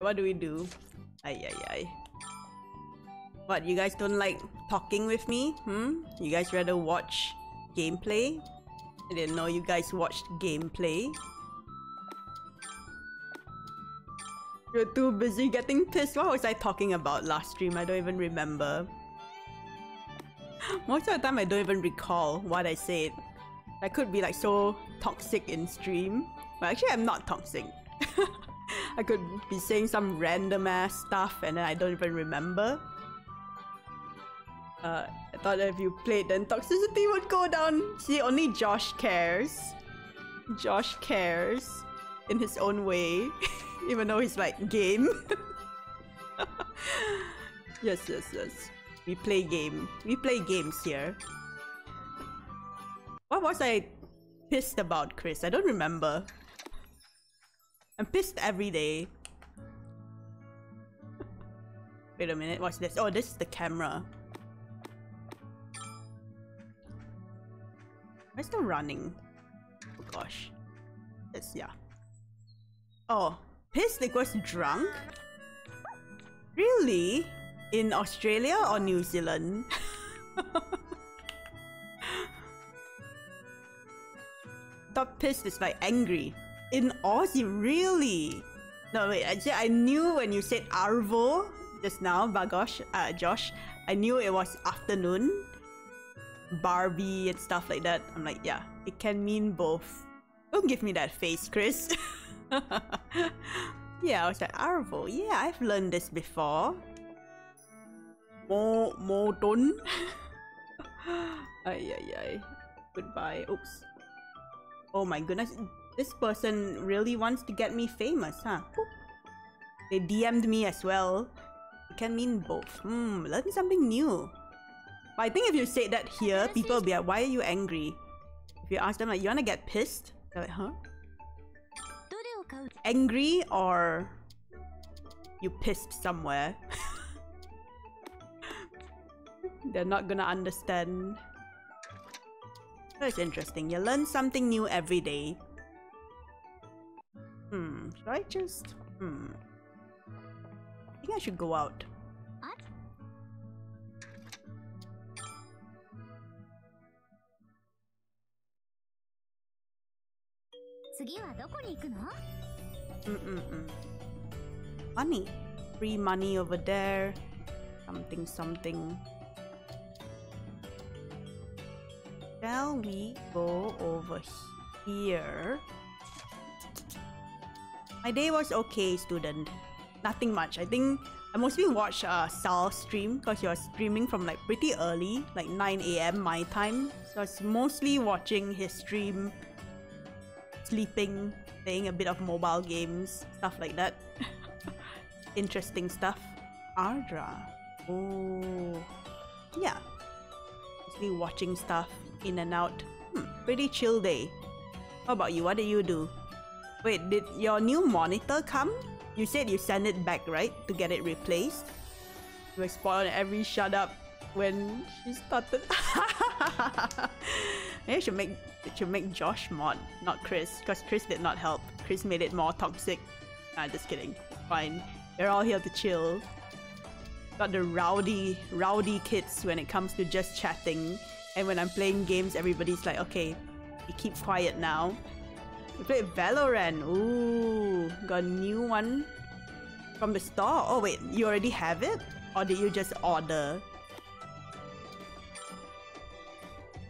What do we do? Ay. What, you guys don't like talking with me? You guys rather watch gameplay? I didn't know you guys watched gameplay. You're too busy getting pissed. What was I talking about last stream? I don't even remember. Most of the time I don't even recall what I said. I could be like so toxic in stream. Well, actually I'm not toxic. I could be saying some random ass stuff and then I don't even remember. I thought if you played then toxicity would go down. See, only Josh cares. Josh cares in his own way. Even though he's like, game. Yes. We play game. We play games here. What was I pissed about, Chris? I don't remember. I'm pissed every day. Wait a minute, watch this. Oh, this is the camera. I'm still running. Oh gosh. This, yeah. Oh, pissed equals drunk? Really? In Australia or New Zealand? Top pissed is like angry. In Aussie, really? No, wait, I knew when you said Arvo just now, Bagosh, Josh, I knew it was afternoon. Barbie and stuff like that. I'm like, yeah, it can mean both. Don't give me that face, Chris. Yeah, I was like, Arvo. Yeah, I've learned this before. Mo-mo-dun. Ay. Goodbye. Oops. Oh my goodness. This person really wants to get me famous, huh? Boop. They DM'd me as well. It can mean both. Learn something new. But I think if you say that here, people will be like, why are you angry? If you ask them like, you wanna get pissed? They're like, huh? Angry or you pissed somewhere? They're not gonna understand. That's interesting. You learn something new every day. Should I just... I think I should go out. Money. Free money over there. Something. Shall we go over here? My day was okay, student. Nothing much. I think I mostly watched Sal's stream because he was streaming from like pretty early, like 9 AM my time. So I was mostly watching his stream, sleeping, playing a bit of mobile games, stuff like that. Interesting stuff. Ardra. Oh. Yeah. Mostly watching stuff, in and out. Pretty chill day. How about you? What did you do? Wait, did your new monitor come? You said you sent it back, right? To get it replaced? You were spot on every shut up when she started. Maybe I should make Josh mod, not Chris. Because Chris did not help. Chris made it more toxic. Nah, just kidding. Fine. They're all here to chill. Got the rowdy kids when it comes to just chatting. And when I'm playing games, everybody's like, okay, you keep quiet now. We played Valorant. Ooh, got a new one from the store. Oh wait, you already have it? Or did you just order?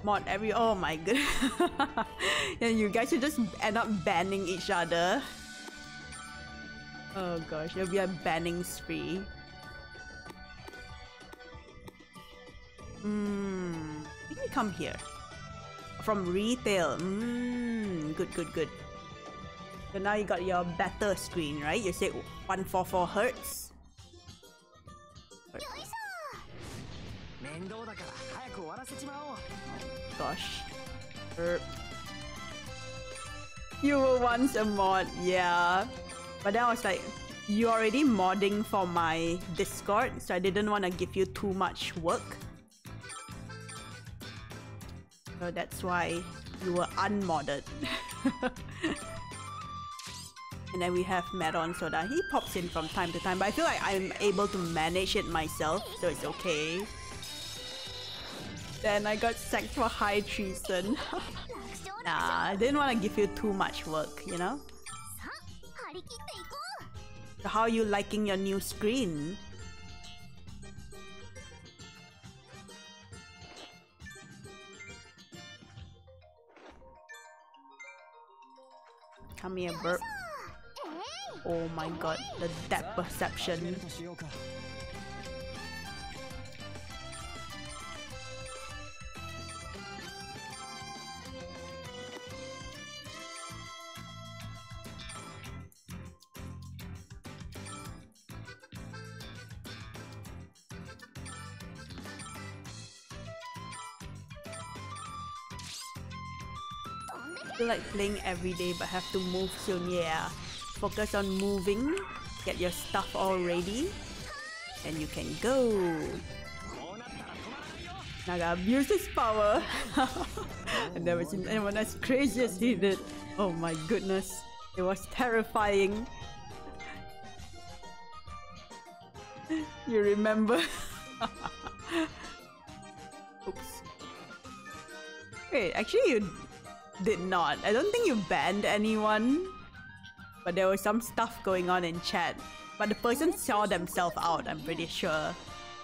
Mod every... Oh my god. And you guys should just end up banning each other. Oh gosh, there'll be a banning spree. We can come here. From retail. Good. So now you got your better screen, right? You said 144 Hertz. Gosh. You were once a mod, yeah. But then I was like, you're already modding for my Discord, so I didn't want to give you too much work. So that's why you were unmodded. And then we have Meron Soda. He pops in from time to time, but I feel like I'm able to manage it myself, so it's okay. Then I got sacked for high treason. Nah, I didn't want to give you too much work, you know? So how are you liking your new screen? Come here, burp. Oh my god, the depth perception. I feel like playing every day but have to move soon, yeah. Focus on moving, get your stuff all ready, and you can go. Naga abuses power. I've never seen anyone as crazy as he did. Oh my goodness, it was terrifying. You remember? Oops. Wait, actually you did not. I don't think you banned anyone. But there was some stuff going on in chat. But the person saw themselves out, I'm pretty sure.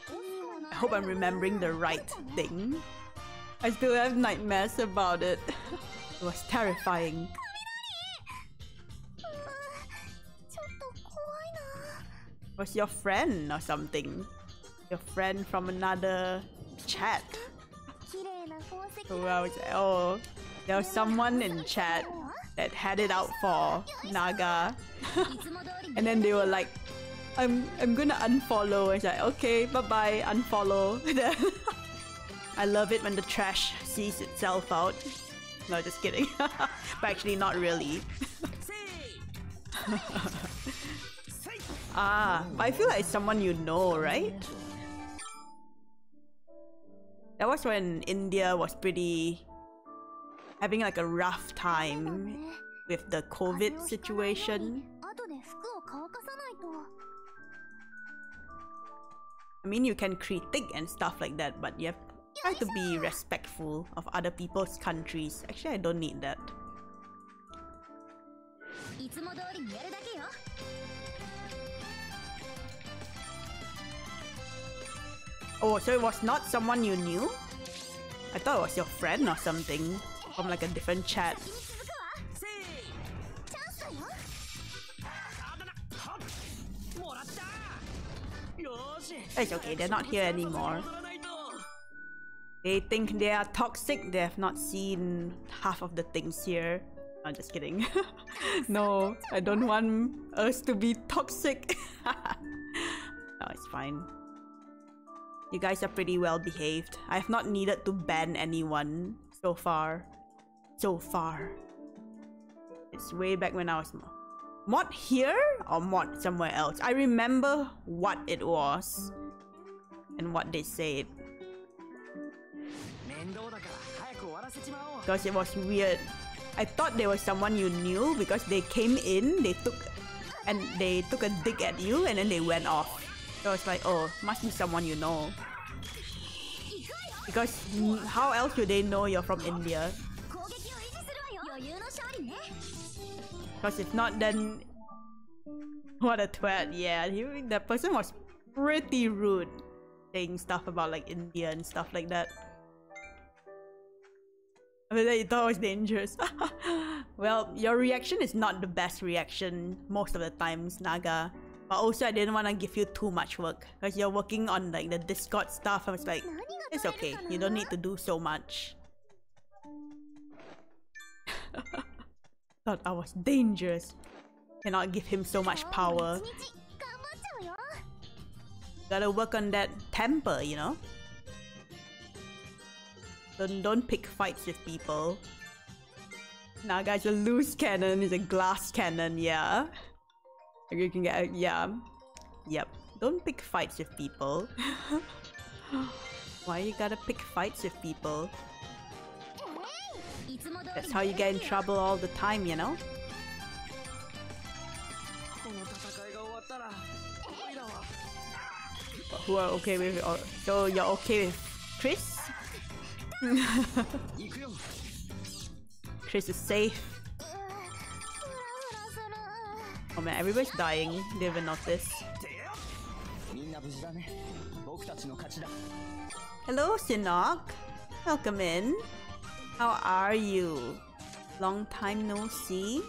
I hope I'm remembering the right thing. I still have nightmares about it. It was terrifying. It was your friend or something. Your friend from another chat. So I was like, oh, there was someone in chat that had it out for Naga. And then they were like, I'm gonna unfollow. It's like, okay, bye-bye, unfollow. I love it when the trash sees itself out. No, just kidding. But actually not really. Ah, but I feel like it's someone you know, right? That was when India was pretty having like a rough time with the COVID situation. I mean, you can critique and stuff like that, but you have to try to be respectful of other people's countries. Actually, I don't need that. Oh, so it was not someone you knew? I thought it was your friend or something. From like a different chat. It's okay, they're not here anymore. They think they are toxic, they have not seen half of the things here. I'm just kidding. No, I don't want us to be toxic. No, it's fine. You guys are pretty well behaved. I have not needed to ban anyone so far. So far. It's way back when I was mod here or mod somewhere else. I remember what it was and what they said. Because it was weird. I thought there was someone you knew because they came in, they took a dig at you and then they went off. So it's like, oh, must be someone you know. Because how else do they know you're from India? Because if not, then what a twat. Yeah, that person was pretty rude, saying stuff about like India and stuff like that. I mean, you thought it was dangerous. Well, your reaction is not the best reaction most of the times, Naga. But also, I didn't want to give you too much work because you're working on like the Discord stuff. I was like, it's okay, you don't need to do so much. Thought I was dangerous. Cannot give him so much power. Gotta work on that temper, you know? Don't pick fights with people. Nah, guys, a loose cannon is a glass cannon, yeah. You can get, yeah. Yep. Don't pick fights with people. Why you gotta pick fights with people? That's how you get in trouble all the time, you know? who are okay with it. So you're okay with Chris? Chris is safe. Oh man, everybody's dying. They even noticed. Hello, Sinok. Welcome in. How are you? Long time no see.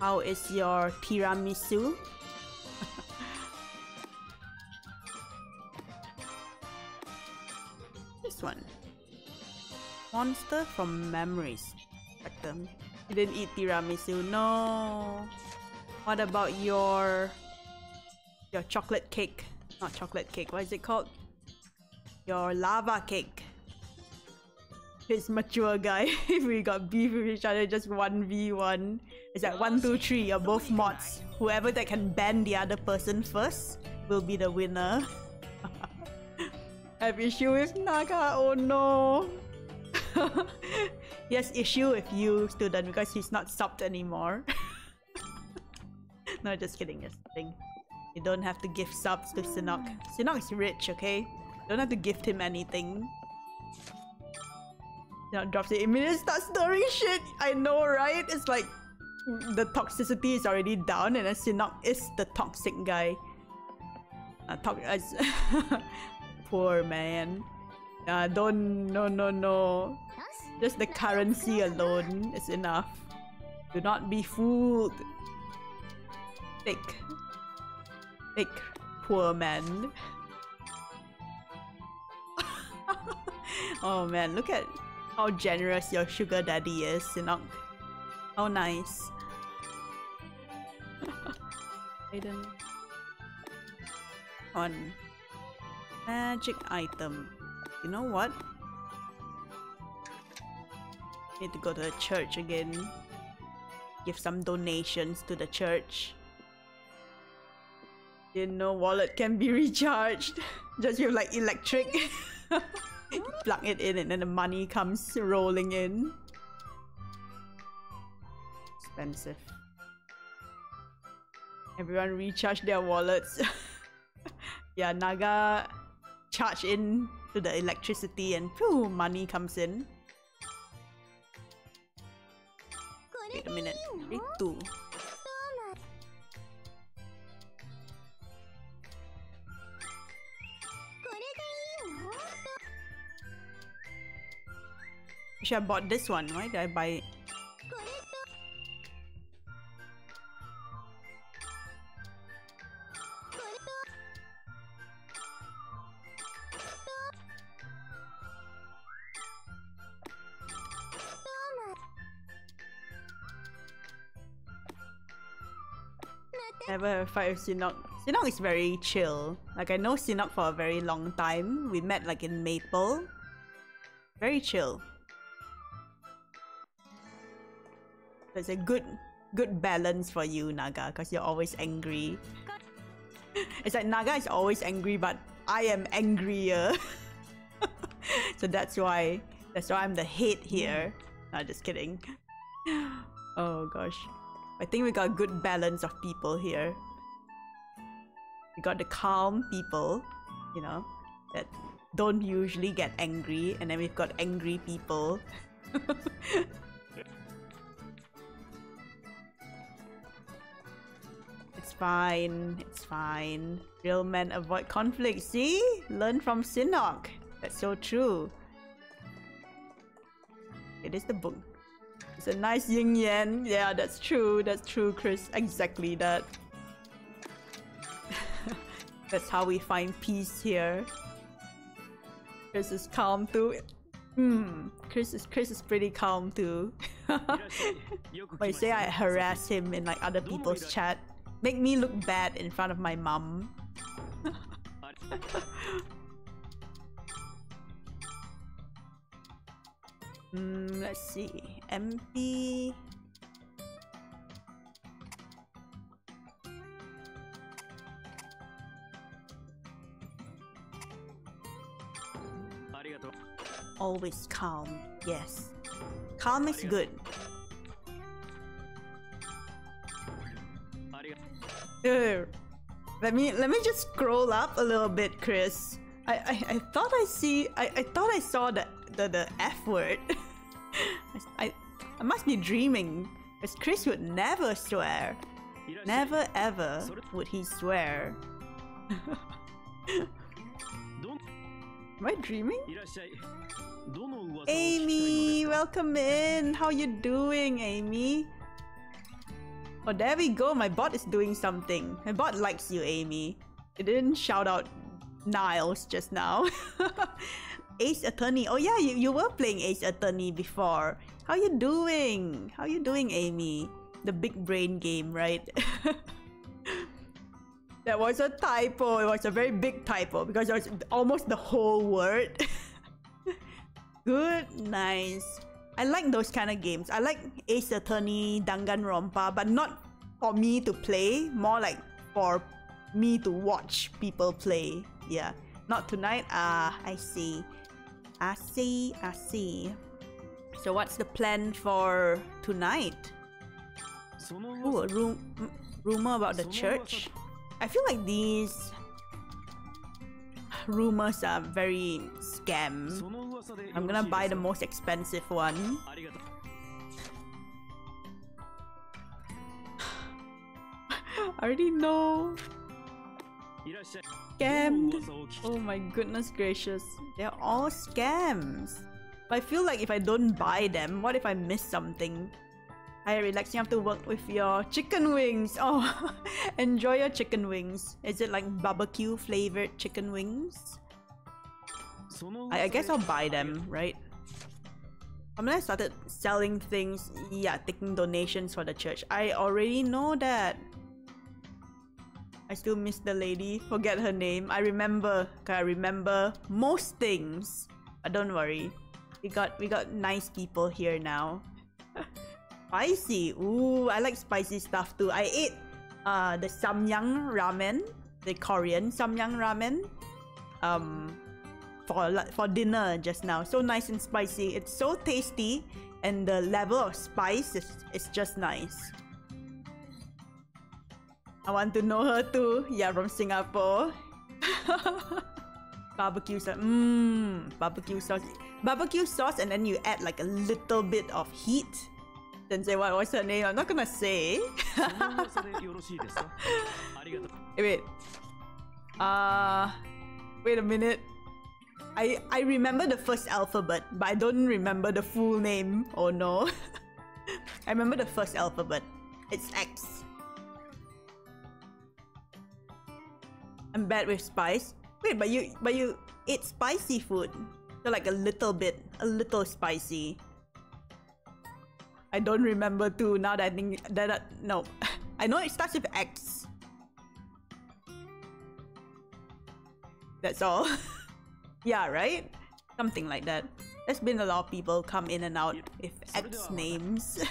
How is your tiramisu? This one. Monster from memories. You didn't eat tiramisu. No. What about your chocolate cake? Not chocolate cake. What is it called? Your lava cake. It's mature guy. If we got beef with each other, just 1v1. It's like 1, 2, 3. You're both mods. Whoever that can ban the other person first will be the winner. I have issue with Naga. Oh no. Yes, issue with you, student, because he's not subbed anymore. No, just kidding. Just kidding. You don't have to give subs to Sinok. Sinok is rich, okay? Don't have to gift him anything. Sinok drops it immediately. Starts stirring shit. I know, right? It's like the toxicity is already down, and then Sinok is the toxic guy. Poor man. No. Just the currency alone is enough. Do not be fooled. Thick, poor man. Oh man, look at how generous your sugar daddy is, Sinok. How nice. Aiden. On. Magic item. You know what? Need to go to the church again. Give some donations to the church. Didn't know wallet can be recharged. Just with like electric. You plug it in and then the money comes rolling in. Expensive. Everyone recharge their wallets. Yeah, Naga charge in to the electricity and phew, money comes in. Wait a minute. 3, 2. Wish I bought this one. Why did I buy it? Never have a fight with Sinok. Sinok is very chill. Like I know Sinok for a very long time. We met like in Maple. Very chill. There's a good balance for you, Naga, because you're always angry. It's like Naga is always angry, but I am angrier. So that's why I'm the hate here. No, just kidding. Oh gosh, I think we got a good balance of people here. We got the calm people, you know, that don't usually get angry, and then we've got angry people. Fine, it's fine. Real men avoid conflict. See? Learn from Sinok. That's so true. It is the book. It's a nice yin yang. Yeah, that's true. That's true, Chris. Exactly that. That's how we find peace here. Chris is calm too. Chris is pretty calm too. But you say I harass him in like other people's chat. Make me look bad in front of my mom. Let's see. MP. Always calm. Yes. Calm is good. Let me just scroll up a little bit, Chris. I thought I see. I thought I saw the F word. I must be dreaming, because Chris would never swear. Never ever would he swear. Am I dreaming? Amy, welcome in. How you doing, Amy? Oh, there we go. My bot is doing something. My bot likes you, Amy. It didn't shout out Niles just now. Ace Attorney. Oh yeah, you were playing Ace Attorney before. How you doing? How you doing, Amy? The big brain game, right? That was a typo. It was a very big typo because it was almost the whole word. Good, nice. I like those kind of games. I like Ace Attorney, Danganronpa, but not for me to play. More like for me to watch people play. Yeah. Not tonight. Ah, I see. I see. I see. So what's the plan for tonight? Ooh, a rumor about the church. I feel like these rumors are very scam. I'm gonna buy the most expensive one. I already know. Scammed. Oh my goodness gracious. They're all scams. But I feel like if I don't buy them, what if I miss something? Hi, relaxing after work with your chicken wings. Oh, enjoy your chicken wings. Is it like barbecue flavored chicken wings? I guess I'll buy them, right? I mean, I started selling things. Yeah, taking donations for the church. I already know that. I still miss the lady. Forget her name. I remember. I remember most things. But don't worry. We got nice people here now. Spicy. Ooh, I like spicy stuff too. I ate the Samyang ramen, the Korean Samyang ramen, for dinner just now. So nice and spicy. It's so tasty, and the level of spice is just nice. I want to know her too. Yeah, from Singapore. Barbecue sauce. Mmm, barbecue sauce. Barbecue sauce, and then you add like a little bit of heat. Then say what was her name? I'm not gonna say. Wait. Wait a minute. I remember the first alphabet, but I don't remember the full name. Oh no. I remember the first alphabet. It's X. I'm bad with spice. Wait, but you ate spicy food. So like a little spicy. I don't remember too, now that I think that no. I know it starts with X. That's all. Yeah, right? Something like that. There's been a lot of people come in and out with X names.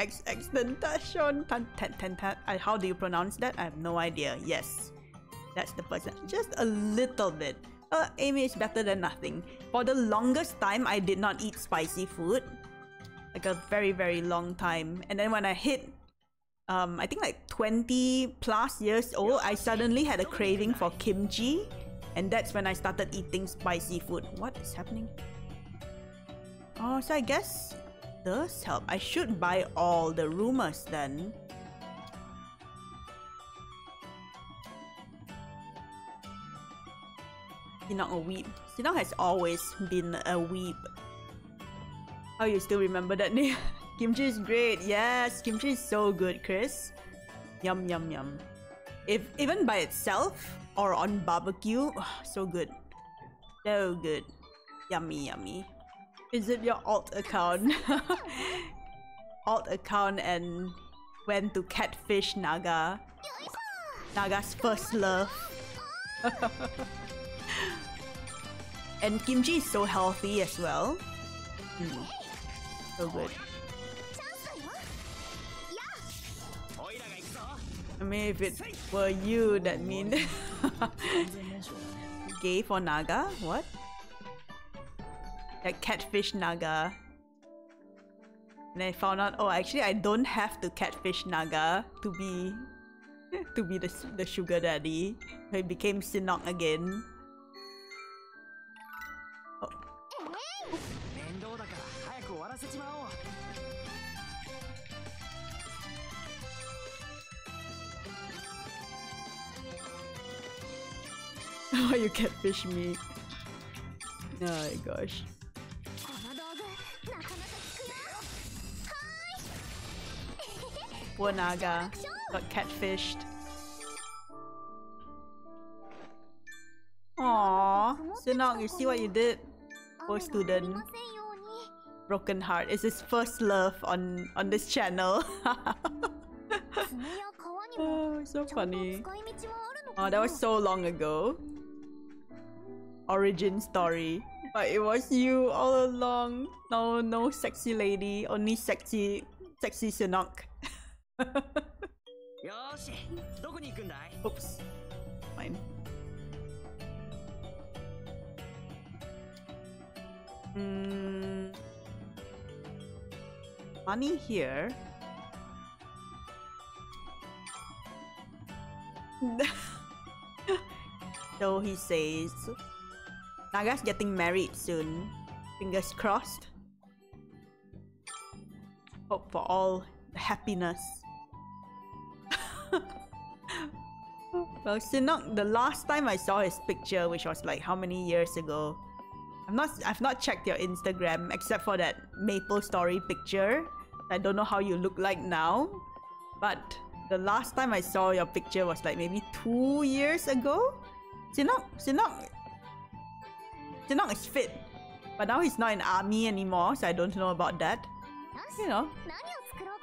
X Tentation. How do you pronounce that? I have no idea. Yes. That's the person. Just a little bit. Amy is better than nothing. For the longest time, I did not eat spicy food. Like a very, very long time. And then when I hit, I think like 20 plus years old, I suddenly had a craving for kimchi. And that's when I started eating spicy food. What is happening? Oh, so I guess this help. I should buy all the rumors then. Sinok a weeb. Sinok has always been a weeb. Oh, you still remember that name? Kimchi is great. Yes, kimchi is so good, Chris. Yum, yum, yum. If even by itself or on barbecue, oh, so good. So good. Yummy, yummy. Is it your alt account? Alt account and went to catfish Naga. Naga's first love. And kimchi is so healthy as well. Mm. So good. I mean, if it were you, that mean gay for Naga? What? Like catfish Naga. And I found out, oh, actually I don't have to catfish Naga to be to be the sugar daddy. He became Sinok again. Oh. Oh, you catfish me. Oh my gosh. Poor Naga got catfished. Aww, Sinok, you see what you did? Poor student. Broken heart. It's his first love on this channel. Oh, so funny. Oh, that was so long ago. Origin story. But it was you all along. No, no sexy lady. Only sexy Sinok. Oops. Fine. Money here. So he says Naga's getting married soon. Fingers crossed. Hope for all the happiness. Well, Sinok, the last time I saw his picture, which was like how many years ago? I've not checked your Instagram except for that Maple Story picture. I don't know how you look like now, but the last time I saw your picture was like maybe 2 years ago. Sinok is fit, but now he's not in army anymore, so I don't know about that. You know.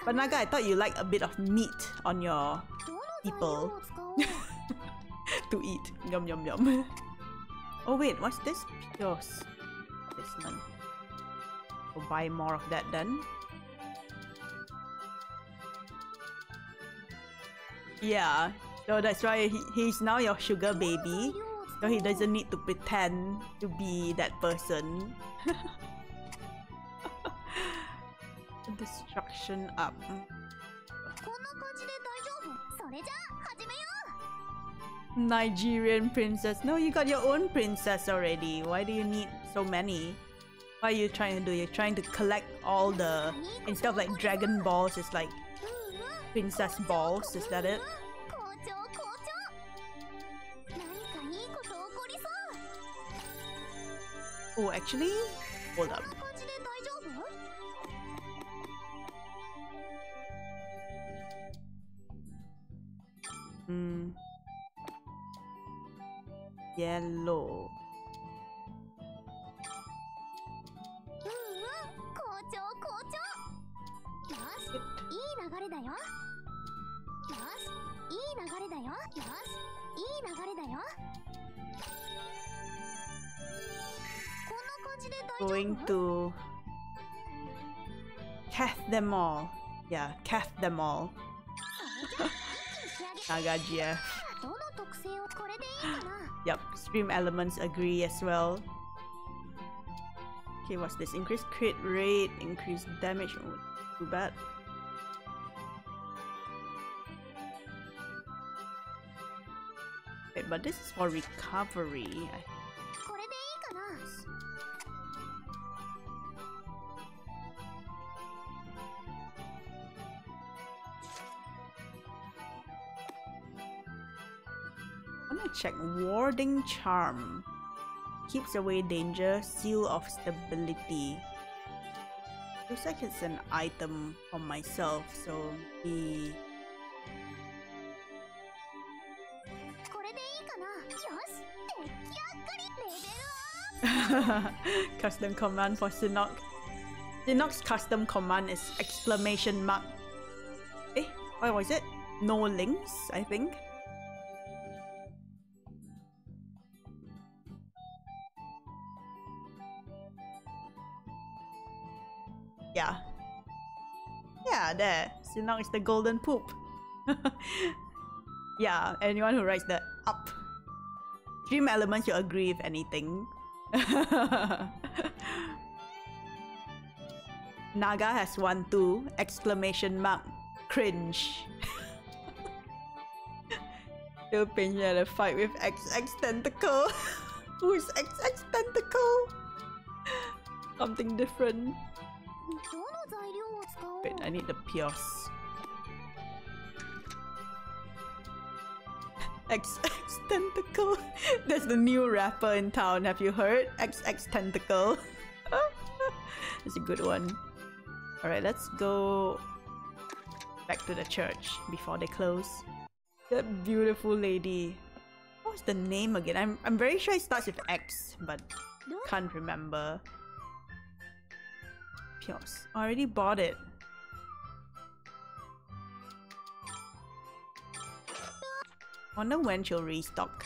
But Naga, I thought you liked a bit of meat on your people to eat. Yum yum yum. Oh wait, what's this? Yours. This one. We'll buy more of that then. Yeah, so that's why he's now your sugar baby. So he doesn't need to pretend to be that person. Destruction up. Nigerian princess. No, you got your own princess already. Why do you need so many? What are you trying to do? You're trying to collect all the... Instead of like dragon balls, it's like princess balls. Is that it? Oh, actually? Hold up. Yellow. Going to cath them all. Yeah, cath them all. Naga GF. Yep, stream elements agree as well. Okay, what's this? Increased crit rate, increased damage. Oh, too bad. Wait, but this is for recovery. Check warding charm. Keeps away danger. Seal of stability. Looks like it's an item for myself. So the custom command for Sinok. Sinok's custom command is exclamation mark. Eh, what was it? No links, I think. Yeah, there. Sinok is the golden poop. Yeah, anyone who writes the up. Dream elements, you agree with anything. Naga has 1, 2, exclamation mark, cringe. Little Penguin had a fight with XX Tentacle. Who is XX Tentacle? Something different. Wait, I need the pierce. XX Tentacle. There's the new rapper in town. Have you heard? XX Tentacle. That's a good one. Alright, let's go back to the church before they close. That beautiful lady. What was the name again? I'm very sure it starts with X, but can't remember. Pios. Already bought it. Wonder when she'll restock.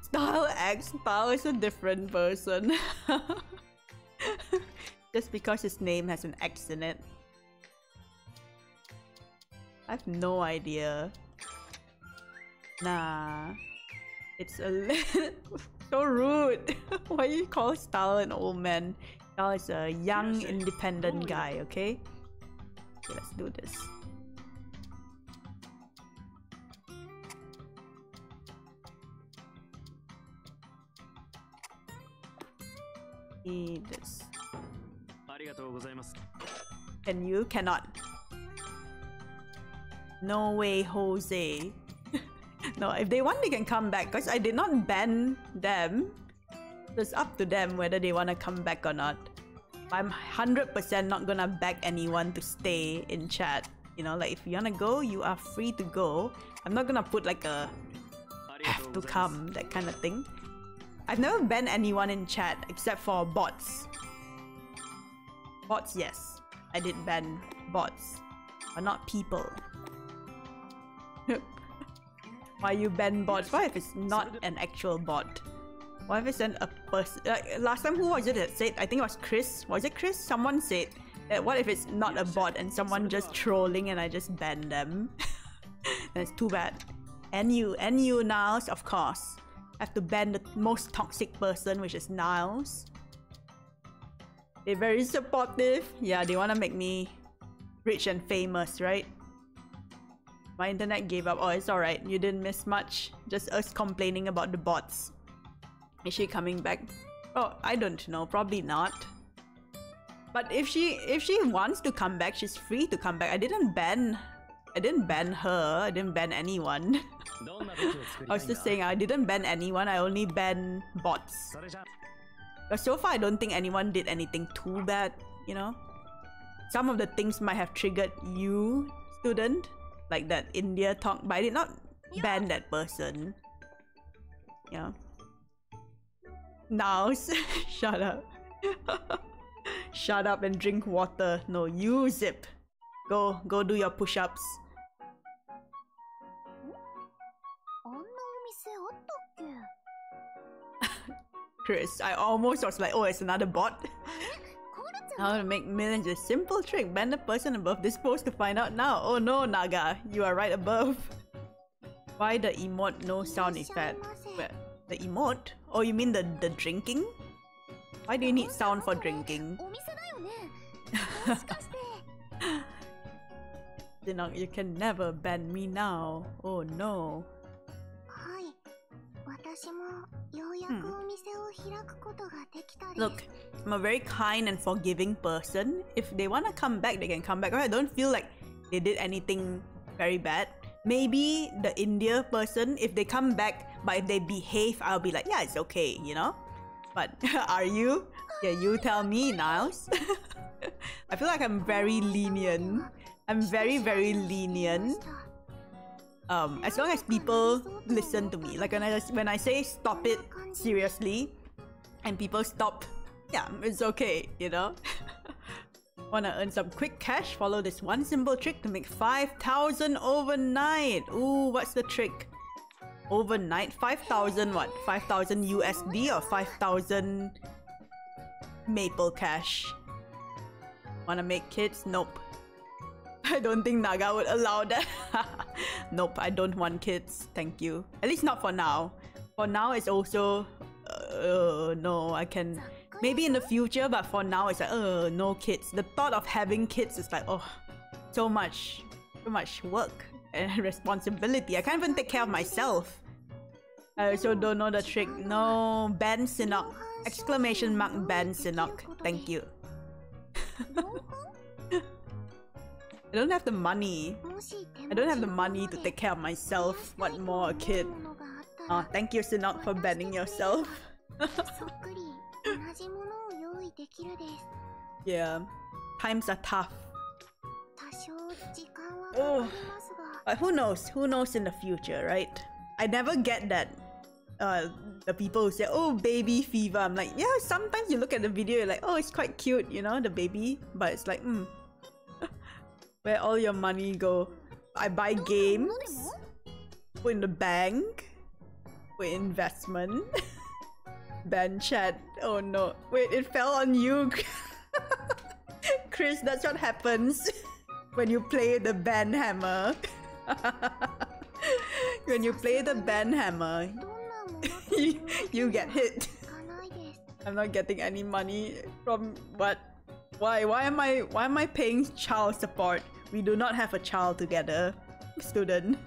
Style X, Pao is a different person. Just because his name has an X in it. I have no idea. Nah. It's a little... so rude. Why do you call Style an old man? Style is a young, independent guy, okay? Okay, let's do this. Need this. And you cannot. No way, Jose. No, if they want, they can come back. Because I did not ban them. So it's up to them whether they want to come back or not. I'm 100% not gonna beg anyone to stay in chat. You know, like if you wanna go, you are free to go. I'm not gonna put like a have to come, that kind of thing. I've never banned anyone in chat except for bots. Bots, yes. I did ban bots, but not people. Why you ban bots? What if it's not an actual bot? What if it's a person? Like, last time, who was it that said? I think it was Chris. Was it Chris? Someone said that what if it's not a bot and someone just trolling and I just ban them? That's too bad. And you, Niles, of course. I have to ban the most toxic person, which is Niles. They're very supportive. Yeah, they want to make me rich and famous, right? My internet gave up. Oh, it's alright. You didn't miss much. Just us complaining about the bots. Is she coming back? Oh, I don't know. Probably not. But if she wants to come back, she's free to come back. I didn't ban her. I didn't ban anyone. I was just saying I didn't ban anyone. I only ban bots. But so far, I don't think anyone did anything too bad. You know, some of the things might have triggered you, student, like that India talk. But I did not ban that person. You know. Nows, shut up. Shut up and drink water. No, you zip. Go do your push-ups. Chris, I almost was like, oh, it's another bot. How to make millions is a simple trick. Ban the person above this post to find out now. Oh no, Naga, you are right above. Why the emote no sound effect? The emote? Oh, you mean the drinking? Why do you need sound for drinking? You can never ban me now. Oh no. Look, I'm a very kind and forgiving person. If they want to come back, they can come back. I don't feel like they did anything very bad. Maybe the India person, if they come back, but if they behave, I'll be like, yeah, it's okay, you know? But are you? Yeah, you tell me, Niles. I feel like I'm very lenient. I'm very, very lenient. As long as people listen to me. Like when I say stop it seriously, and people stop, yeah, it's okay, you know? Wanna earn some quick cash? Follow this one simple trick to make 5,000 overnight. Ooh, what's the trick? Overnight? 5,000 what? 5,000 USD or 5,000 Maple Cash? Wanna make kids? Nope. I don't think Naga would allow that. Nope, I don't want kids. Thank you. At least not for now. For now, it's also... no, I can... Maybe in the future, but for now, it's like, no kids. The thought of having kids is like, oh, so much work and responsibility. I can't even take care of myself. I also don't know the trick. No, ban Sinok. Exclamation mark ban Sinok. Thank you. I don't have the money. I don't have the money to take care of myself. What more, a kid? Oh, thank you, Sinok, for banning yourself. Yeah, times are tough. Oh, but who knows? Who knows in the future, right? I never get that. The people who say, "Oh, baby fever." I'm like, yeah. Sometimes you look at the video, you're like, "Oh, it's quite cute," you know, the baby. But it's like, where all your money go? I buy games. Put in the bank. Put in investment. Ban chat. Oh no! Wait, it fell on you, Chris. That's what happens when you play the ban hammer. When you play the ban hammer, you get hit. I'm not getting any money from what? Why? Why am I paying child support? We do not have a child together, student.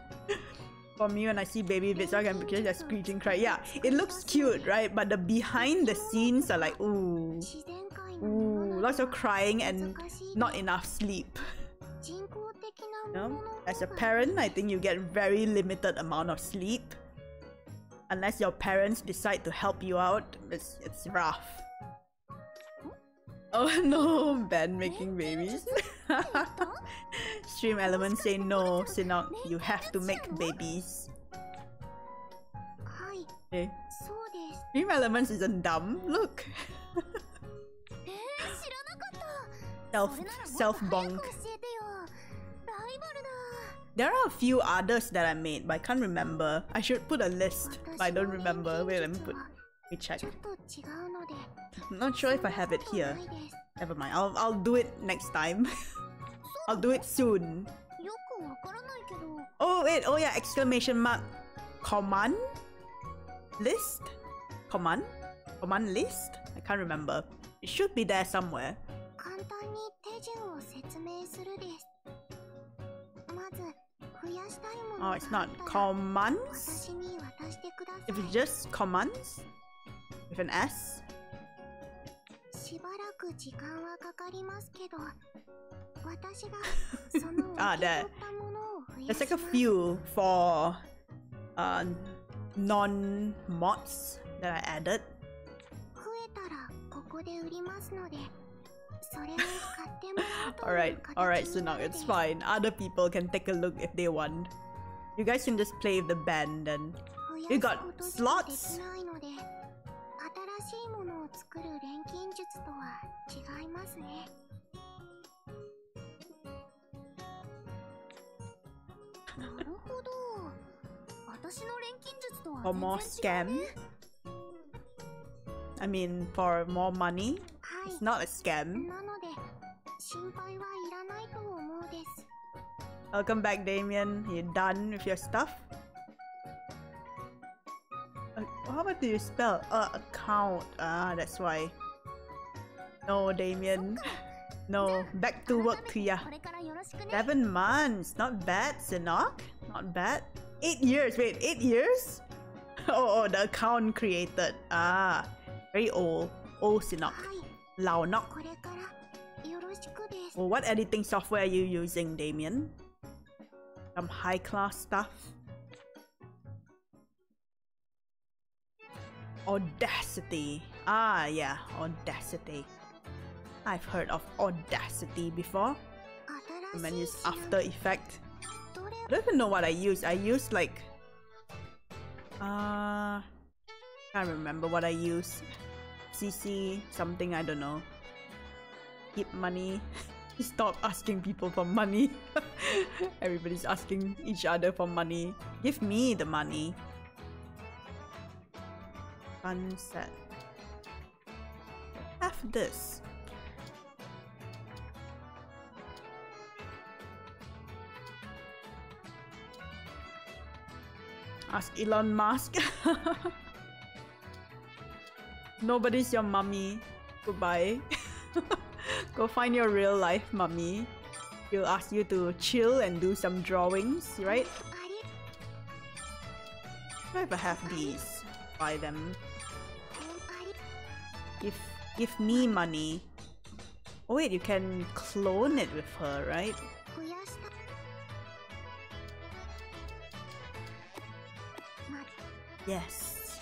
For me, when I see baby bits, I can picture that screeching cry. Yeah, it looks cute, right? But the behind the scenes are like, ooh, ooh, lots of crying and not enough sleep. You know? As a parent, I think you get very limited amount of sleep. Unless your parents decide to help you out, it's rough. Oh no, Ben making babies. Stream elements say no, Sinok, you have to make babies. Okay. Stream elements isn't dumb, look. Self bonk. There are a few others that I made, but I can't remember. I should put a list, but I don't remember. Wait, let me check. I'm not sure if I have it here. Never mind. I'll do it next time. I'll do it soon. Oh wait! Oh yeah! Exclamation mark! Command list? Command? Command list? I can't remember. It should be there somewhere. Oh, it's not commands. If it's just commands with an S. Ah, there. There's like a few for non-mods that I added. Alright, alright, so now it's fine. Other people can take a look if they want. You guys can just play the band then. You got slots? For more scam? I mean, for more money? It's not a scam. Welcome back, Damien. You done with your stuff? How about do you spell? Account. Ah, that's why. No, Damien. No. Back to work to ya. 7 months. Not bad, Sinok. Not bad. 8 years. Wait, 8 years? Oh, the account created. Ah, very old. Old Sinok. Lao Nok. Well, what editing software are you using, Damien? Some high class stuff. Audacity. Ah, yeah, Audacity. I've heard of Audacity before. And then use After Effects. I don't even know what I use. I use like... Can't remember what I use. CC something, I don't know. Keep money. Stop asking people for money. Everybody's asking each other for money. Give me the money. Sunset. Have this. Ask Elon Musk. Nobody's your mummy. Goodbye. Go find your real life mummy. He'll ask you to chill and do some drawings, right? I ever have these? Buy them. Give me money. Oh wait, you can clone it with her, right? Yes.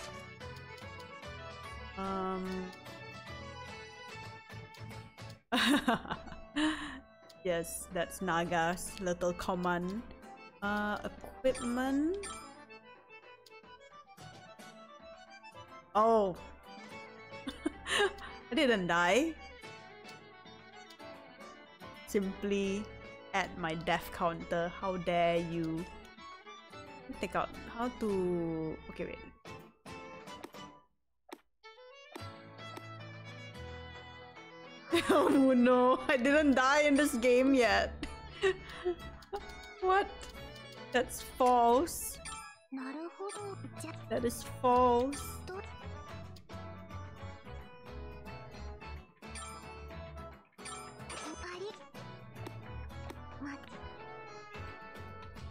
Yes, that's Naga's little command. Equipment. Oh. I didn't die. Simply at my death counter. How dare you? Take out how to... Okay, wait. Oh no, I didn't die in this game yet. What? That's false. That is false.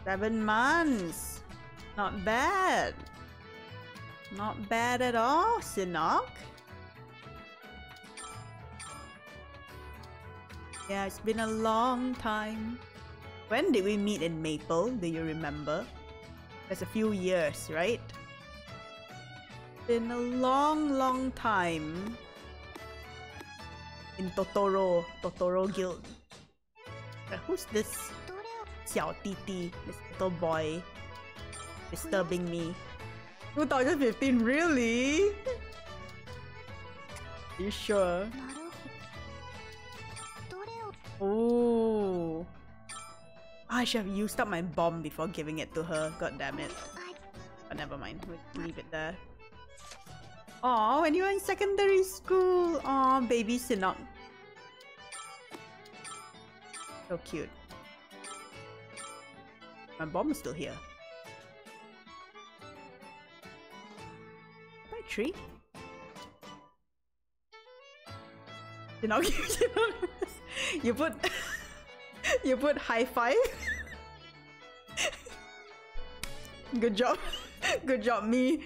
$7 months. Not bad. Not bad at all, Sinok. Yeah, it's been a long time. When did we meet in Maple? Do you remember? That's a few years, right? Been a long time. In Totoro. Totoro Guild. Who's this? Xiao Titi. This little boy. Disturbing me. 2015? Really? Are you sure? Oh, I should have used up my bomb before giving it to her. God damn it. But never mind. We'll leave it there. Oh, when you were in secondary school. Oh, baby Sinok. So cute. My bomb is still here. My tree. Sinok, you put you put high five. Good job. Good job me.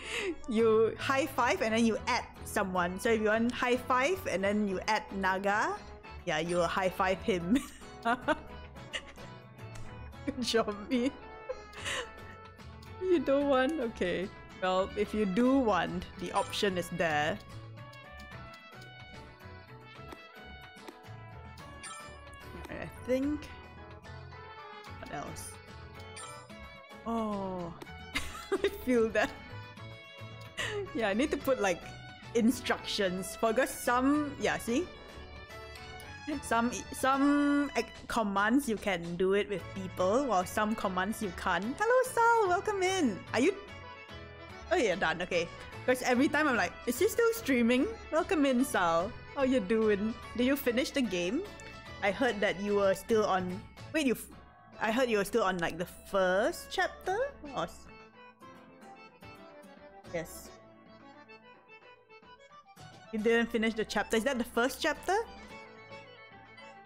You high five and then you add someone. So if you want high five and then you add Naga, yeah, you'll high five him. Good job me. You don't want? Okay. Well, if you do want, the option is there. Think what else? Oh, I feel that. Yeah, I need to put like instructions. Forgot some. Yeah, see, some commands you can do it with people, while some commands you can't. Hello, Sal. Welcome in. Are you? Oh yeah, done. Okay. Because every time I'm like, is she still streaming? Welcome in, Sal. How you doing? Did you finish the game? I heard that you were still on... Wait, you... I heard you were still on like the first chapter? Or... Yes. You didn't finish the chapter. Is that the first chapter?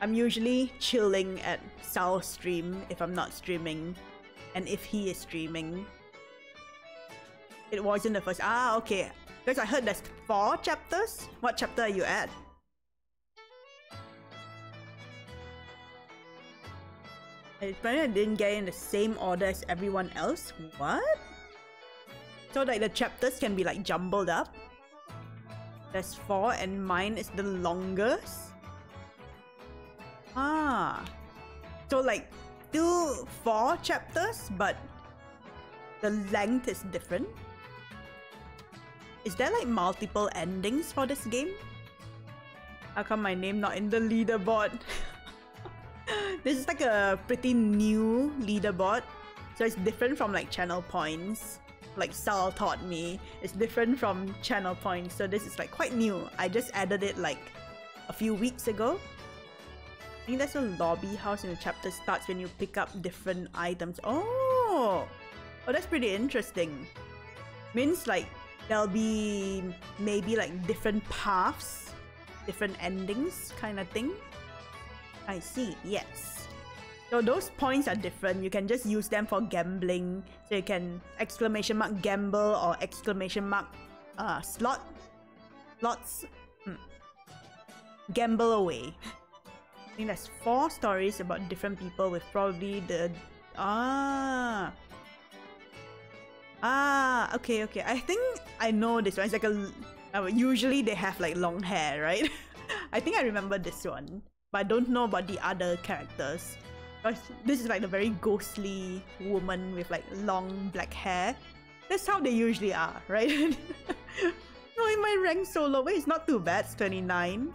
I'm usually chilling at Sal's stream if I'm not streaming. And if he is streaming. It wasn't the first... Ah, okay. Because I heard there's 4 chapters. What chapter are you at? Apparently I didn't get in the same order as everyone else. What? So like the chapters can be like jumbled up. There's 4 and mine is the longest. Ah. So like still 4 chapters but the length is different. Is there like multiple endings for this game? How come my name not in the leaderboard? This is like a pretty new leaderboard. So it's different from like channel points. Like Sal taught me. It's different from channel points. So this is like quite new. I just added it like a few weeks ago. I think there's a lobby house and the chapter starts when you pick up different items. Oh! Oh, that's pretty interesting. Means like there'll be maybe like different paths. Different endings kind of thing. I see, yes. So those points are different. You can just use them for gambling. So you can ! Gamble or ! Slots. Gamble away. I think there's 4 stories about different people with probably the... okay, okay. I think I know this one. It's like a... usually they have like long hair, right? I think I remember this one. But I don't know about the other characters. This is like the very ghostly woman with like long black hair. That's how they usually are, right? No, in my rank solo, wait, it's not too bad. It's 29.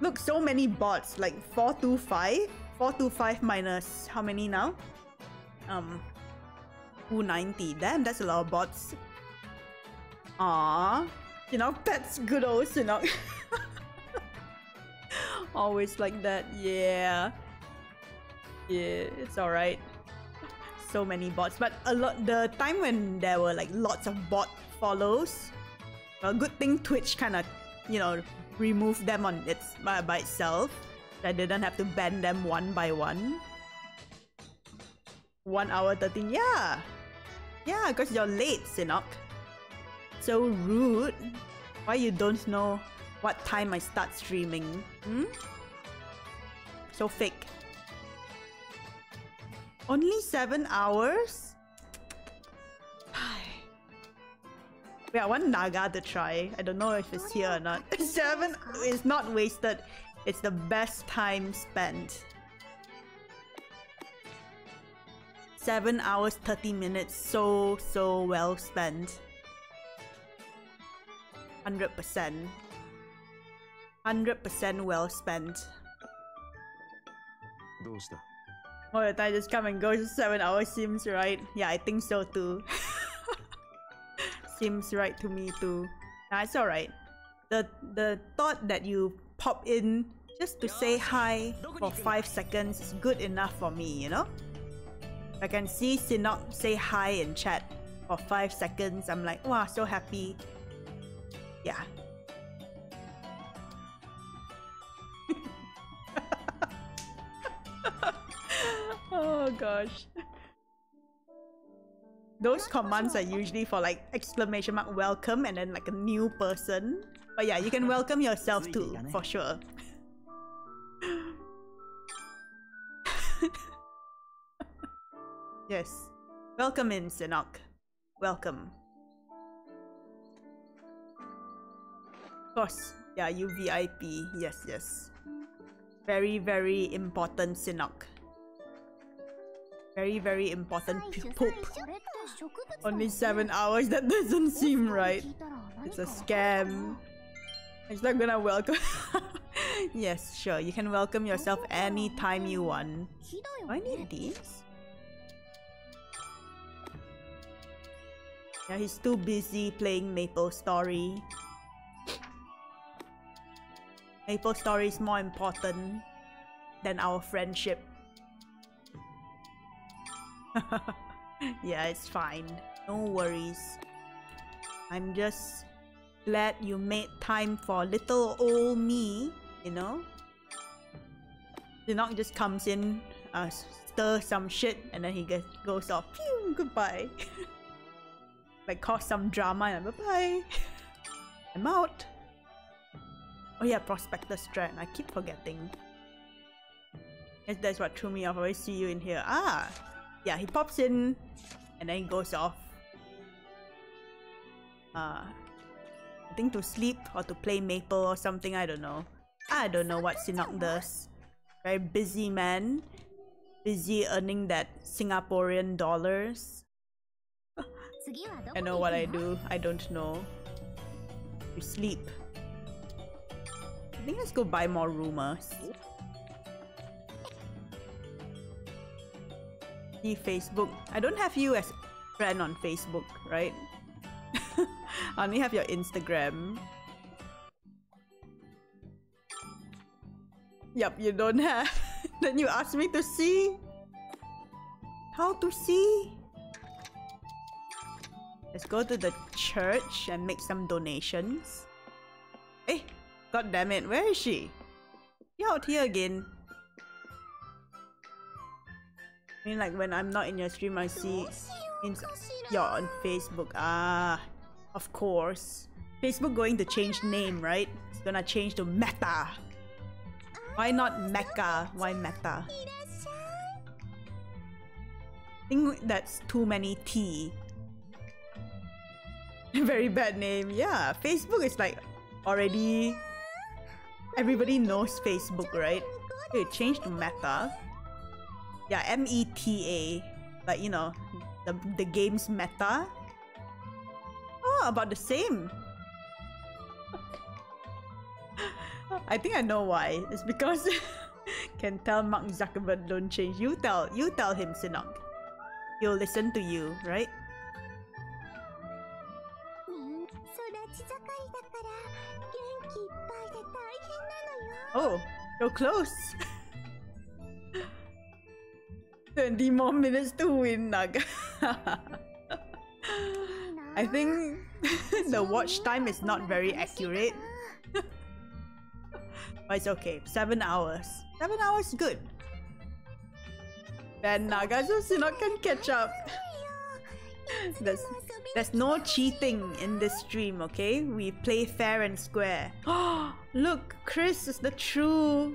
Look, so many bots. Like 425. 425 minus how many now? 290. Damn, that's a lot of bots. Aww. You know, that's good old Sinok. Always like that. Yeah. Yeah, it's alright. So many bots, but a lot. The time when there were like lots of bot follows, well, good thing Twitch kind of, you know, removed them on its by itself. I didn't have to ban them one by one. 1 hour 13. Yeah, yeah, because you're late, Sinok. So rude. Why you don't know what time I start streaming? So fake. Only 7 hours? Wait, I want Naga to try. I don't know if it's here or not. 7 is not wasted. It's the best time spent. 7 hours 30 minutes. So well spent. 100%. 100% well spent. All the time just come and go, just 7 hours seems right. Yeah, I think so too. Seems right to me too. Nah, it's alright. The thought that you pop in just to say hi for 5 seconds is good enough for me, you know? If I can see Sinok say hi in chat for 5 seconds, I'm like, wow, so happy. Yeah. Oh gosh. Those commands are usually for like ! Welcome and then like a new person. But yeah, you can welcome yourself too, for sure. Yes. Welcome in, Sinok. Welcome. Of course. Yeah, you VIP. Yes, yes. Very, very important, Sinok. Very, very important poop. Only 7 hours? That doesn't seem right. It's a scam. It's not gonna welcome. Yes, sure. You can welcome yourself anytime you want. Do I need these? Yeah, he's too busy playing Maple Story. Maple Story is more important than our friendship. Yeah, it's fine. No worries. I'm just glad you made time for little old me, you know? Sinok just comes in, stir some shit, and then he goes off. Pew! Goodbye. Like, cause some drama and bye-bye. I'm out. Oh yeah, Prospector Strand. I keep forgetting. Guess that's what threw me off. I always see you in here. Ah! Yeah, he pops in and then he goes off. I think to sleep or to play Maple or something, I don't know. I don't know what Sinok does. Very busy man. Busy earning that Singaporean dollars. I know what I do. I don't know. You sleep. I think let's go buy more rumors. Facebook. I don't have you as a friend on Facebook, right? I only have your Instagram. Yep, you don't have. Then you asked me to see. How to see? Let's go to the church and make some donations. Eh, god damn it, where is she? You're out here again. I mean, like when I'm not in your stream, I see you're on Facebook. Ah, of course. Facebook going to change name, right? It's gonna change to Meta. Why not Mecca? Why Meta? I think that's too many T. Very bad name. Yeah, Facebook is like already... Everybody knows Facebook, right? Okay, change to Meta. Yeah, M-E-T-A. But you know, the game's Meta. Oh, about the same. I think I know why. It's because... Can tell Mark Zuckerberg don't change. You tell him, Sinok. He'll listen to you, right? Oh, you're close! 20 more minutes to win, Naga. I think the watch time is not very accurate. But it's okay, 7 hours. 7 hours, good. Then Naga so Sinok can catch up. There's no cheating in this stream, okay? We play fair and square. Oh, look, Chris is the true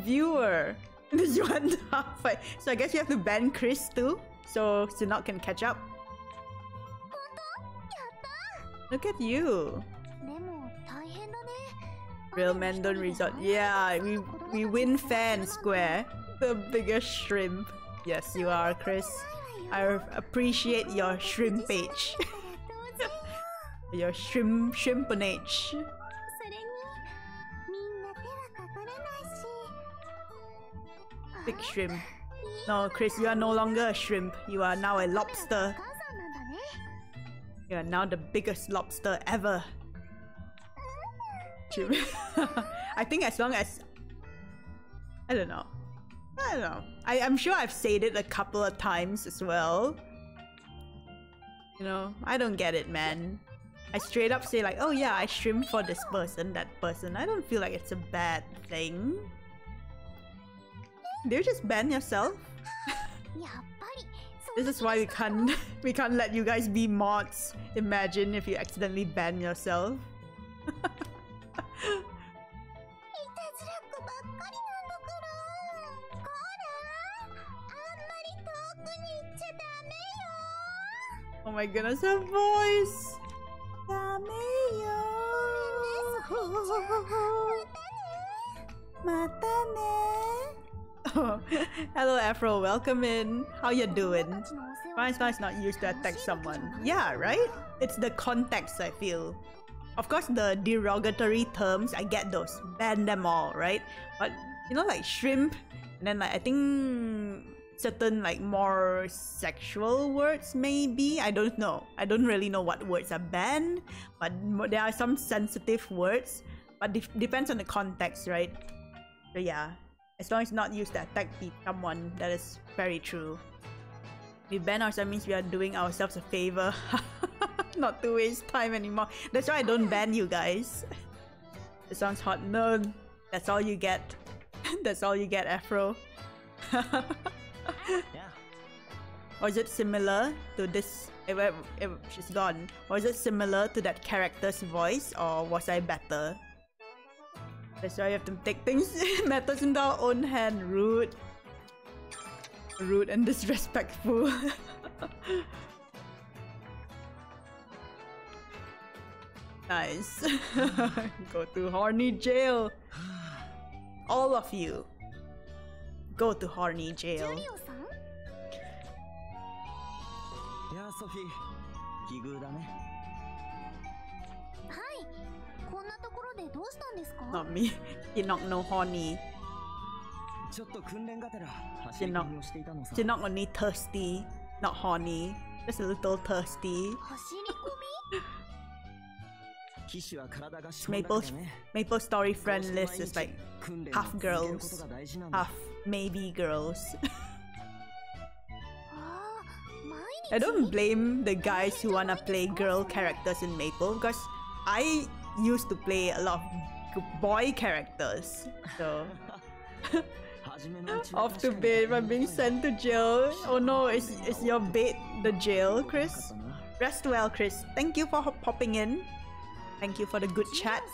viewer. This one half fight. So I guess you have to ban Chris too, so Sinok can catch up. Look at you. Real men don't resort. Yeah, we win fair and square. The biggest shrimp. Yes, you are, Chris. I appreciate your shrimpage. Your shrimponage. Big shrimp. No, Chris, you are no longer a shrimp. You are now a lobster. You are now the biggest lobster ever. I think as long as... I don't know. I'm sure I've said it a couple of times as well. You know, I don't get it, man. I straight up say like, oh yeah, I shrimp for this person, that person. I don't feel like it's a bad thing. Do you just ban yourself? This is why we can't let you guys be mods. Imagine if you accidentally ban yourself. Oh my goodness, her voice! Oh, hello Afro, welcome in. How you doing? Mine's not used to attack someone. Yeah, right? It's the context, I feel. Of course, the derogatory terms, I get those. Ban them all, right? But, you know, like shrimp, and then like, I think... certain like more sexual words maybe, I don't know. I don't really know what words are banned, but there are some sensitive words, but depends on the context, right? So yeah, as long as not used to attack someone, that is very true. We ban ourselves means we are doing ourselves a favor. Not to waste time anymore. That's why I don't ban you guys. It sounds hot. No, that's all you get. That's all you get, Afro. Or is it similar to this? If she's gone. Or is it similar to that character's voice? Or was I better? That's why you have to take things matters into our own hand. Rude and disrespectful. Nice. Go to horny jail. All of you. Go to horny jail. Yeah, Sophie. Not me. You're not no horny. You're not only thirsty, not horny. Just a little thirsty. Maple Story friend list is like half girls, half maybe girls. I don't blame the guys who wanna play girl characters in Maple, because I used to play a lot of boy characters, so Off to bed. I'm being sent to jail. Oh no, is your bed the jail, Chris? Rest well, Chris. Thank you for popping in. Thank you for the good chats.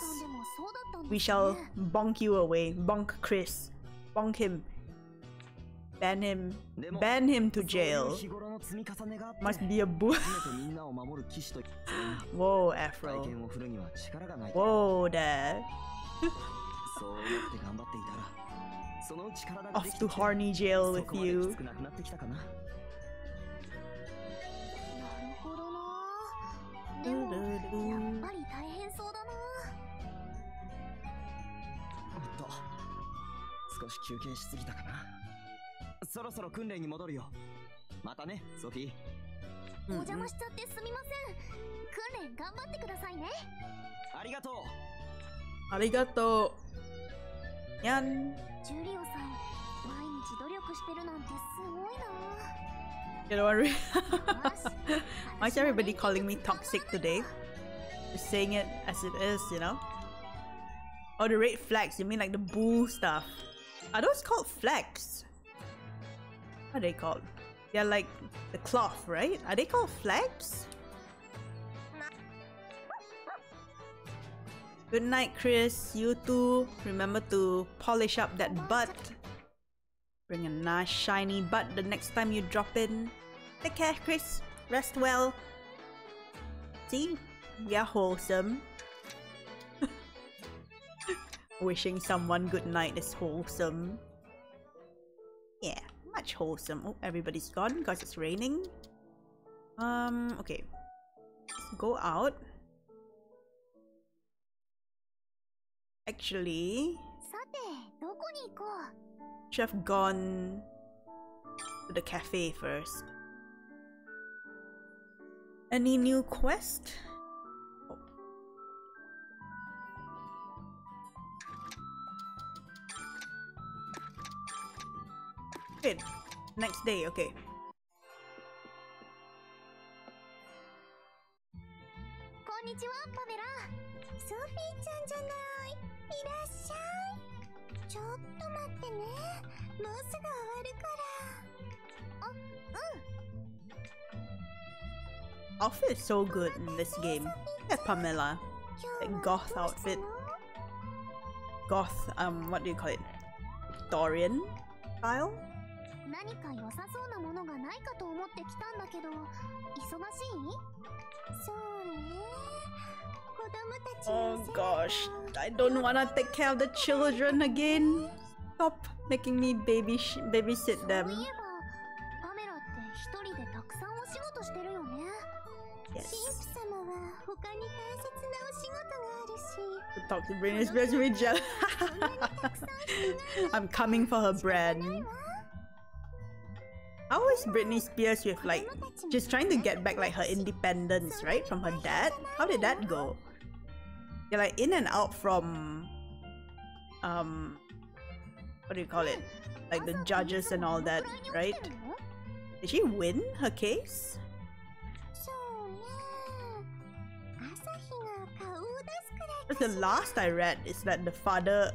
We shall bonk you away. Bonk Chris. Bonk him. Ban him. Ban him to jail. Must be a boo. Whoa, Afro. Whoa there. Off to horny jail with you. Arigato. Yan. Why is everybody calling me toxic today? Just saying it as it is, you know? Oh, the red flags. You mean like the boo stuff. Are those called flags? What are they called? They're like the cloth, right? Are they called flags? Good night, Chris. You too. Remember to polish up that butt. Bring a nice shiny butt the next time you drop in. Take care, Chris. Rest well. See? You're wholesome. Wishing someone good night is wholesome. Yeah, much wholesome. Oh, everybody's gone because it's raining. Okay. Let's go out. Actually, should have gone to the cafe first. Any new quest? Oh. Wait, next day, okay. Konnichiwa, Pamela. Sophie-chan, janai. Irashai. Chotto matte ne. Mou sugu owaru kara. Oh, outfit is so good in this game. Look at Pamela. That goth outfit. Goth, what do you call it? Victorian style? Oh gosh, I don't wanna take care of the children again. Stop making me babysit them. Yes. To talk to Brain is best with Jell. I'm coming for her, Brand. How is Britney Spears with like, she's trying to get back like her independence, right? From her dad? How did that go? You're like in and out from, what do you call it? Like the judges and all that, right? Did she win her case? But the last I read is that the father,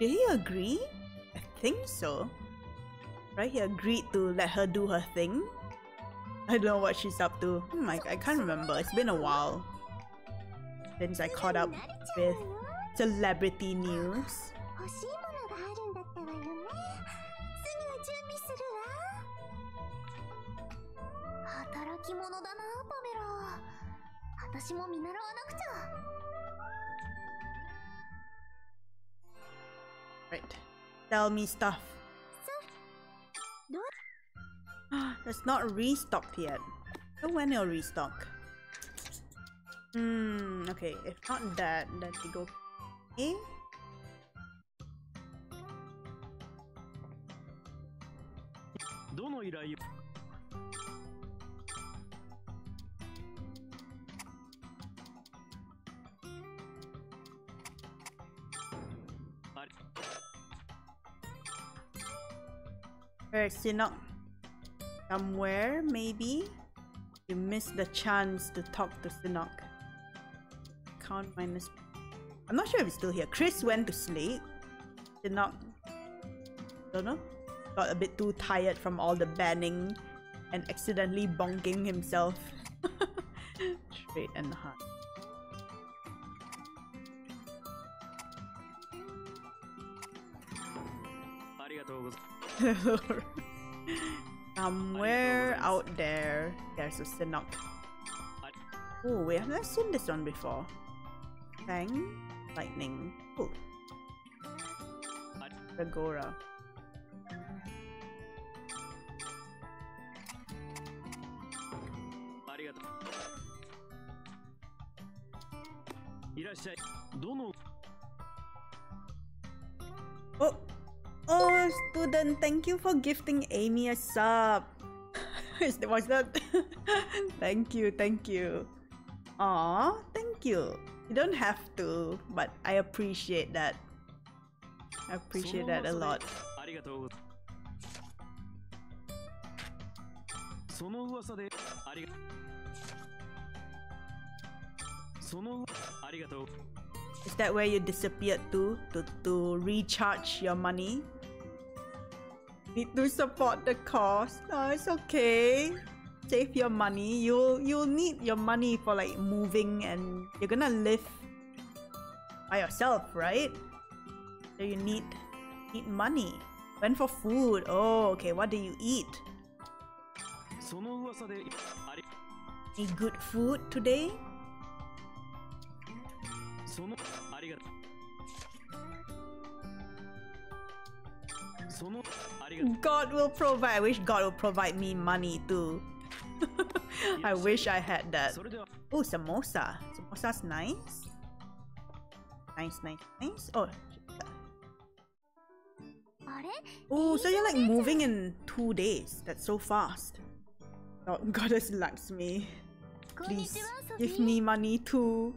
did he agree? I think so. Right, he agreed to let her do her thing. I don't know what she's up to. I can't remember. It's been a while since I caught up with celebrity news. Right. Tell me stuff. That's not restocked yet. So when it'll restock. Okay, if not that, then we go A. Where is Sinok? Somewhere, maybe? You missed the chance to talk to Sinok. Can't find this. I'm not sure if he's still here. Chris went to sleep. Sinok don't know, got a bit too tired from all the banning and accidentally bonking himself. Straight and hard. Somewhere out there, there's a Sinnoh. Oh wait, I've never seen this one before. Fang, lightning. Oh, Agora. Oh, oh, student, thank you for gifting Amy a sub. Was that? Thank you, thank you. Aw, thank you. You don't have to, but I appreciate that. I appreciate that a lot. Is that where you disappeared to recharge your money? Need to support the cause. No, it's okay. Save your money. You'll need your money for like moving, and you're gonna live by yourself, right? So you need money. Went for food. Oh, okay. What do you eat? Any good food today? God will provide. I wish God will provide me money too. I wish I had that. Oh, samosa. Samosa's nice. Nice, nice, nice. Oh. Oh, so you're like moving in 2 days. That's so fast. Oh, Goddess Lakshmi, please give me money too.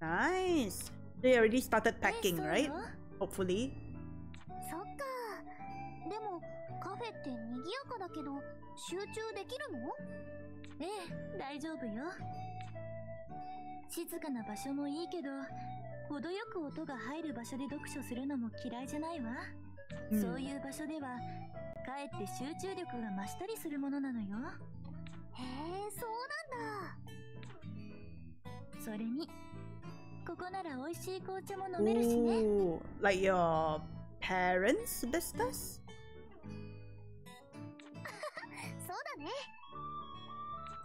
Nice. They already started packing, right? Hopefully. Ooh, like your parents' business?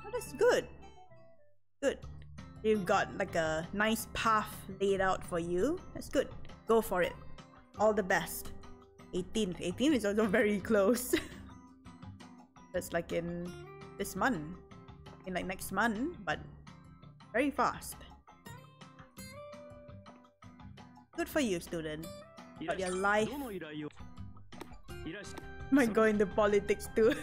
Oh, that's good. Good. You've got like a nice path laid out for you. That's good. Go for it. All the best. 18th. 18th is also very close. That's like in this month. In like next month, but very fast. Good for you, student. But your life. Might go into politics too.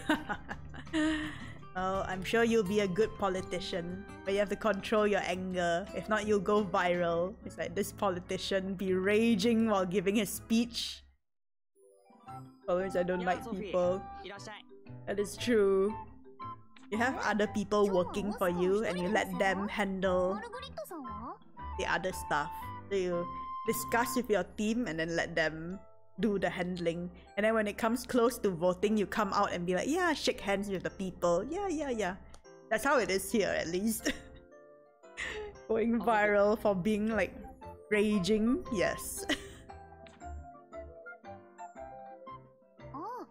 Oh, I'm sure you'll be a good politician, but you have to control your anger. If not, you'll go viral. It's like this politician be raging while giving his speech. Always, I don't like people. That is true. You have other people working for you, and you let them handle the other stuff. So you discuss with your team, and then let them do the handling, and then when it comes close to voting, you come out and be like, yeah, shake hands with the people. Yeah. That's how it is here, at least. Going viral for being like raging. Yes. Oh.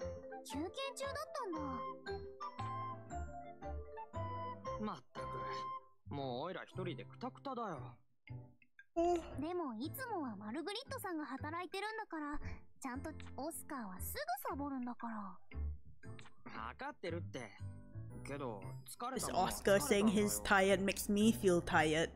This Oscar saying he's tired makes me feel tired.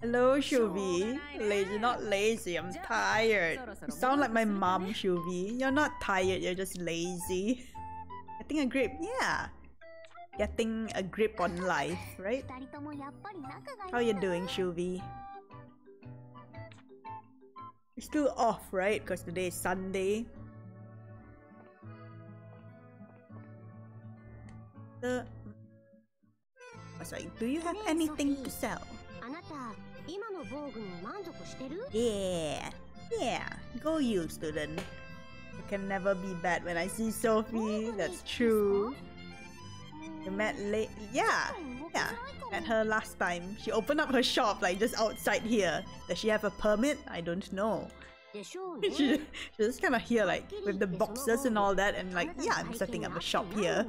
Hello, Shubi. Lazy, not lazy, I'm tired. You sound like my mom, Shubi. You're not tired, you're just lazy. Getting a grip, yeah. Getting a grip on life, right? How you doing, Shuvi? You're still off, right? Because today is Sunday. sorry. Do you have anything to sell? Yeah. Yeah. Go you, student. I can never be bad when I see Sophie. That's true. You met late. Yeah. Yeah. Met her last time. She opened up her shop like just outside here. Does she have a permit? I don't know. She's just kind of here like with the boxes and all that and like, yeah, I'm setting up a shop here.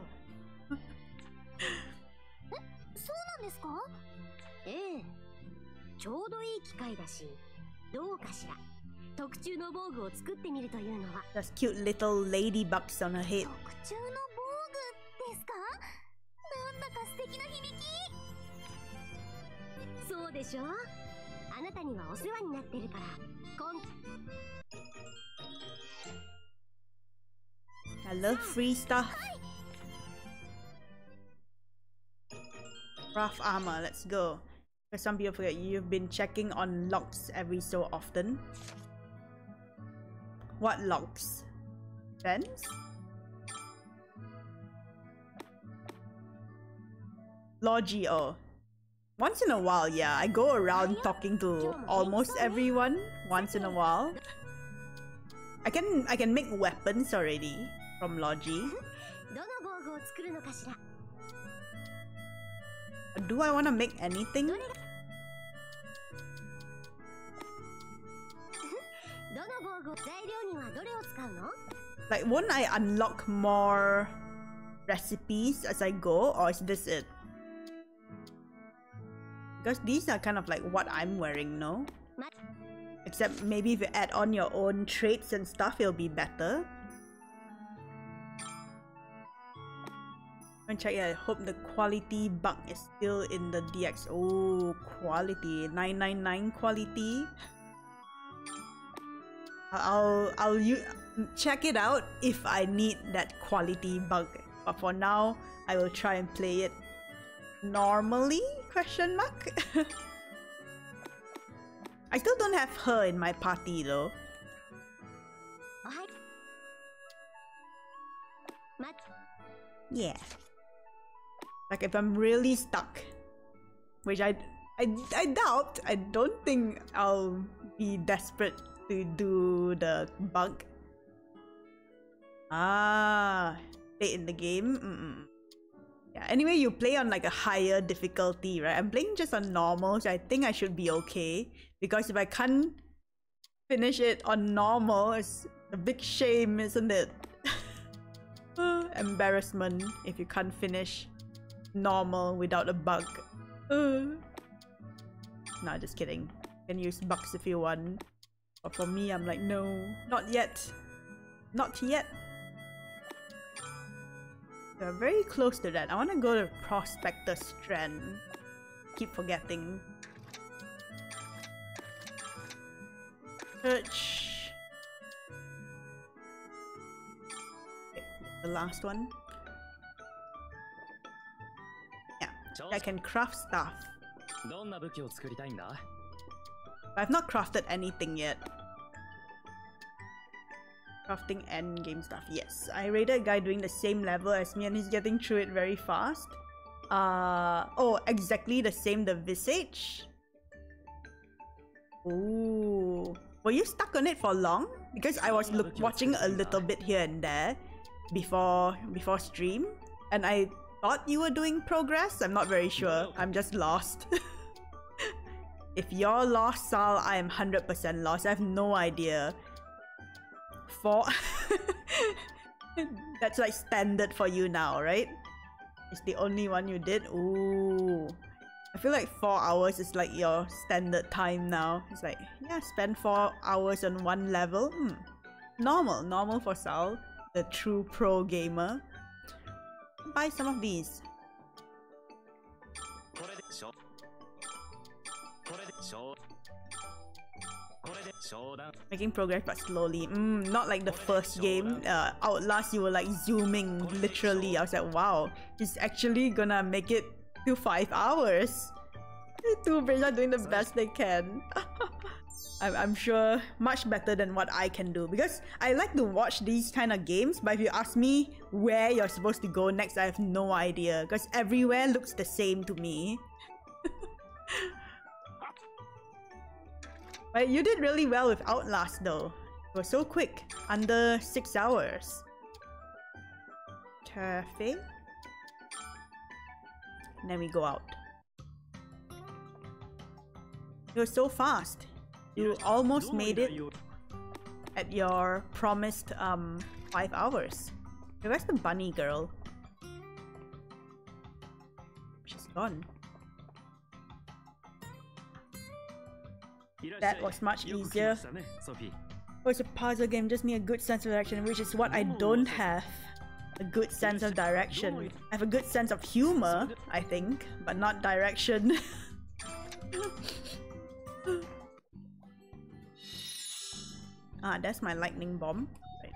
That's cute little ladybugs on her head. I love free stuff. Rough armor, let's go. Because some people forget you've been checking on logs every so often. What logs? Fence? Logio. Once in a while, yeah. I go around talking to almost everyone once in a while. I can make weapons already from Logi. Do I want to make anything? Like, won't I unlock more recipes as I go, or is this it? Because these are kind of like what I'm wearing, no? Except maybe if you add on your own traits and stuff, it'll be better. And check, yeah, I hope the quality bug is still in the DX. Oh, quality. 999 quality. I'll check it out if I need that quality bug. But for now, I will try and play it normally? Question mark. I still don't have her in my party though. Yeah. Like if I'm really stuck, which I doubt, I don't think I'll be desperate to do the bug. Ah, stay in the game. Yeah, anyway, you play on like a higher difficulty, right? I'm playing just on normal, so I think I should be okay. Because if I can't finish it on normal, it's a big shame, isn't it? Embarrassment if you can't finish normal without a bug. Nah, just kidding. You can use bugs if you want. But for me, I'm like, no, not yet. Not yet. We're very close to that. I want to go to Prospector Strand. Keep forgetting. Church. Okay, the last one. Yeah, I can craft stuff. I've not crafted anything yet. Crafting and game stuff, yes. I raided a guy doing the same level as me and he's getting through it very fast. Oh, exactly the same, the visage. Ooh. Were you stuck on it for long? Because I was watching a little bit here and there before stream. And I thought you were doing progress. I'm not very sure. I'm just lost. If you're lost, Sal, I am 100% lost. I have no idea. That's like standard for you now, right? It's the only one you did. Ooh, I feel like 4 hours is like your standard time now. It's like, yeah, spend 4 hours on one level. Normal for Sal, the true pro gamer. Buy some of these. Making progress but slowly. Not like the first game. Outlast, you were like zooming, literally. I was like, wow, he's actually gonna make it to 5 hours. The two brains are doing the best they can. I'm sure much better than what I can do, because I like to watch these kind of games, but if you ask me where you're supposed to go next, I have no idea, because everywhere looks the same to me. But you did really well with Outlast though. It was so quick, under 6 hours. Cafe. And then we go out. It was so fast. You almost made it at your promised 5 hours. Where's the bunny girl? She's gone. That was much easier. Oh, it's a puzzle game, just need a good sense of direction, which is what I don't have. A good sense of direction. I have a good sense of humor, I think, but not direction. Ah, that's my lightning bomb. Right.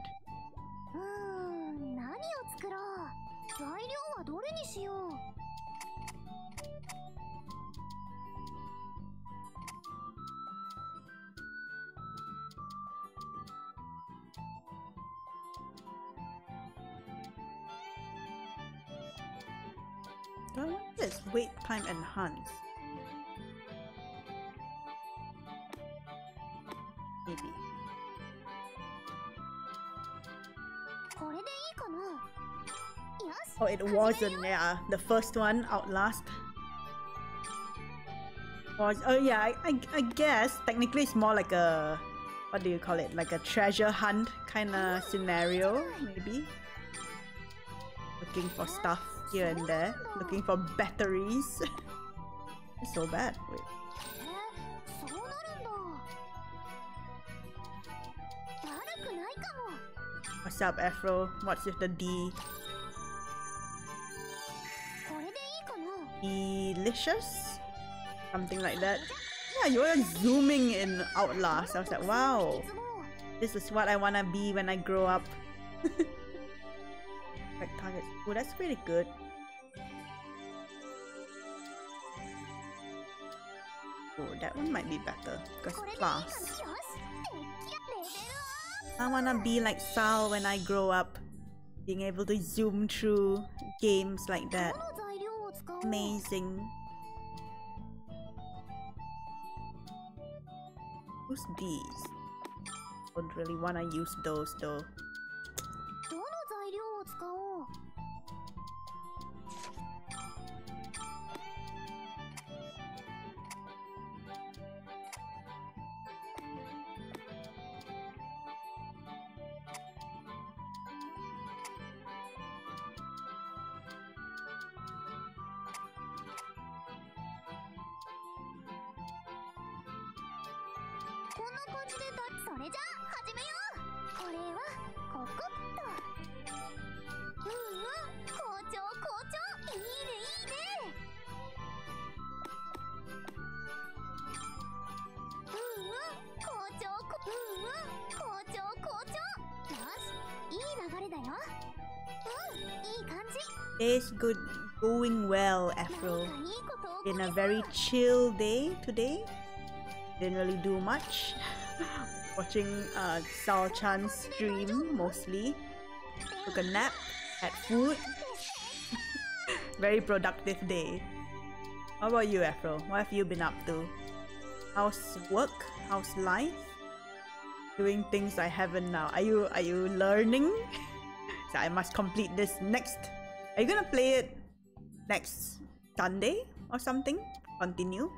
Oh, let's wait time enhance. Maybe. Oh, it wasn't, yeah. The first one, Outlast. Was, oh yeah, I guess technically it's more like a... what do you call it? Like a treasure hunt kind of scenario, maybe? Looking for stuff here and there. Looking for batteries. It's so bad. Wait. What's up, Afro? What's with the D? Delicious? Something like that. Yeah, you were zooming in Outlast. I was like, wow. This is what I wanna be when I grow up. Right, target. Oh, that's pretty good. Oh, that one might be better. Because class. I wanna be like Sal when I grow up. Being able to zoom through games like that. Amazing. Who's these? Don't really wanna use those though. Day's good, going well, Afro. Been a very chill day today. Didn't really do much. Watching Sao-chan's stream mostly. Took a nap, had food. Very productive day. How about you, Afro? What have you been up to? How's work? How's life? Doing things I haven't now. Are you learning? So I must complete this next. Are you gonna play it next Sunday or something? Continue?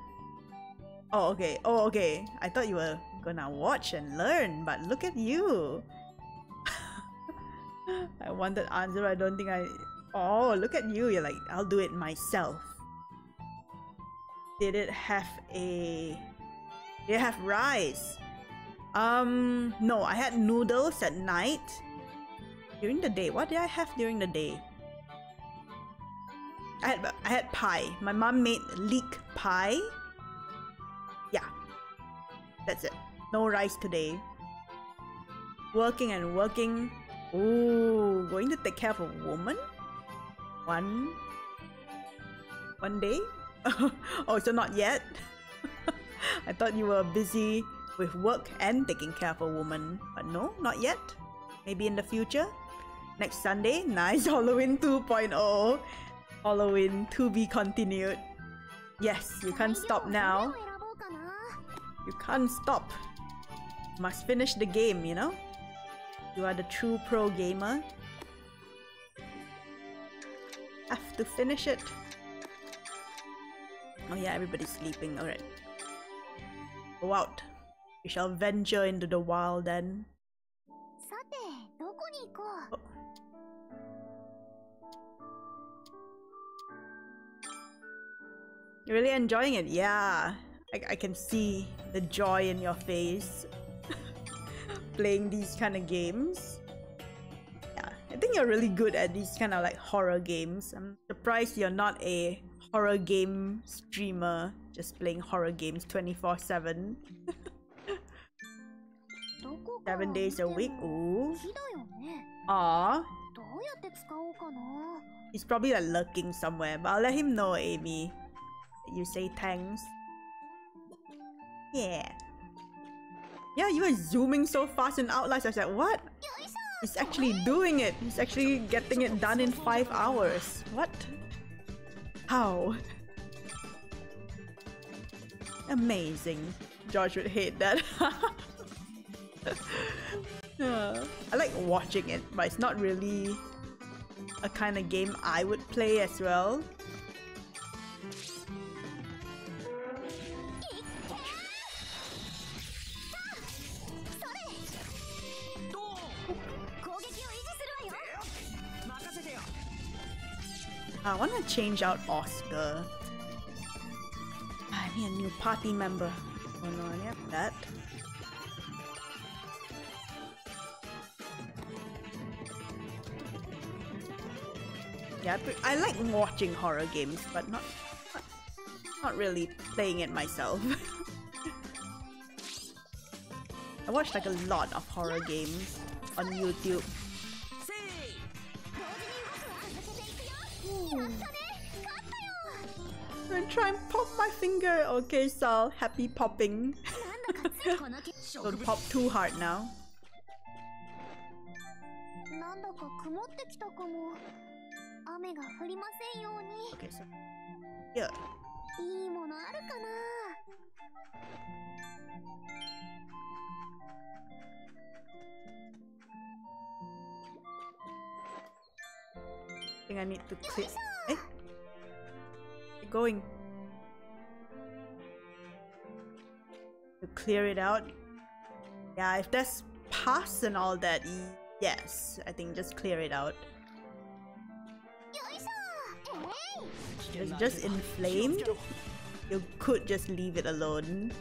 Oh, okay. Oh, okay. I thought you were gonna watch and learn, but look at you. I wanted answer, I don't think I... Oh, look at you. You're like, I'll do it myself. Did it have a... Did it have rice? No, I had noodles at night. During the day, what did I have during the day? I had pie. My mom made leek pie. Yeah. That's it. No rice today. Working and working. Ooh, going to take care of a woman? One day? Oh, so not yet? I thought you were busy with work and taking care of a woman. But no, not yet. Maybe in the future. Next Sunday, nice Halloween 2.0. Halloween to be continued. Yes, you can't stop now. You can't stop. Must finish the game, you know? You are the true pro gamer. Have to finish it. Oh yeah, everybody's sleeping. Alright. Go out. We shall venture into the wild then. Oh. You're really enjoying it? Yeah. I can see the joy in your face playing these kind of games. Yeah, I think you're really good at these kind of like horror games. I'm surprised you're not a horror game streamer just playing horror games 24/7. 7 days a week. Ooh. Aww. He's probably like lurking somewhere, but I'll let him know, Amy. You say thanks. Yeah. Yeah, you were zooming so fast in Outlast. I was like, what? He's actually doing it. He's actually getting it done in 5 hours. What? How? Amazing. George would hate that. I like watching it, but it's not really a kind of game I would play as well. I want to change out Oscar. I need a new party member. Oh no, I have that. Yeah, I like watching horror games, but not really playing it myself. I watched like a lot of horror games on YouTube. I'm gonna try and pop my finger. Okay, Sal, happy popping. Don't pop too hard now. Okay, so yeah. I think I need to click. Eh? Going to clear it out. Yeah, if there's pus and all that, yes, I think just clear it out. It's just inflamed. You could just leave it alone.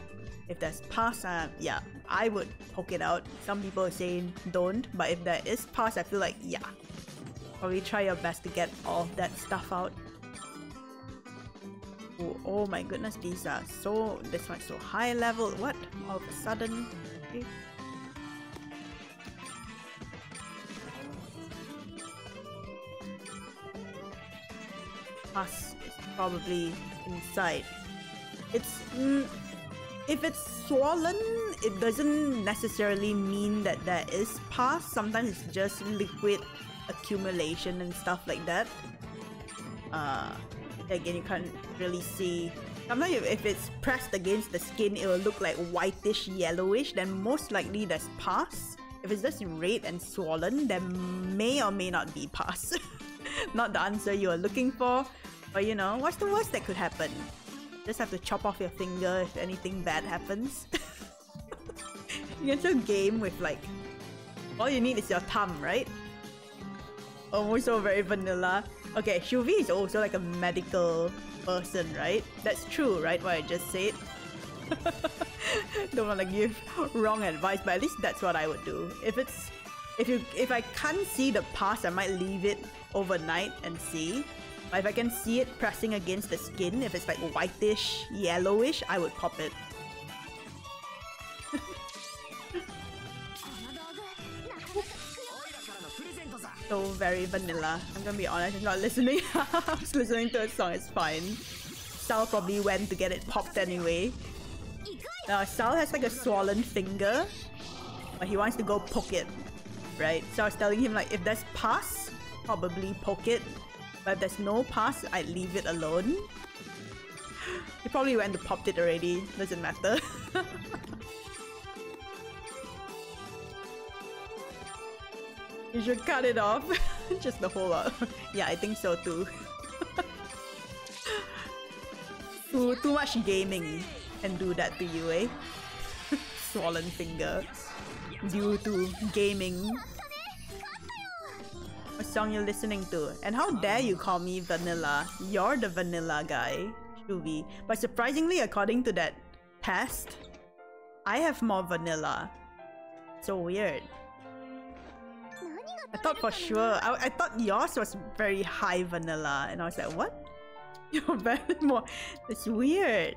If there's pus, yeah, I would poke it out. Some people say don't, but if there is pus, I feel like, yeah, probably try your best to get all that stuff out. Ooh, oh my goodness, these are so... this one's so high level. What? All of a sudden... Okay. Pus is probably inside. It's... if it's swollen, it doesn't necessarily mean that there is pus. Sometimes it's just liquid accumulation and stuff like that. Again, you can't really see. Sometimes if it's pressed against the skin, it will look like whitish yellowish, then most likely there's pus. If it's just red and swollen, there may or may not be pus. Not the answer you are looking for, but you know, what's the worst that could happen? Just have to chop off your finger if anything bad happens. You can still game with like, all you need is your thumb, right? Almost so very vanilla. Okay, Shuvi is also like a medical person, right? That's true, right? What I just said. Don't want to give wrong advice, but at least that's what I would do. If I can't see the pus, I might leave it overnight and see. But if I can see it pressing against the skin, if it's like whitish, yellowish, I would pop it. So very vanilla. I'm gonna be honest, I'm not listening. I'm just listening to a song, it's fine. Sal probably went to get it popped anyway. Now Sal has like a swollen finger, but he wants to go poke it, right? So I was telling him like, if there's pus, probably poke it, but if there's no pus, I leave it alone. He probably went and popped it already, doesn't matter. You should cut it off. Just the whole lot. Yeah, I think so too. Too much gaming can do that to you, eh? Swollen finger due to gaming. What song you're listening to? And how dare you call me vanilla? You're the vanilla guy, Shubi. But surprisingly, according to that test, I have more vanilla. So weird. I thought for sure, I thought yours was very high vanilla, and I was like, what? You're very more. It's weird.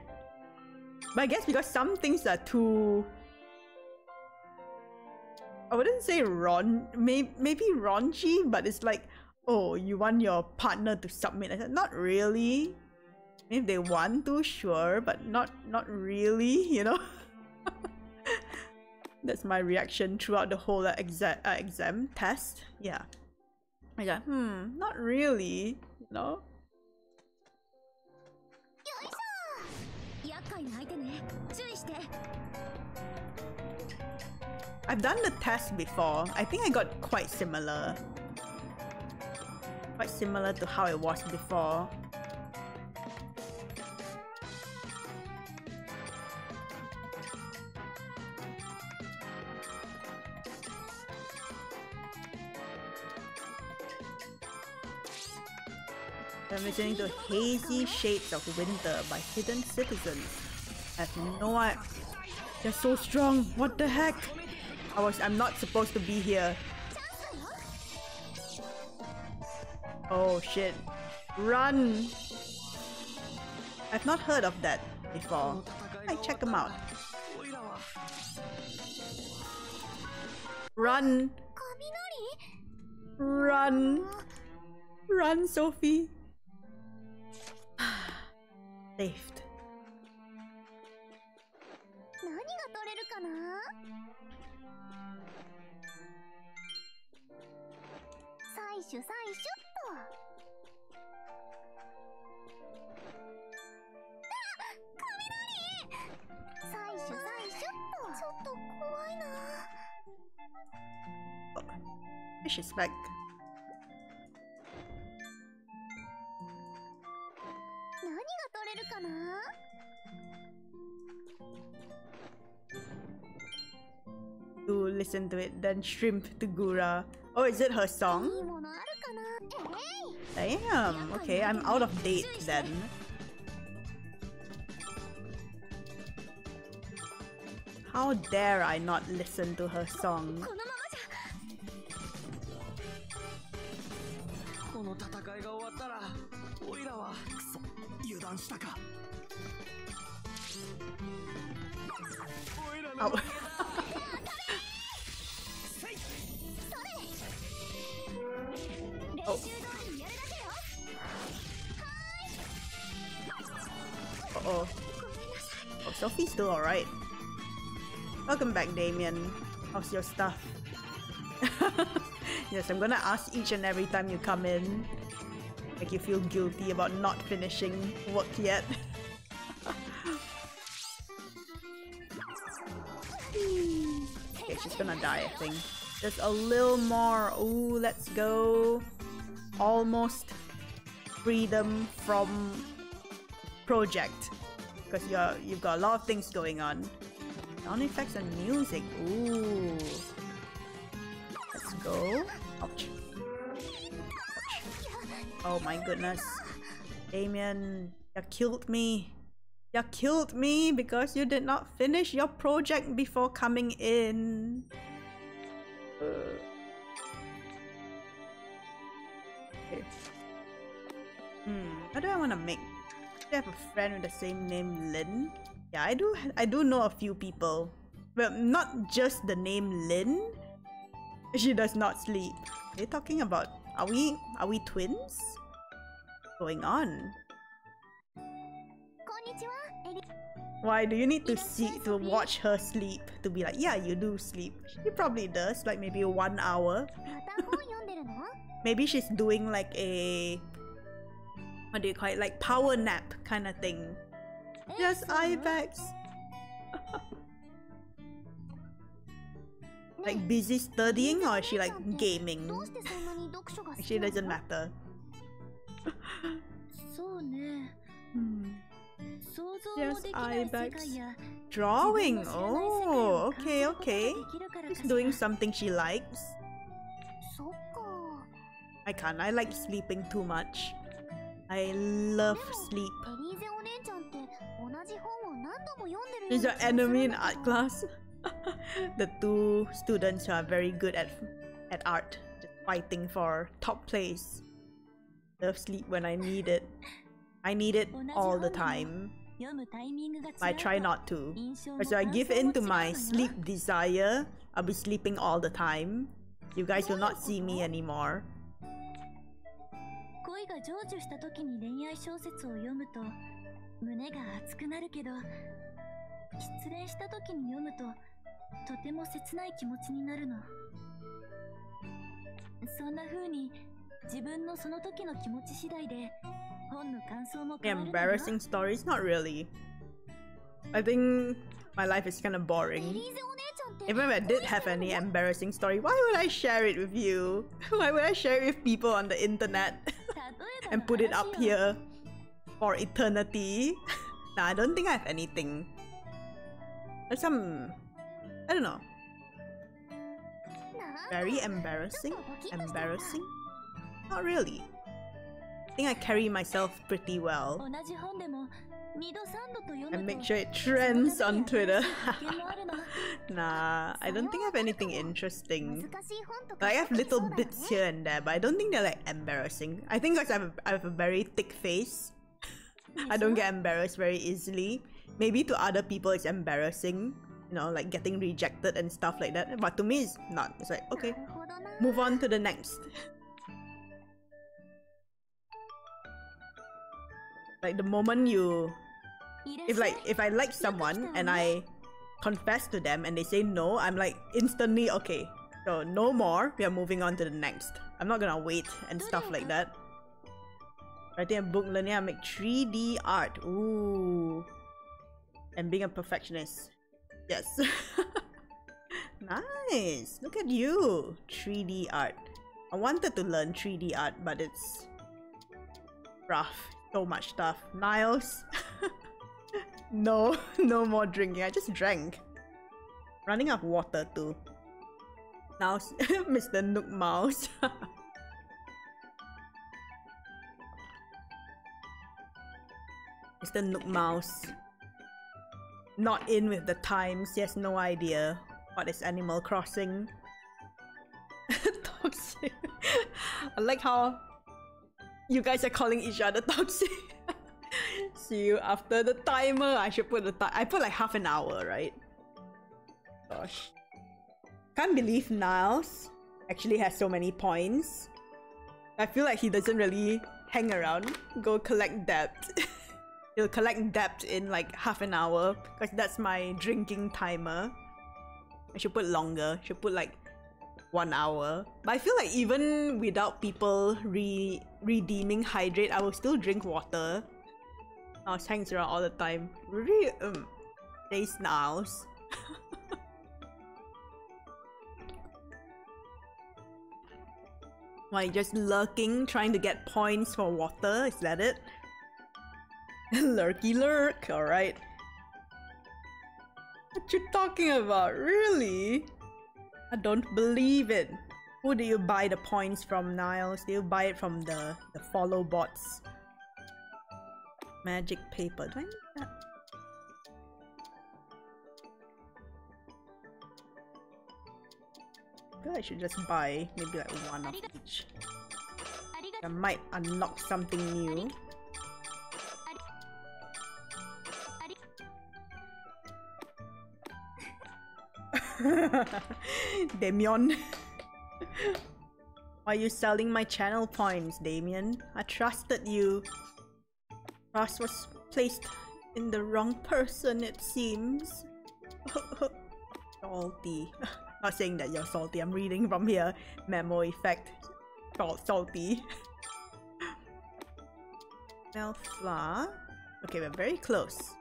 But I guess because some things are too... I wouldn't say maybe raunchy, but it's like, oh, you want your partner to submit. I said, not really. If they want to, sure, but not really, you know? That's my reaction throughout the whole exam test. Yeah. I got, not really, you know? I've done the test before. I think I got quite similar. Quite similar to how it was before. I'm listening to Hazy Shades of Winter by Hidden Citizens. I have no idea. They're so strong. What the heck? I'm not supposed to be here. Oh shit. Run! I've not heard of that before. I check them out. Run! Run! Run, Sophie! Saved. Oh, fish is back. To listen to it, then shrimp to Gura. Oh, is it her song? Damn, okay, I'm out of date then. How dare I not listen to her song? Ow. Oh. Uh-oh. Oh, Sophie's still alright. Welcome back, Damien. How's your stuff? Yes, I'm gonna ask each and every time you come in. Make you feel guilty about not finishing work yet. Okay, she's gonna die, I think. Just a little more. Ooh, let's go. Almost freedom from project. Because you've got a lot of things going on. Sound effects and music. Ooh. Let's go. Ouch. Ouch. Oh my goodness. Damien, you killed me. You killed me because you did not finish your project before coming in. Okay. What do I want to make? Do I have a friend with the same name, Lin? Yeah, I do know a few people. Well, not just the name Lin. She does not sleep. Are they talking about... Are we twins? What's going on? Why do you need to watch her sleep to be like, yeah, you do sleep? She probably does, like maybe 1 hour. Maybe she's doing like a, what do you call it, like power nap kind of thing. Just eye bags. Like busy studying, or is she like gaming? Actually, it doesn't matter. Just eye bags. Drawing! Oh, okay, okay. She's doing something she likes. I can't. I like sleeping too much. I love sleep. Is your enemy in art class? The two students who are very good at art, just fighting for top place. Love sleep when I need it. I need it all the time. I try not to. So I give in to my sleep desire. I'll be sleeping all the time. You guys will not see me anymore. Embarrassing stories? Not really. I think my life is kind of boring. Even if I did have any embarrassing story, why would I share it with you? Why would I share it with people on the internet and put it up here for eternity? Nah, I don't think I have anything. There's some... I don't know. Very embarrassing? Embarrassing? Not really. I think I carry myself pretty well. And make sure it trends on Twitter. Nah, I don't think I have anything interesting. Like, I have little bits here and there, but I don't think they're like embarrassing. I think because I have a very thick face, I don't get embarrassed very easily. Maybe to other people it's embarrassing, you know, like getting rejected and stuff like that. But to me it's not. It's like, okay, move on to the next. Like the moment you... If I like someone and I confess to them and they say no, I'm like instantly, okay, so no more, we are moving on to the next. I'm not gonna wait and stuff like that. Writing a book, learning how to make 3D art. Ooh. And being a perfectionist. Yes. Nice. Look at you. 3D art. I wanted to learn 3D art, but it's rough. So much stuff. Niles. No, no more drinking. I just drank. Running out of water too. Now, Mr. Nook Mouse. Mr. Nook Mouse. Not in with the times. He has no idea what is Animal Crossing. Toxic. I like how you guys are calling each other toxic. See you after the timer. I should put the time. I put like half an hour, right? Gosh. Can't believe Niles actually has so many points. I feel like he doesn't really hang around. Go collect debt. He'll collect debt in like half an hour because that's my drinking timer. I should put longer. I should put like 1 hour. But I feel like even without people redeeming hydrate, I will still drink water. Mouse hangs around all the time. Really, they snarls. Why, just lurking, trying to get points for water? Is that it? Lurky lurk, alright. What you talking about? Really? I don't believe it. Who do you buy the points from, Niles? Do you buy it from the follow bots? Magic paper. Do I need that? I feel I should just buy maybe like one of each. I might unlock something new. Damien. Why are you selling my channel points, Damien? I trusted you. Trust was placed in the wrong person, it seems. Salty. Not saying that you're salty, I'm reading from here. Memo effect. Salty. Melfla. Okay, we're very close.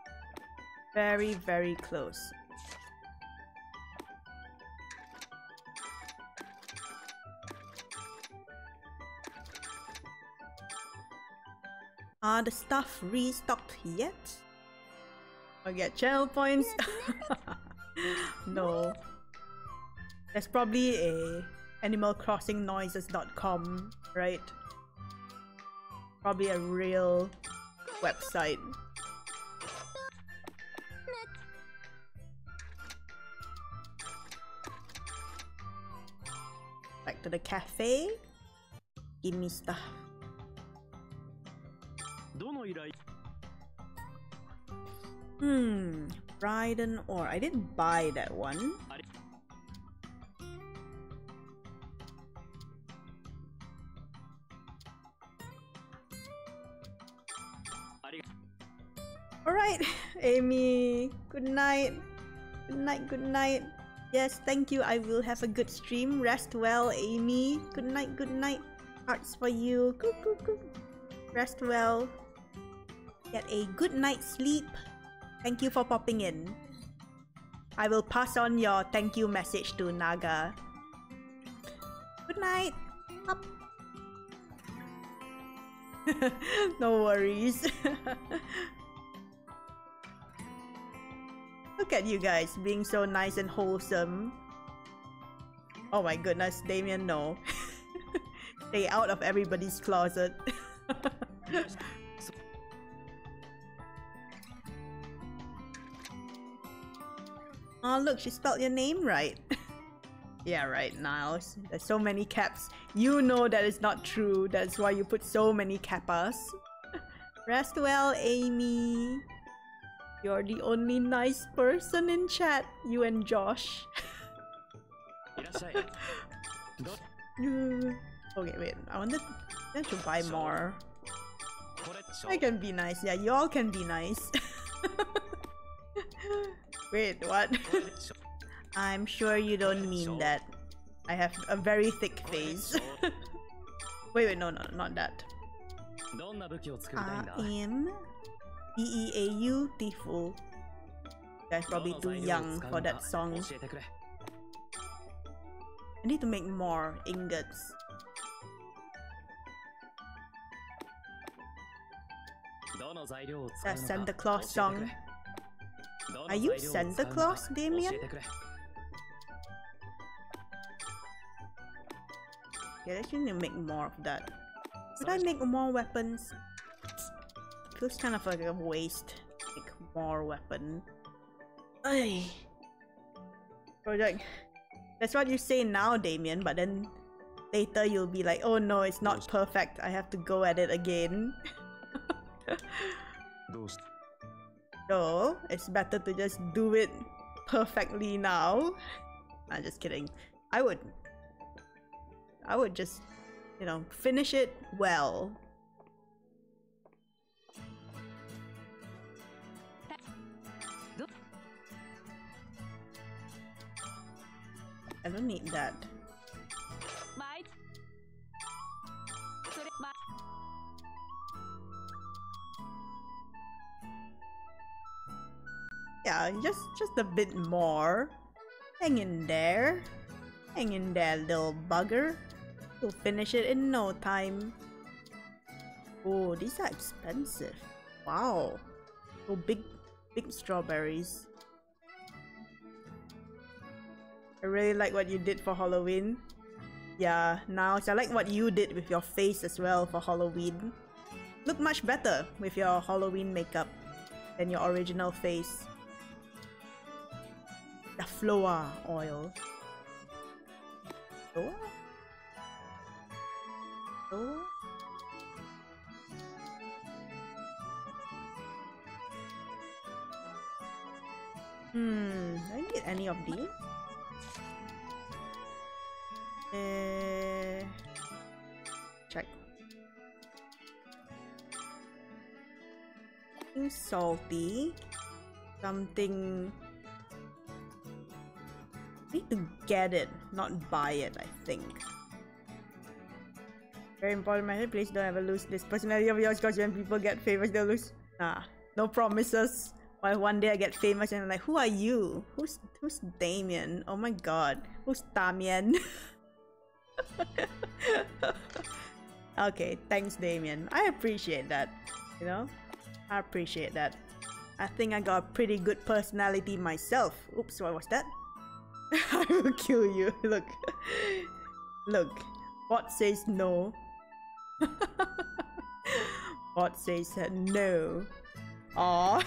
Very, very close. Are the stuff restocked yet? I'll get channel points. No. There's probably a animalcrossingnoises.com, right? Probably a real website. Back to the cafe. Give me stuff. Hmm, Raiden Ore. I didn't buy that one. Alright, Amy. Good night. Good night, good night. Yes, thank you. I will have a good stream. Rest well, Amy. Good night, good night. Hearts for you. Good, good, good. Rest well. Get a good night's sleep. Thank you for popping in. I will pass on your thank you message to Naga. Good night. Up. No worries. Look at you guys being so nice and wholesome. Oh my goodness, Damien, no. Stay out of everybody's closet. Oh look, she spelled your name right. Yeah, right, Niles. There's so many caps. You know that is not true. That's why you put so many kappas. Rest well, Amy. You're the only nice person in chat. You and Josh. Okay, wait. I want to buy more. I can be nice. Yeah, you all can be nice. Wait, what? I'm sure you don't mean that. I have a very thick face. Wait, wait, no, no, not that. I am beautiful. That's probably too young for that song. I need to make more ingots. That Santa Claus song. Are you Santa Claus, Damien? Yeah, I should make more of that. Should I make more weapons? Feels kind of like a waste. Make more weapon. Ay. Project. That's what you say now, Damien, but then later you'll be like, oh no, it's not perfect. I have to go at it again. So, it's better to just do it perfectly now. I'm just kidding. I would just, you know, finish it well. I don't need that. Yeah, just a bit more. Hang in there. Hang in there, little bugger. We'll finish it in no time. Oh, these are expensive. Wow. So big strawberries. I really like what you did for Halloween. Yeah, now I like what you did with your face as well for Halloween. Look much better with your Halloween makeup than your original face. The flower oil. Flower? Flower? Do I need any of these? Check. something salty, something. I need to get it, not buy it, I think. Very important matter, please don't ever lose this personality of yours, because when people get famous, they'll lose. Nah, no promises. While one day I get famous and I'm like, who are you? Who's Damien? Oh my god. Who's Damien? Okay, thanks Damien. I appreciate that. You know? I appreciate that. I think I got a pretty good personality myself. Oops, what was that? I will kill you. Look. Look. Bot says no. Bot says no. Oh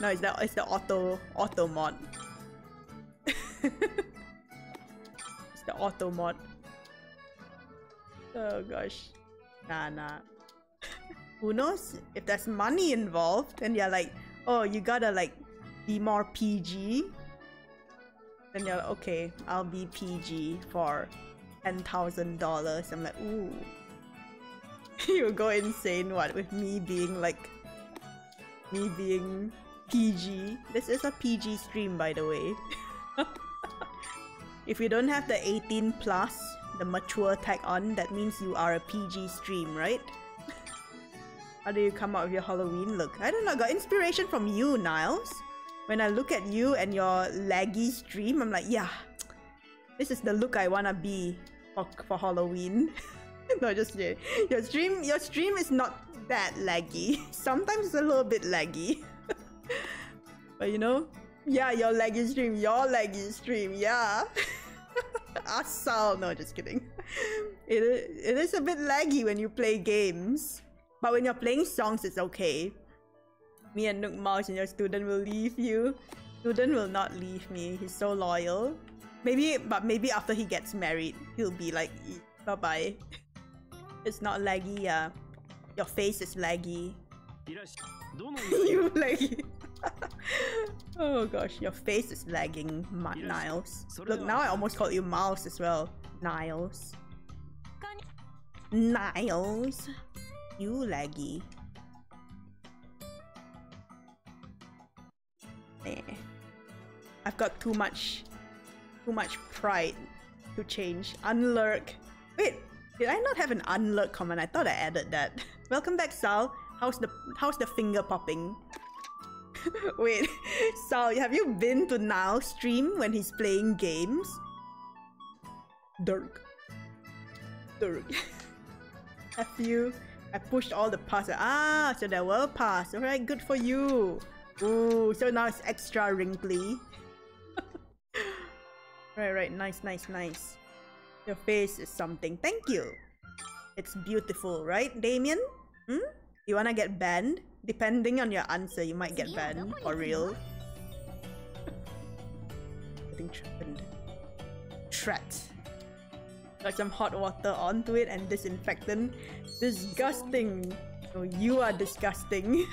no, it's the auto mod. It's the auto mod. Oh gosh. Nah. Who knows? If there's money involved and you're like, oh, you gotta like be more PG, then you're like, okay, I'll be PG for $10,000. I'm like, ooh. You'll go insane, what, with me being PG. This is a PG stream, by the way. If you don't have the 18 plus, the mature tag on, that means you are a PG stream, right? How do you come out with your Halloween look? I don't know, I got inspiration from you, Niles. When I look at you and your laggy stream, I'm like, yeah, this is the look I wanna be for Halloween. No, just kidding. Your stream is not that laggy. Sometimes it's a little bit laggy. But you know, yeah, your laggy stream, yeah. Asal. No, just kidding. It is a bit laggy when you play games. But when you're playing songs, it's okay. Me and Nook Mouse and your student will leave you. Student will not leave me. He's so loyal. Maybe after he gets married, he'll be like, bye-bye. It's not laggy, yeah. Your face is laggy. You laggy. Oh gosh, your face is lagging, Niles. Look, now I almost called you Mouse as well. Niles. You laggy. Eh. I've got too much pride to change. Unlurk. Wait, did I not have an unlurk comment? I thought I added that. Welcome back, Sal. How's the finger popping? Wait, Sal, have you been to Nile's stream when he's playing games? Dirk. Have you? I pushed all the passes. Ah, so there were passes. Alright, good for you. Ooh, so now it's extra wrinkly. Right, nice. Your face is something. Thank you. It's beautiful, right, Damien? Hmm? You wanna get banned? Depending on your answer, you might get banned. For real. Getting threatened. Threat. Got some hot water onto it and disinfectant. Disgusting. Oh, you are disgusting.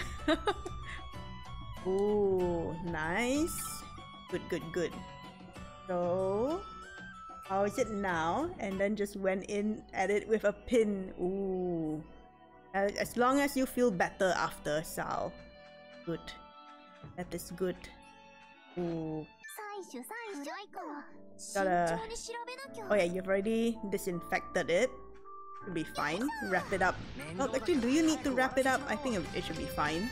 Ooh, nice. Good. So, how is it now? And then just went in at it with a pin. Ooh. As long as you feel better after, Sal. Good. That is good. Ooh. Oh yeah, you've already disinfected it. Should be fine. Wrap it up. Oh, actually, do you need to wrap it up? I think it should be fine.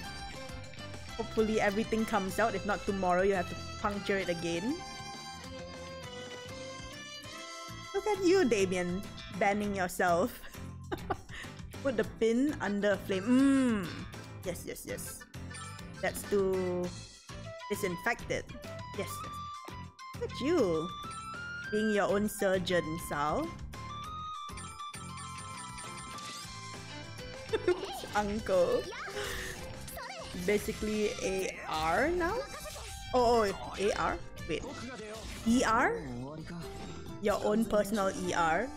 Hopefully everything comes out. If not, tomorrow you have to puncture it again. Look at you, Damien. Banning yourself. Put the pin under a flame. Mmm. Yes. That's to disinfect it. Yes. Look at you. Being your own surgeon, Sal. Uncle. Basically AR now? Oh, AR? Wait. ER? Your own personal ER?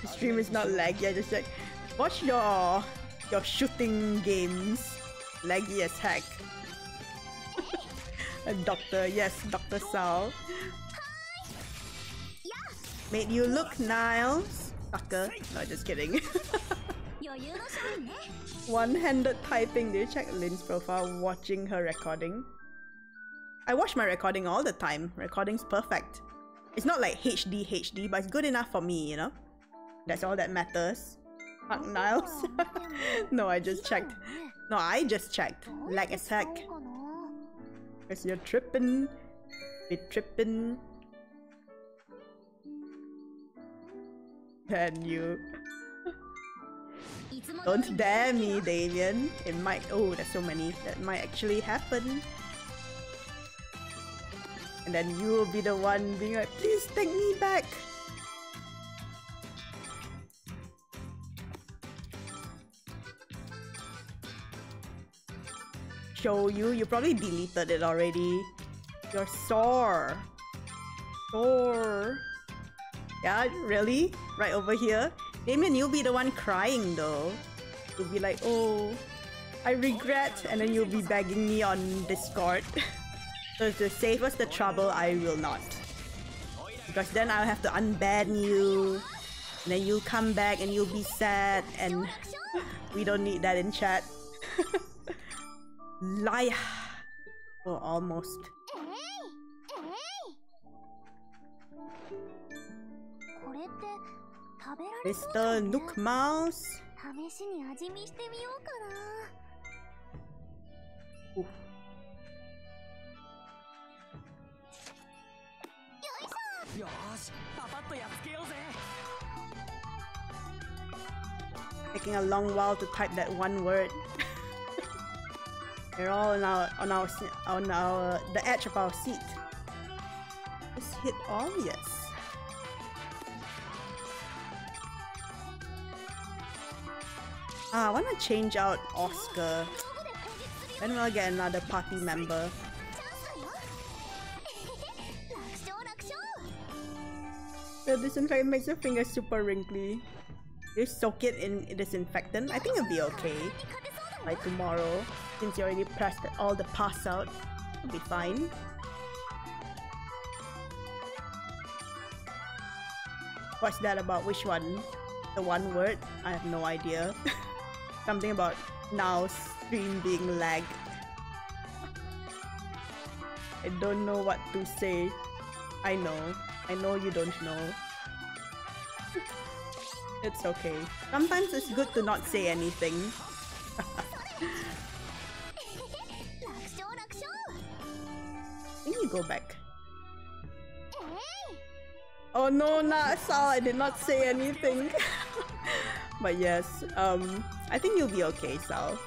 The stream is not laggy, I just like, watch your shooting games. Laggy as heck. A doctor, yes, Dr. Sal. Made you look, Niles. sucker. No, just kidding. One-handed typing. Do you check Lynn's profile? Watching her recording. I watch my recording all the time. Recording's perfect. It's not like HD, but it's good enough for me, you know? That's all that matters. Fuck Niles. No, I just checked. No, I just checked. Lag attack. Cause you're trippin'. Be trippin'. Damn you. Don't dare me, Damien. It might— oh, there's so many. That might actually happen. And then you will be the one being like, please take me back! Show you, you probably deleted it already. You're sore. Sore. Yeah, really? Right over here? Damien, you'll be the one crying though. You'll be like, oh, I regret, and then you'll be begging me on Discord. So to save us the trouble, I will not. Because then I'll have to unban you. And then you'll come back and you'll be sad, and we don't need that in chat. Liar. Well, almost. Mr. Nook Mouse. Ooh. Taking a long while to type that one word. We're all on the edge of our seat. Just hit all, yes. Ah, I wanna change out Oscar. Then we'll get another party member. The disinfectant makes your fingers super wrinkly. You soak it in disinfectant. I think it'll be okay. By tomorrow, since you already pressed all the pass out, it'll be fine. What's that about? Which one? The one word? I have no idea. Something about now stream being lagged. I don't know what to say. I know. I know you don't know. It's okay. Sometimes it's good to not say anything. I think you go back. Oh no, Nassau, I did not say anything. But yes, I think you'll be okay, Sal.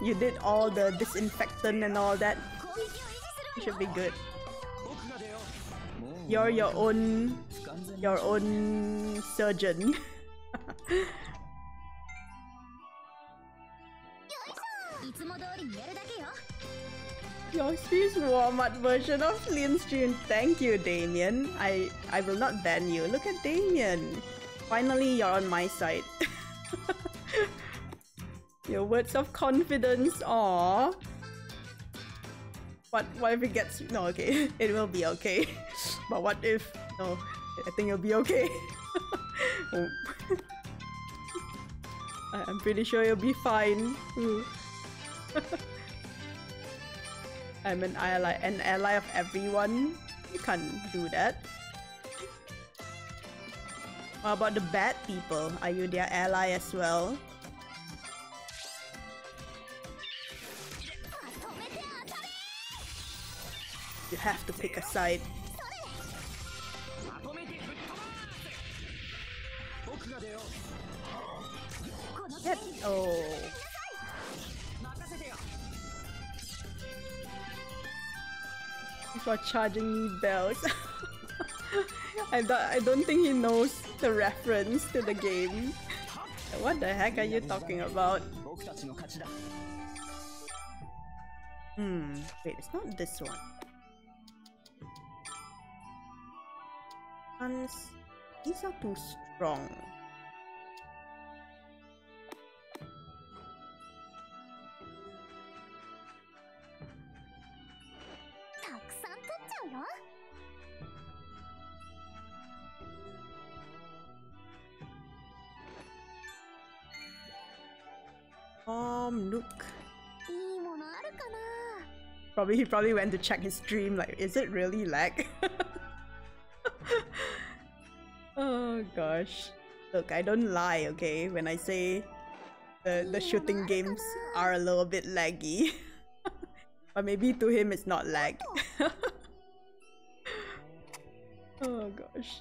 You did all the disinfectant and all that. You should be good. You're your own surgeon. Yosh's warm-up version of Slim Stream. Thank you, Damien. I will not ban you. Look at Damien. Finally, you're on my side. Your words of confidence. Aww. What if it gets— no, okay. It will be okay. But what if— no, I think it'll be okay. Oh. I'm pretty sure you'll be fine. I'm an ally of everyone. You can't do that. What about the bad people? Are you their ally as well? You have to pick a side. Get— oh. For charging me bells. I don't think he knows the reference to the game. What the heck are you talking about? Hmm. Wait, it's not this one. These are too strong. Nook. He probably went to check his stream, like, is it really lag? Oh gosh. Look, I don't lie, okay? When I say the shooting games are a little bit laggy. But maybe to him it's not lag. Oh gosh.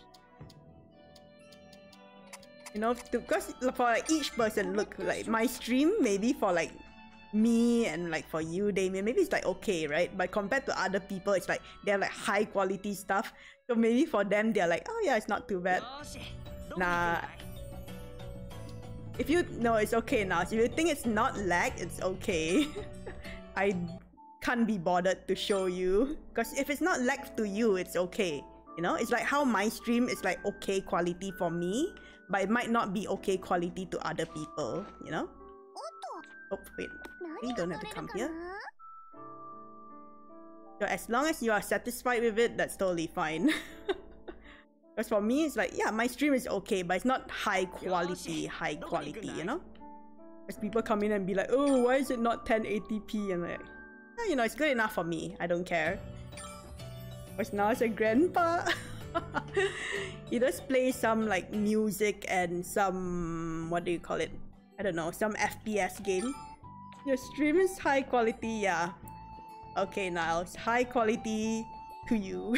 You know, because for like, each person, look, like my stream, maybe for like me and like for you, Damien, maybe it's like okay, right? But compared to other people, it's like they're like high quality stuff. So maybe for them, they're like, oh yeah, it's not too bad. Nah. If you know it's okay now, so if you think it's not lag, it's okay. I can't be bothered to show you, because if it's not lag to you, it's okay. You know, it's like how my stream is like okay quality for me, but it might not be okay quality to other people, you know? Oh, wait. You don't have to come here. So as long as you are satisfied with it, that's totally fine. Because for me, it's like, yeah, my stream is okay, but it's not high quality, you know? Because people come in and be like, oh, why is it not 1080p? And like, oh, you know, it's good enough for me. I don't care. Because now it's a grandpa. You just play some like music and some, what do you call it? I don't know, some FPS game. Your stream is high quality, yeah. Okay, now it's high quality to you.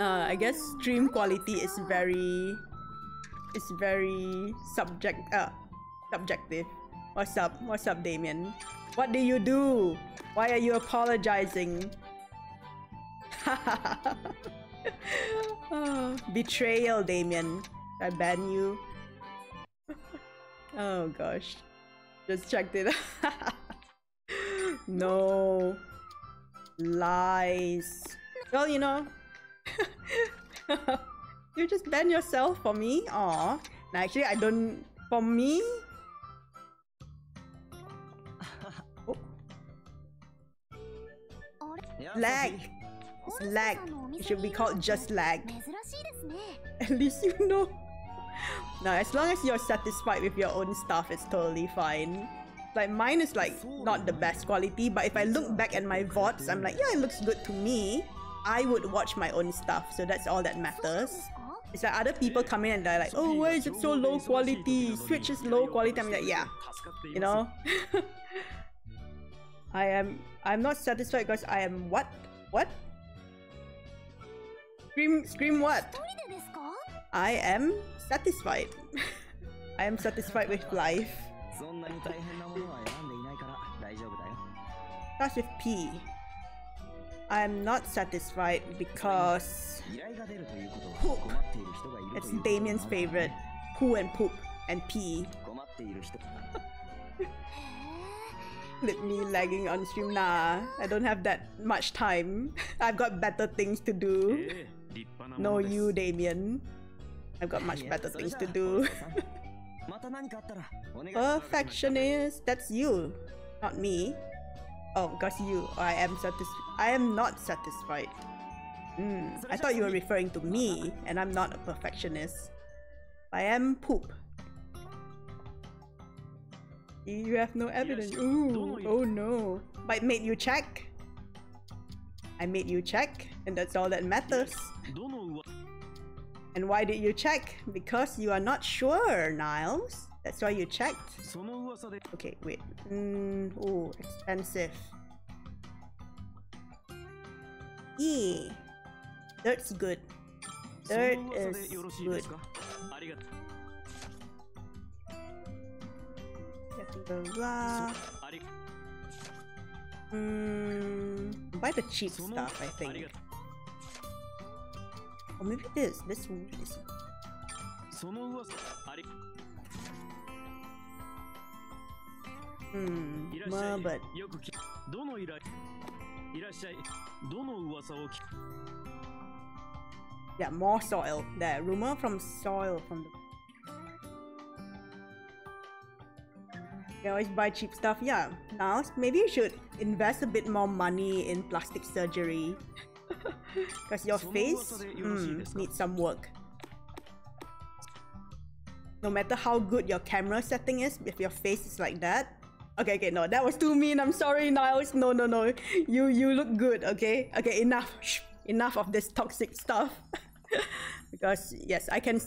I guess stream quality is very subjective. What's up, Damien? What do you do? Why are you apologizing? Oh, betrayal, Damien. I ban you. Oh gosh, just checked it. No lies. Well, you know, you just ban yourself for me. Aw, no, actually, I don't. For me, oh. Lag. It's lag. It should be called just lag. At least you know. No, as long as you're satisfied with your own stuff, it's totally fine. Like mine is like not the best quality, but if I look back at my VODs, I'm like, yeah, it looks good to me. I would watch my own stuff, so that's all that matters. It's like other people come in and they're like, oh, why is it so low quality? Switch is low quality. I'm like, yeah, you know. I'm not satisfied because I am what? What? Scream what? I am satisfied. I am satisfied with life. Starts with P. I am not satisfied because poop. It's Damien's favorite. Poo and poop and pee. Flip me lagging on stream. Nah, I don't have that much time. I've got better things to do. No, you, Damien. I've got much better things to do. Perfectionist, that's you, not me. Oh, because you. I am not satisfied. I thought you were referring to me, and I'm not a perfectionist. I am poop. You have no evidence. Ooh, oh no. But I made you check. I made you check, and that's all that matters. And why did you check? Because you are not sure, Niles. That's why you checked. Okay, wait. Ooh, expensive. E. Dirt's good. Dirt is good. Buy the cheap stuff, I think. Or maybe this one. But yeah, more soil. There, rumor from soil from the. You always buy cheap stuff, yeah. Now maybe you should invest a bit more money in plastic surgery. Because your face needs some work. no matter how good your camera setting is, if your face is like that. Okay, okay, no, that was too mean. I'm sorry, Niles. No, no, no. You look good, okay? Okay, enough. Shh, enough of this toxic stuff. Because yes, I can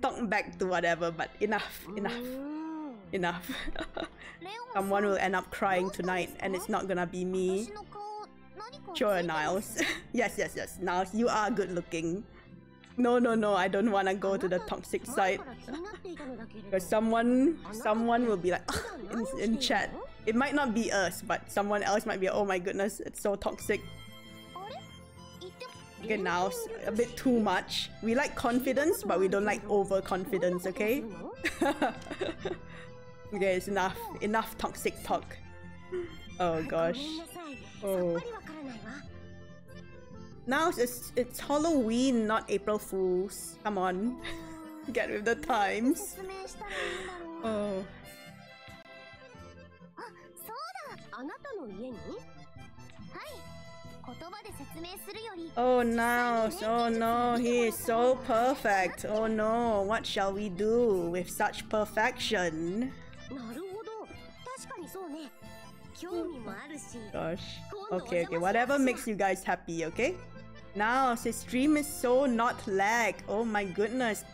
talk back to whatever, but enough. Someone will end up crying tonight, and it's not gonna be me. Sure, Niles. Yes. Niles, you are good looking. No, I don't wanna go to the toxic side. Because someone will be like, oh, in chat. It might not be us, but someone else might be, oh my goodness, it's so toxic. Okay, Niles, a bit too much. We like confidence, but we don't like overconfidence, okay? Okay, it's enough. Enough toxic talk. Oh gosh. Oh. Now it's Halloween, not April Fools. Come on, get with the times. Oh. Oh no! Oh no! He is so perfect. Oh no! What shall we do with such perfection? Gosh. Okay. Whatever makes you guys happy. Okay. Now, his stream is so not lag. Oh my goodness,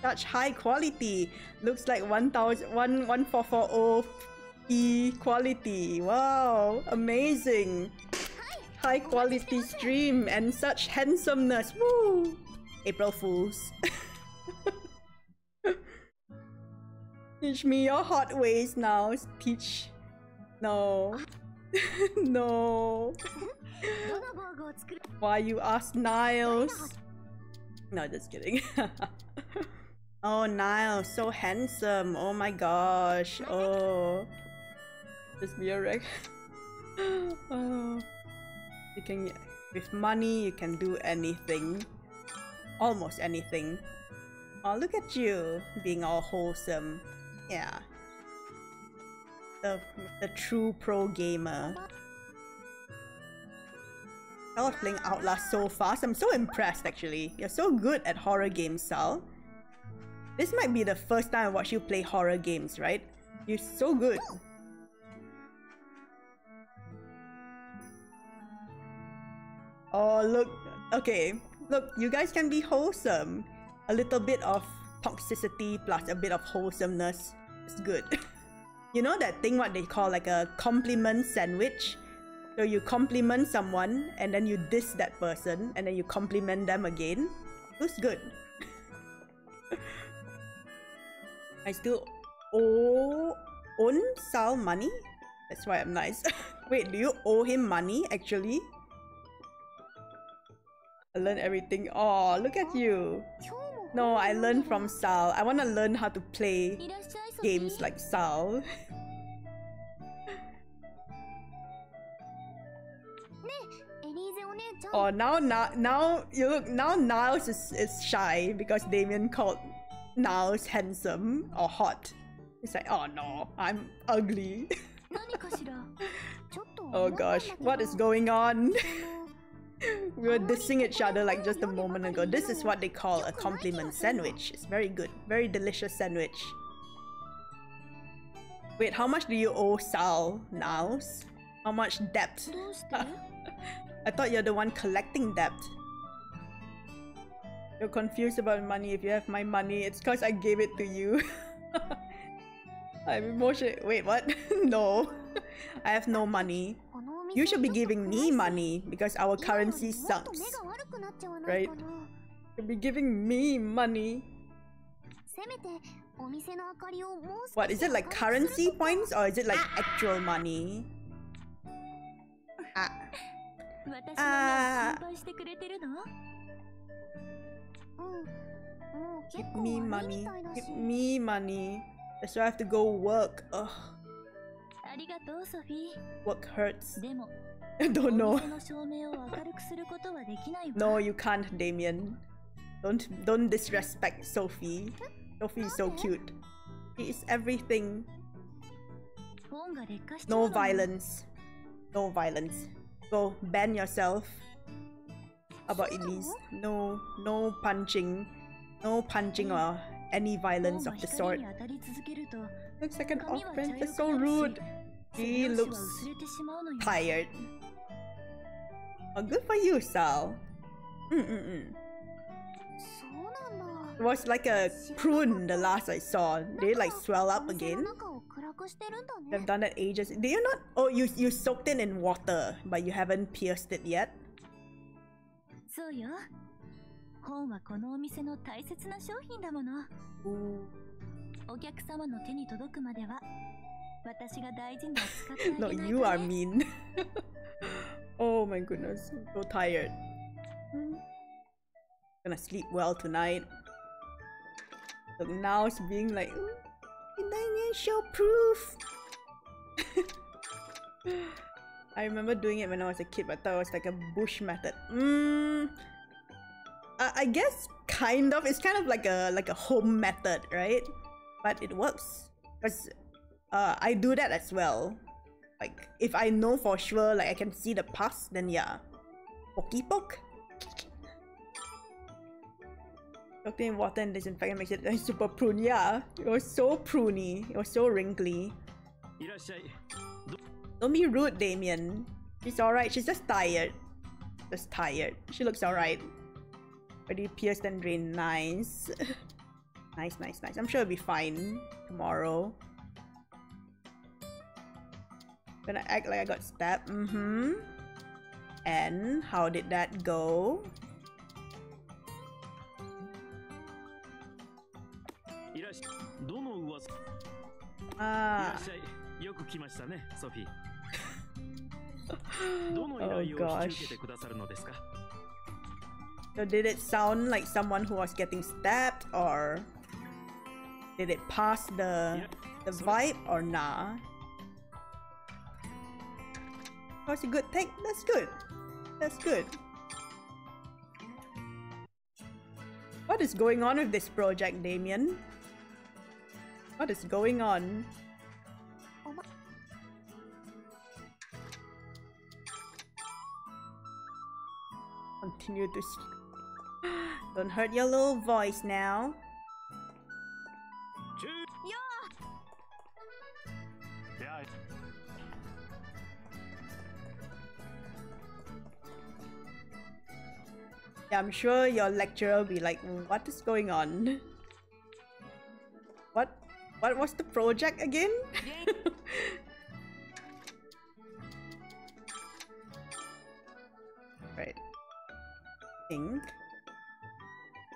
such high quality. Looks like 1440p quality. Wow, amazing. High quality stream and such handsomeness. Woo! April Fools. Teach me your hot ways now. Teach. No. No. Why you ask Niles? No, just kidding. Oh, Niles, so handsome. Oh my gosh. Oh. Just be a wreck. Oh. You can, with money, you can do anything. Almost anything. Oh, look at you being all wholesome. Yeah. The true pro gamer. I was playing Outlast so fast. I'm so impressed, actually. You're so good at horror games, Sal. This might be the first time I watch you play horror games, right? You're so good. Oh, look. Okay. Look, you guys can be wholesome. A little bit of toxicity plus a bit of wholesomeness is good. You know that thing what they call like a compliment sandwich? So you compliment someone and then you diss that person and then you compliment them again. Looks good. I still own Sal money? That's why I'm nice. Wait, do you owe him money actually? I learned everything. Oh, look at you. No, I learned from Sal. I want to learn how to play games like Sal. Oh, now you look. Now Niles is shy because Damien called Niles handsome or hot. It's like, oh no, I'm ugly. Oh gosh, what is going on? We were dissing each other like just a moment ago. This is what they call a compliment sandwich. It's very good, very delicious sandwich. Wait, how much do you owe Sal, Niles? How much debt? I thought you're the one collecting debt. You're confused about money. If you have my money, it's because I gave it to you. I'm emotional. Wait, what? No. I have no money. You should be giving me money because our currency sucks. Right? You should be giving me money. What, is it like currency points or is it like actual money? Give me money. Give me money. That's why I have to go work. Ugh. Work hurts. I don't know. No, you can't, Damien. Don't disrespect Sophie. Sophie is so cute. She is everything. No violence. No violence. Go ban yourself. About Elise. No punching. No punching or any violence of the sort. Looks like an off-brand. That's so rude. He looks tired. Oh, good for you, Sal. It was like a prune the last I saw. Did it like swell up again? They've done that ages. Did you not? Oh, you soaked it in water, but you haven't pierced it yet. Ooh. No, you are mean. Oh my goodness, I'm so tired. Gonna sleep well tonight. Look, now it's being like show proof. I remember doing it when I was a kid, but I thought it was like a bush method. I guess kind of. It's kind of like a home method, right? But it works because I do that as well. Like if I know for sure, like I can see the past, then yeah, pokey poke. Soaked in water and disinfectant makes it super prune. Yeah, it was so pruny. It was so wrinkly. Don't be rude, Damien. She's alright. She's just tired. Just tired. She looks alright. Already pierced and drained. Nice. Nice, nice, nice. I'm sure it'll be fine tomorrow. Gonna act like I got stabbed. And how did that go? Ah. Oh gosh. So did it sound like someone who was getting stabbed, or did it pass the vibe, or nah? That's a good take. That's good. That's good. What is going on with this project, Damien? What is going on? Continue to don't hurt your little voice now. Yeah, I'm sure your lecturer will be like, what is going on? What was the project again? Right. Think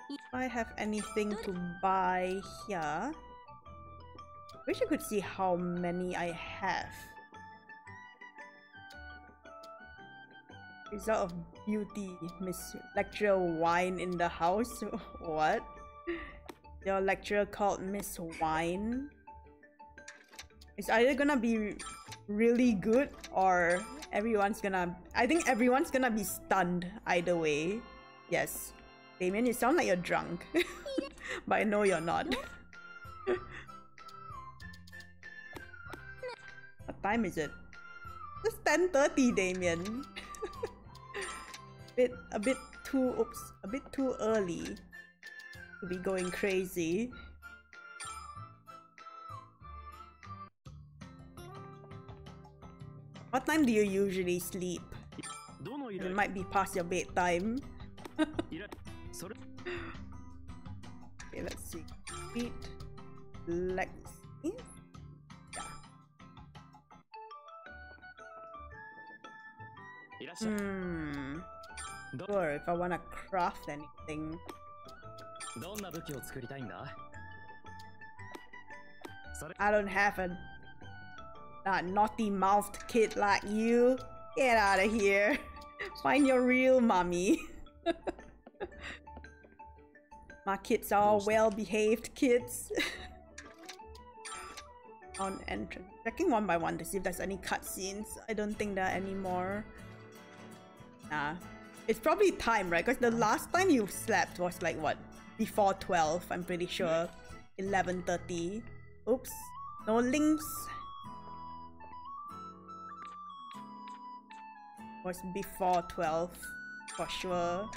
if I have anything to buy here. Wish I could see how many I have. Result of beauty, Miss Lecturer Wine in the house. What? Your lecturer called Miss Wine. It's either gonna be really good or everyone's gonna... I think everyone's gonna be stunned either way. Yes. Damien, you sound like you're drunk. But I know you're not. What time is it? It's 10:30, Damien. a bit too early. Be going crazy. What time do you usually sleep? It might be past your bedtime. Okay, let's see. Feet. Legs. Yeah. Sure, if I wanna craft anything. I don't have a naughty mouthed kid like you. Get out of here. Find your real mommy. My kids are well behaved kids. On entrance. Checking one by one to see if there's any cutscenes. I don't think there are any more. Nah. It's probably time, right? Because the last time you slept was like what? Before 12, I'm pretty sure. 11:30. Oops. No links. Was before 12 for sure.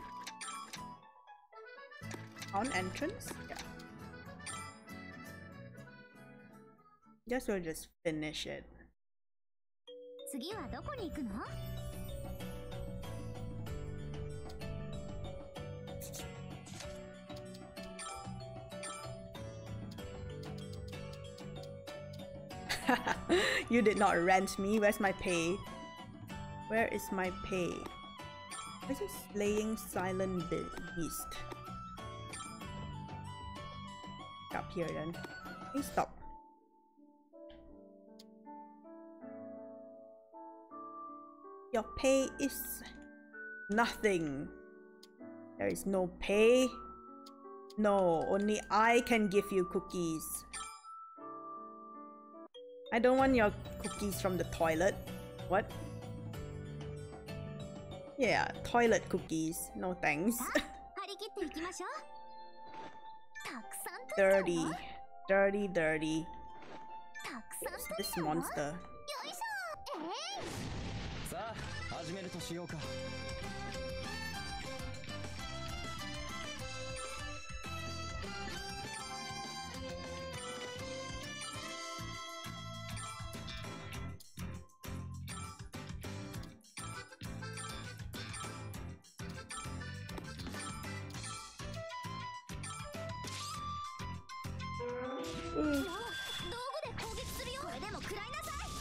On entrance? Yeah. Guess we'll just finish it. You did not rent me. Where's my pay? Where is my pay? This is slaying silent beast. Stop here then. Please stop. Your pay is nothing. There is no pay. No, only I can give you cookies. I don't want your cookies from the toilet. What? Yeah, toilet cookies. No thanks. 30. Dirty, dirty. What's this monster?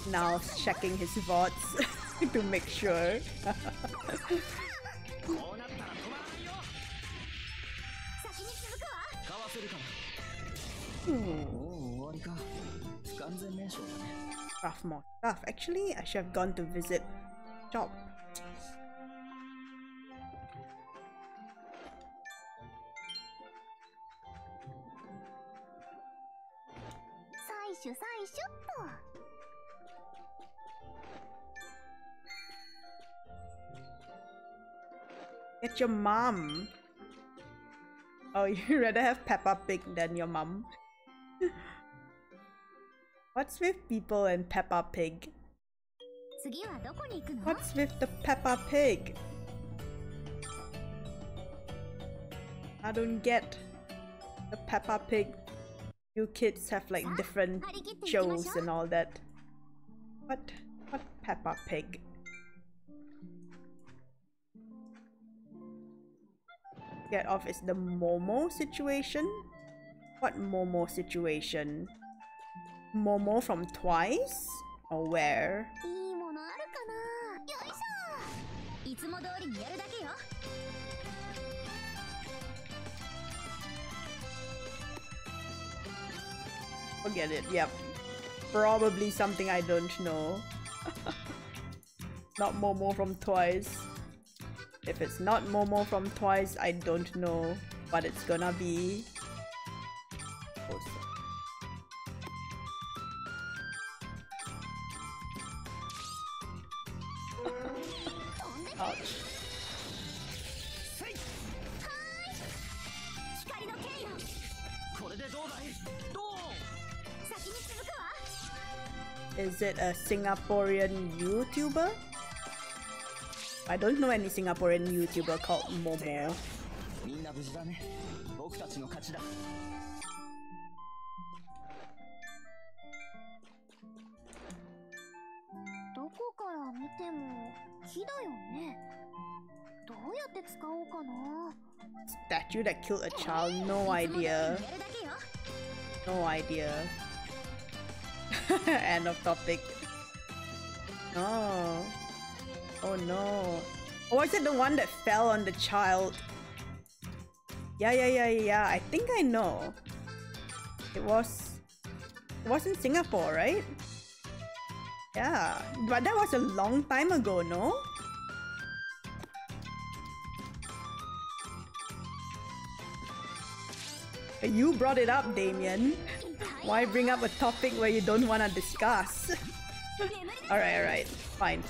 Now checking his VODs to make sure. Craft more stuff. Actually, I should have gone to visit shop. Get your mom. Oh, you'd rather have Peppa Pig than your mom. What's with people and Peppa Pig? What's with the Peppa Pig? I don't get the Peppa Pig. You kids have like different shows and all that. What Peppa Pig? Get off is the Momo situation. What Momo situation? Momo from Twice? Or where? Forget it, yep. Probably something I don't know. Not Momo from Twice. If it's not Momo from Twice, I don't know what it's gonna be. Ouch. Is it a Singaporean YouTuber? I don't know any Singaporean YouTuber called Momo. Statue that killed a child? No idea. No idea. End of topic. Oh. Oh no. Or is it the one that fell on the child? Yeah. I think I know. It was in Singapore, right? Yeah. But that was a long time ago, no? You brought it up, Damien. Why bring up a topic where you don't want to discuss? Alright. Fine.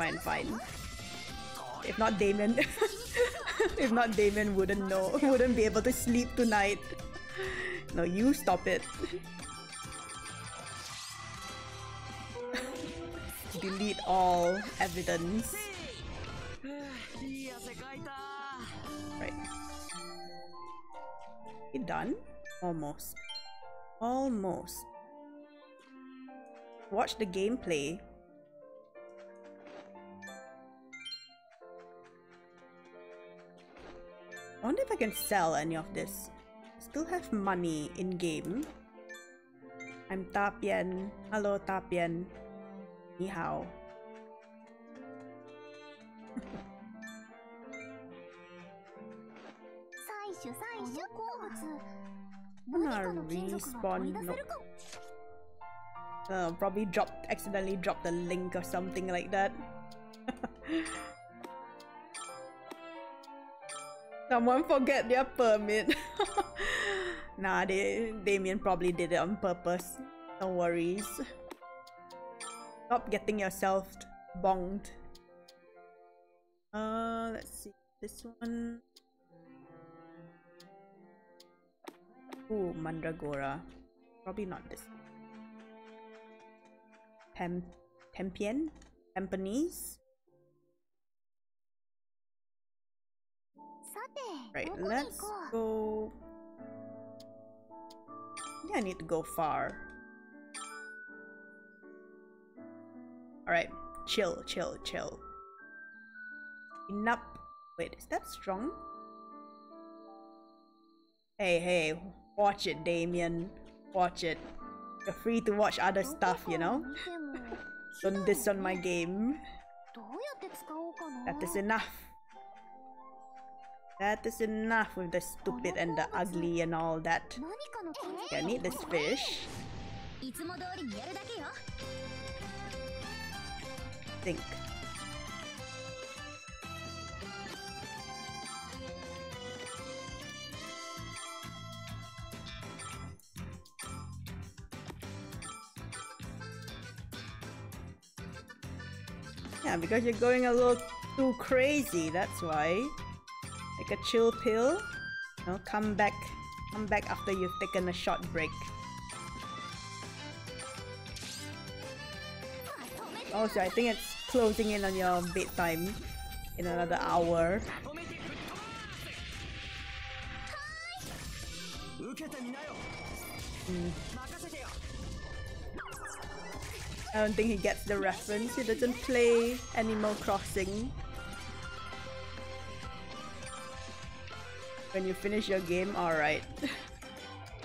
If not Damien, if not Damien wouldn't know, wouldn't be able to sleep tonight. No, you stop it. Delete all evidence. Right. You done? Almost. watch the gameplay. I wonder if I can sell any of this. Still have money in game. I'm Tapian. Hello Tapian. Ni hao. I'm gonna respawn. Nope. Probably accidentally dropped the link or something like that. Someone forget their permit. Nah, Damien probably did it on purpose. No worries. Stop getting yourself bonged. Let's see this one. Ooh, Mandragora. Probably not this one. Tempian? Tempanese? Right, let's go. Yeah, I need to go far. Alright, chill, chill, chill. Enough. Wait, is that strong? Hey, hey, watch it, Damien. Watch it. You're free to watch other stuff, you know? Don't diss on my game. That is enough. That is enough with the stupid and the ugly and all that. Okay, I need this fish. Think. Yeah, because you're going a little too crazy, that's why. Like a chill pill, you know, come back after you've taken a short break. Also, I think it's closing in on your bedtime in another hour. I don't think he gets the reference. He doesn't play Animal Crossing. When you finish your game, alright.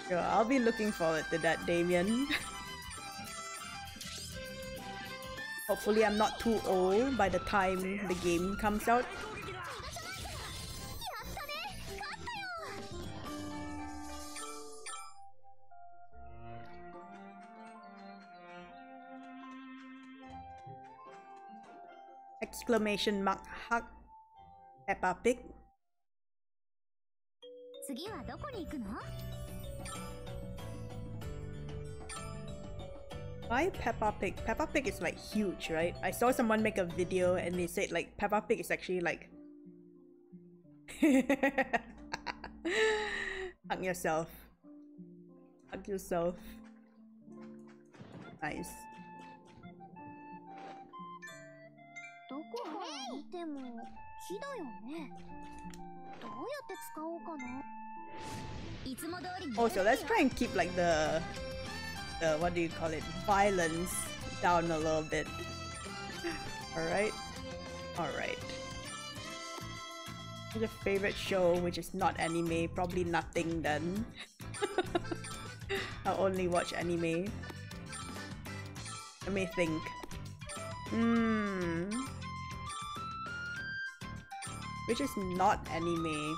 Sure, I'll be looking forward to that, Damien. Hopefully I'm not too old by the time the game comes out. Exclamation mark, hug, Peppa Pig. Why Peppa Pig? Peppa Pig is like huge, right? I saw someone make a video and they said like Peppa Pig is actually like... Hug yourself. Hug yourself. Nice. Also, let's try and keep like the what do you call it, violence down a little bit. Alright, alright. Your favorite show which is not anime? Probably nothing then. I'll only watch anime. Let me think. Which is not anime.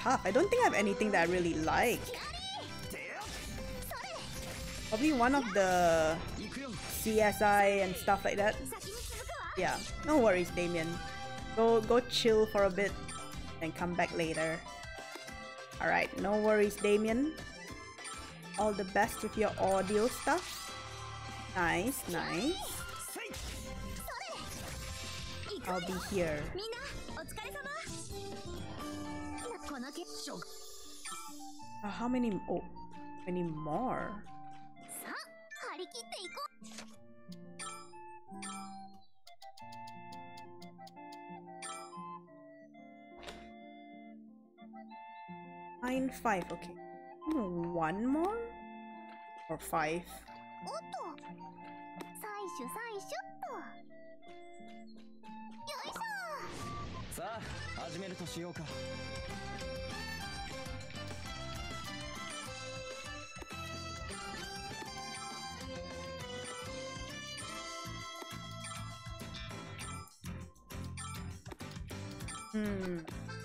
Tough. I don't think I have anything that I really like. Probably one of the CSI and stuff like that. Yeah, no worries, Damien. Go chill for a bit and come back later. Alright, no worries, Damien. All the best with your audio stuff. Nice, nice. I'll be here. How many? Oh, many more. Nine, five. Okay, one more or five.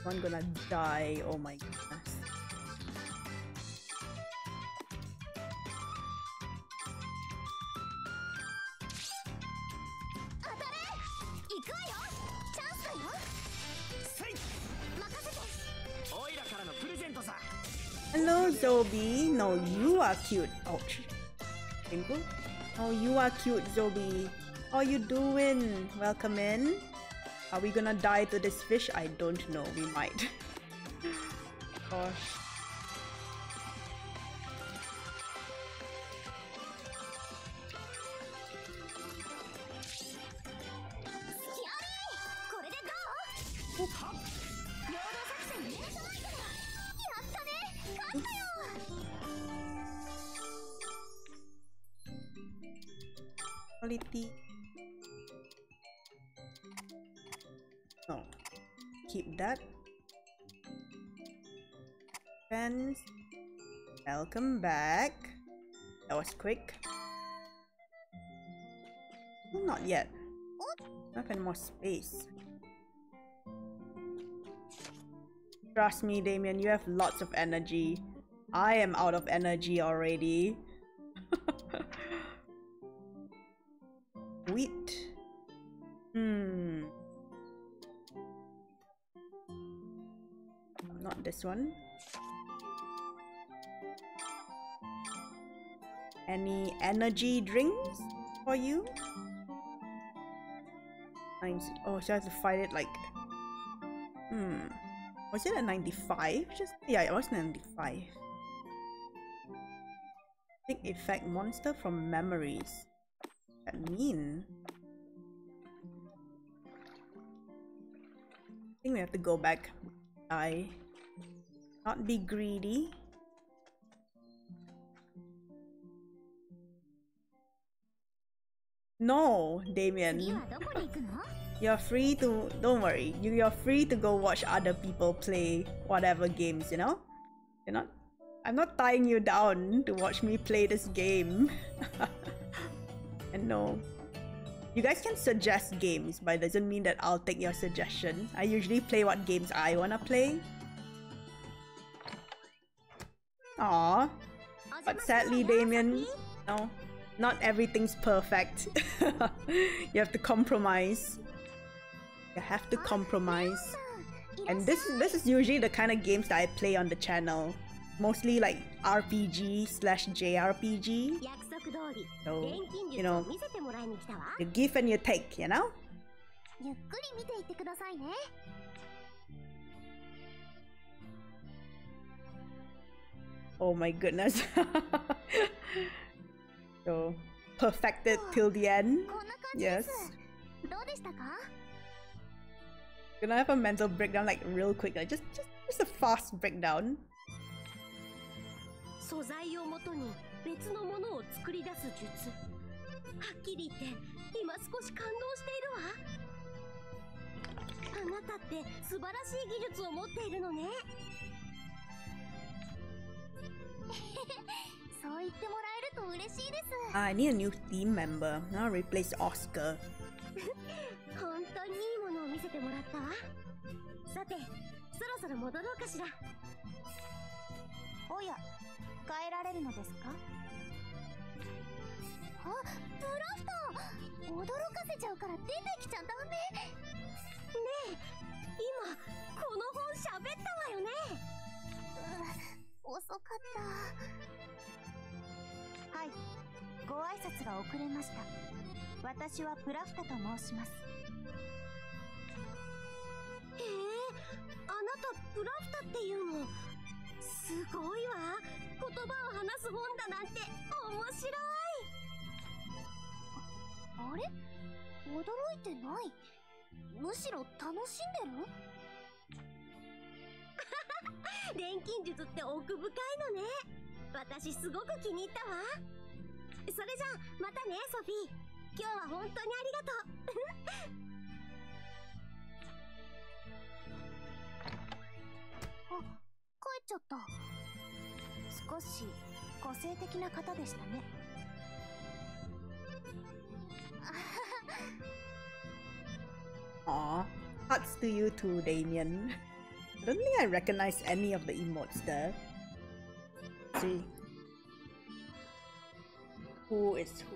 I'm gonna die, oh my goodness. Hello, Zobi. No, you are cute. Ouch. Simple. Oh, you are cute, Zobi. How you doing? Welcome in. Are we gonna die to this fish? I don't know. We might. Gosh. Quality. No, keep that. Friends, welcome back. That was quick. Well, not yet. Not any more space. Trust me, Damien, you have lots of energy. I am out of energy already. Wheat. Not this one. Any energy drinks for you? Oh, so I have to fight it like... Was it a 95? Yeah, it was 95. Big effect monster from memories. What does that mean? I think we have to go back. Die. Not be greedy. No, Damien. You're free to... Don't worry. You're free to go watch other people play whatever games, you know? You're not... I'm not tying you down to watch me play this game. And no. You guys can suggest games, but it doesn't mean that I'll take your suggestion. I usually play what games I wanna play. Aww. But sadly, Damien, no, not everything's perfect. You have to compromise. You have to compromise. And this is usually the kind of games that I play on the channel. Mostly like RPG/JRPG. So, you know, you give and you take, you know? Oh my goodness. So, perfected till the end. Yes. Gonna have a mental breakdown like real quick, like just a fast breakdown. I need a new team member. I'll replace Oscar. それじゃあまたねソフィー。今日は本当にありがとう。あ、帰っちゃった。少し個性的な方でしたね。Aww, hearts to you too, Damien. I don't think I recognize any of the emotes there. Let's see. Who is who?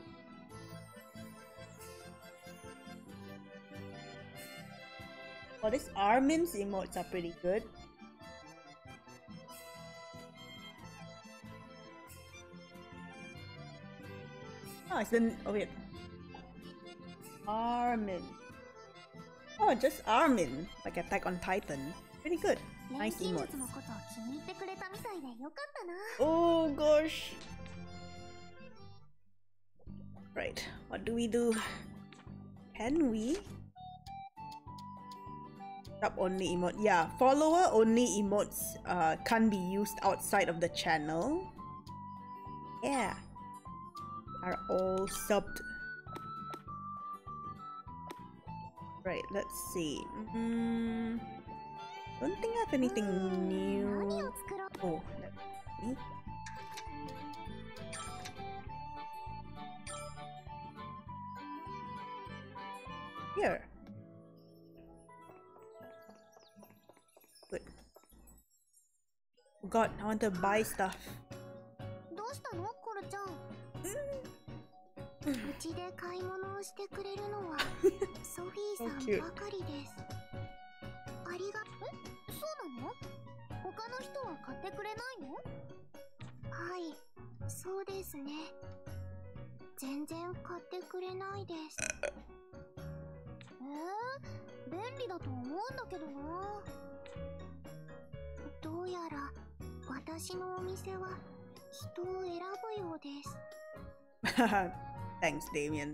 Oh, this Armin's emotes are pretty good. Oh, it's been... oh wait. Armin. Oh, just Armin. Like Attack on Titan. Pretty good. Nice emotes. Oh gosh. Right, what do we do? Can we? Up only emote. Yeah, follower only emotes can't be used outside of the channel. Yeah. Are all subbed. Right, let's see. Don't think I have anything new. Oh, let's see. Here. Good. Oh god, I want to buy stuff. So cute. Thanks, Damien.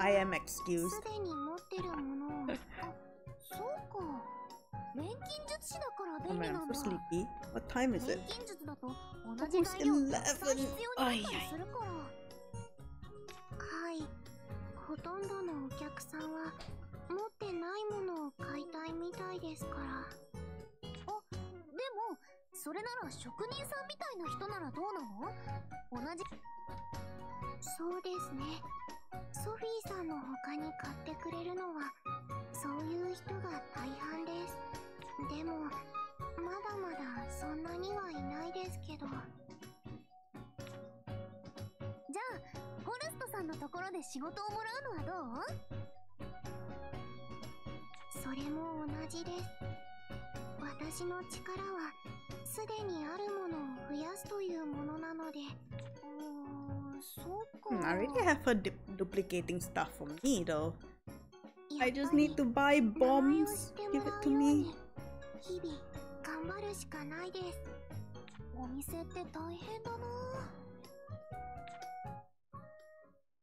I am excused. Oh man, I'm so sleepy. What time is it? Almost 11. Ay, ay. I already have her duplicating stuff for me though. I just need to buy bombs. Give it to me.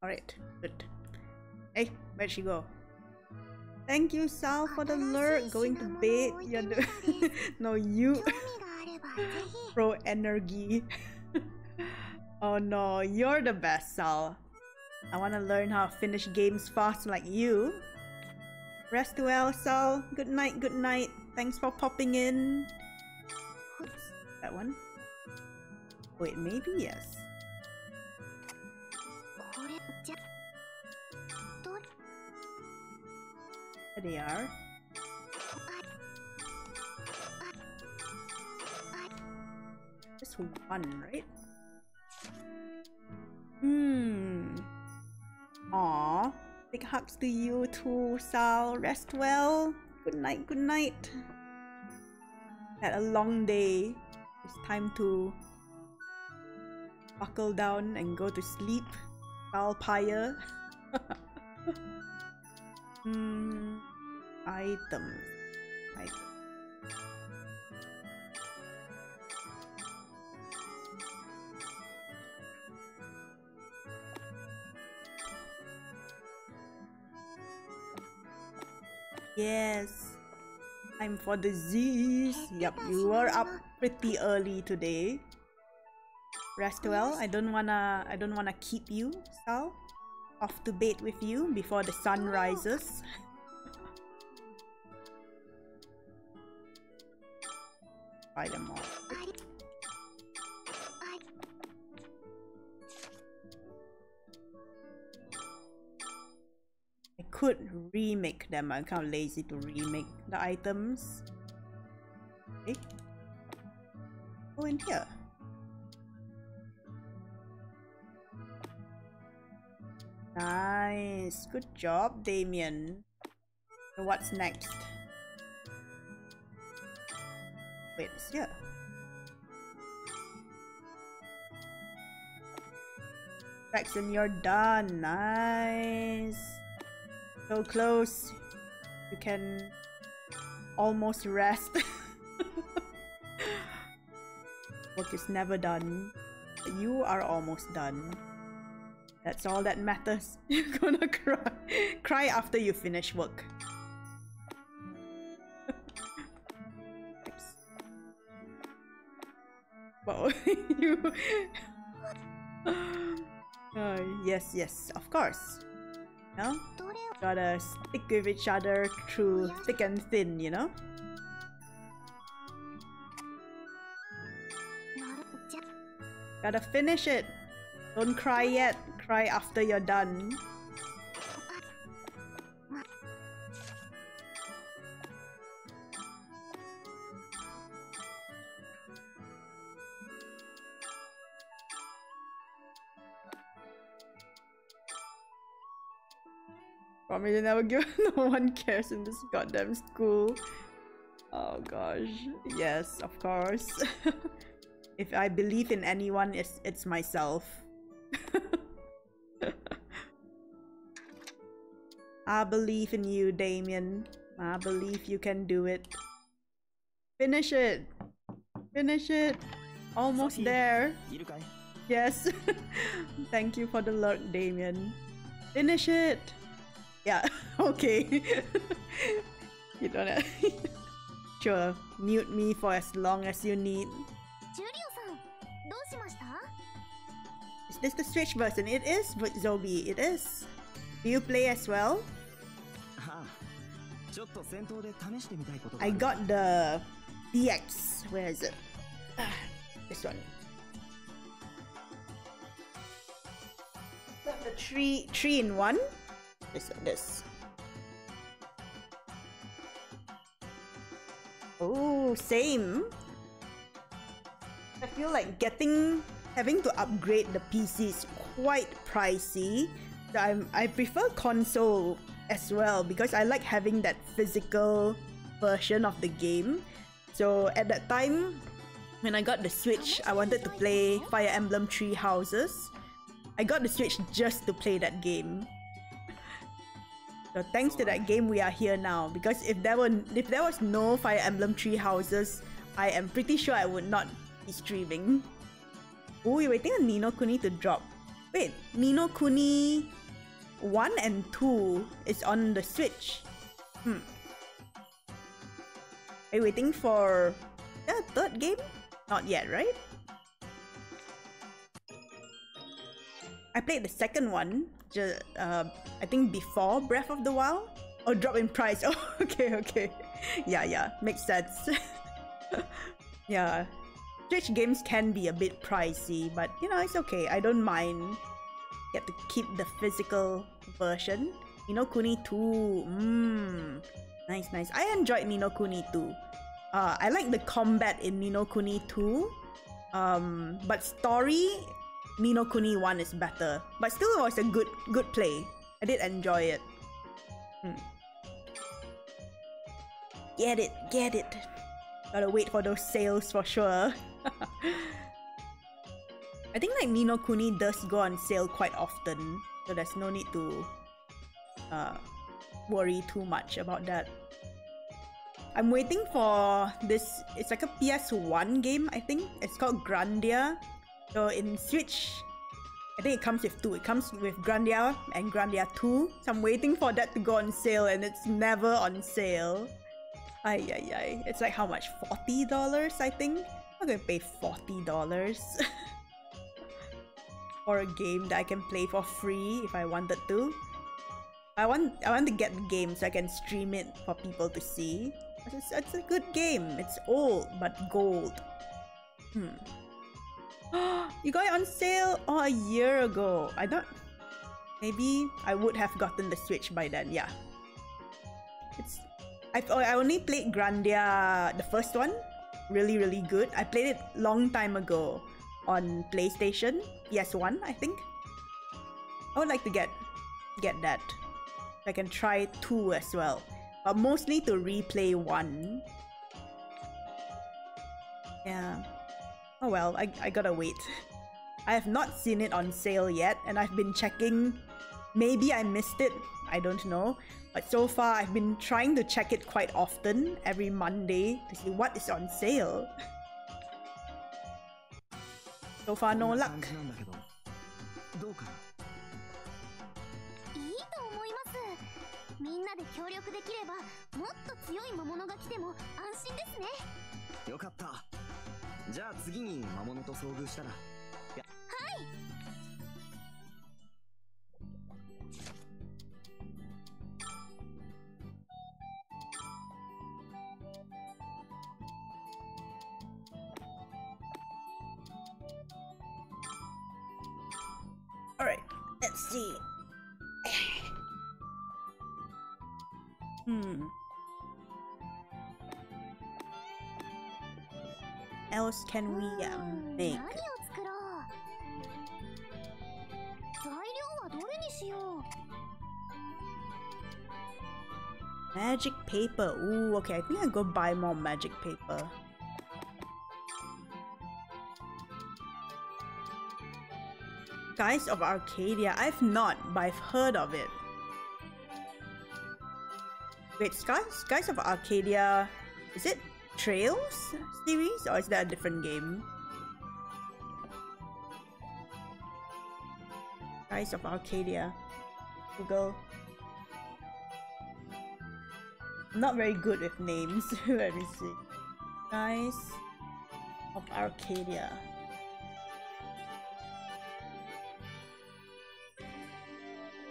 Alright, good. Hey, where'd she go? Thank you, Sal, for the lurk. Going to bed. You're the... no, you. Pro energy. Oh no, you're the best, Sal. I want to learn how to finish games fast like you. Rest well, Sal. Good night, good night. Thanks for popping in. Oops, that one. Wait, maybe yes. There they are. Just one, right? Aww. Big hugs to you too, Sal. Rest well. Good night, good night. Had a long day. It's time to buckle down and go to sleep. Salpire. Items. Items. Yes. Time for the Z's. Yup, you were up pretty early today. Rastuel, I don't wanna keep you, Sal. Off to bed with you before the sun rises. Buy them all. I could remake them, I'm kind of lazy to remake the items. Okay. Go in here. Nice, good job, Damien. So what's next? Wait, it's here. Jackson, you're done. Nice. So close. You can almost rest. Work is never done. You are almost done. That's all that matters. You're gonna cry. Cry after you finish work. Oops. Whoa, you... yes, yes, of course. No? Gotta stick with each other through thick and thin, you know? Gotta finish it. Don't cry yet. Cry after you're done. Promise you never give. No one cares in this goddamn school. Oh gosh. Yes, of course. If I believe in anyone, it's myself. I believe in you, Damien. I believe you can do it. Finish it. Finish it. Almost there. Yes. Thank you for the lurk, Damien. Finish it. Yeah. Okay. You don't have... Sure. Mute me for as long as you need. Is this the Switch version? It is, Zobi. It is. Do you play as well? I got the DX. Where is it? This one. Got the three in one. This. Oh, same. I feel like having to upgrade the PC is quite pricey. So I prefer console as well because I like having that physical version of the game. So at that time, when I got the Switch, I wanted to play Fire Emblem 3 Houses. I got the Switch just to play that game. So thanks to that game, we are here now. Because if there was no Fire Emblem 3 Houses, I am pretty sure I would not be streaming. Oh, we're waiting on Ni No Kuni to drop. Wait, Ni No Kuni 1 and 2 is on the Switch. Are you waiting for the third game? Not yet, right? I played the second one, I think before Breath of the Wild. Oh, drop in price. Oh, okay. Yeah, makes sense. Yeah. Switch games can be a bit pricey, but you know, it's okay. I don't mind. Get to keep the physical version. Ni No Kuni 2. Nice. I enjoyed Ni No Kuni 2. I like the combat in Ni No Kuni 2. But story, Ni No Kuni 1 is better. But still, it was a good play. I did enjoy it. Get it. Gotta wait for those sales for sure. I think like Ni No Kuni does go on sale quite often, so there's no need to worry too much about that. I'm waiting for this, it's like a PS1 game, I think. It's called Grandia. So in Switch, I think it comes with two. It comes with Grandia and Grandia 2. So I'm waiting for that to go on sale and it's never on sale. Ay. It's like how much? $40, I think? I'm not gonna pay $40. or a game that I can play for free if I wanted to. I want to get the game so I can stream it for people to see. It's a good game. It's old but gold. You got it on sale a year ago. I don't. Maybe I would have gotten the Switch by then. Yeah. It's. I only played Grandia, the first one. Really, really good. I played it long time ago on PlayStation. PS1, I think. I would like to get that. I can try 2 as well, but mostly to replay 1. Yeah. Oh well, I gotta wait. I have not seen it on sale yet, and I've been checking. Maybe I missed it, I don't know. But so far, I've been trying to check it quite often, every Monday, to see what is on sale. So far, no luck. Alright, let's see. Else can we make? Magic paper. Ooh, okay. I think I'll go buy more magic paper. Skies of Arcadia. I've not, but I've heard of it. Wait, Skies of Arcadia, is it Trails series or is that a different game? Skies of Arcadia. Google. I'm not very good with names. Let me see. Skies of Arcadia.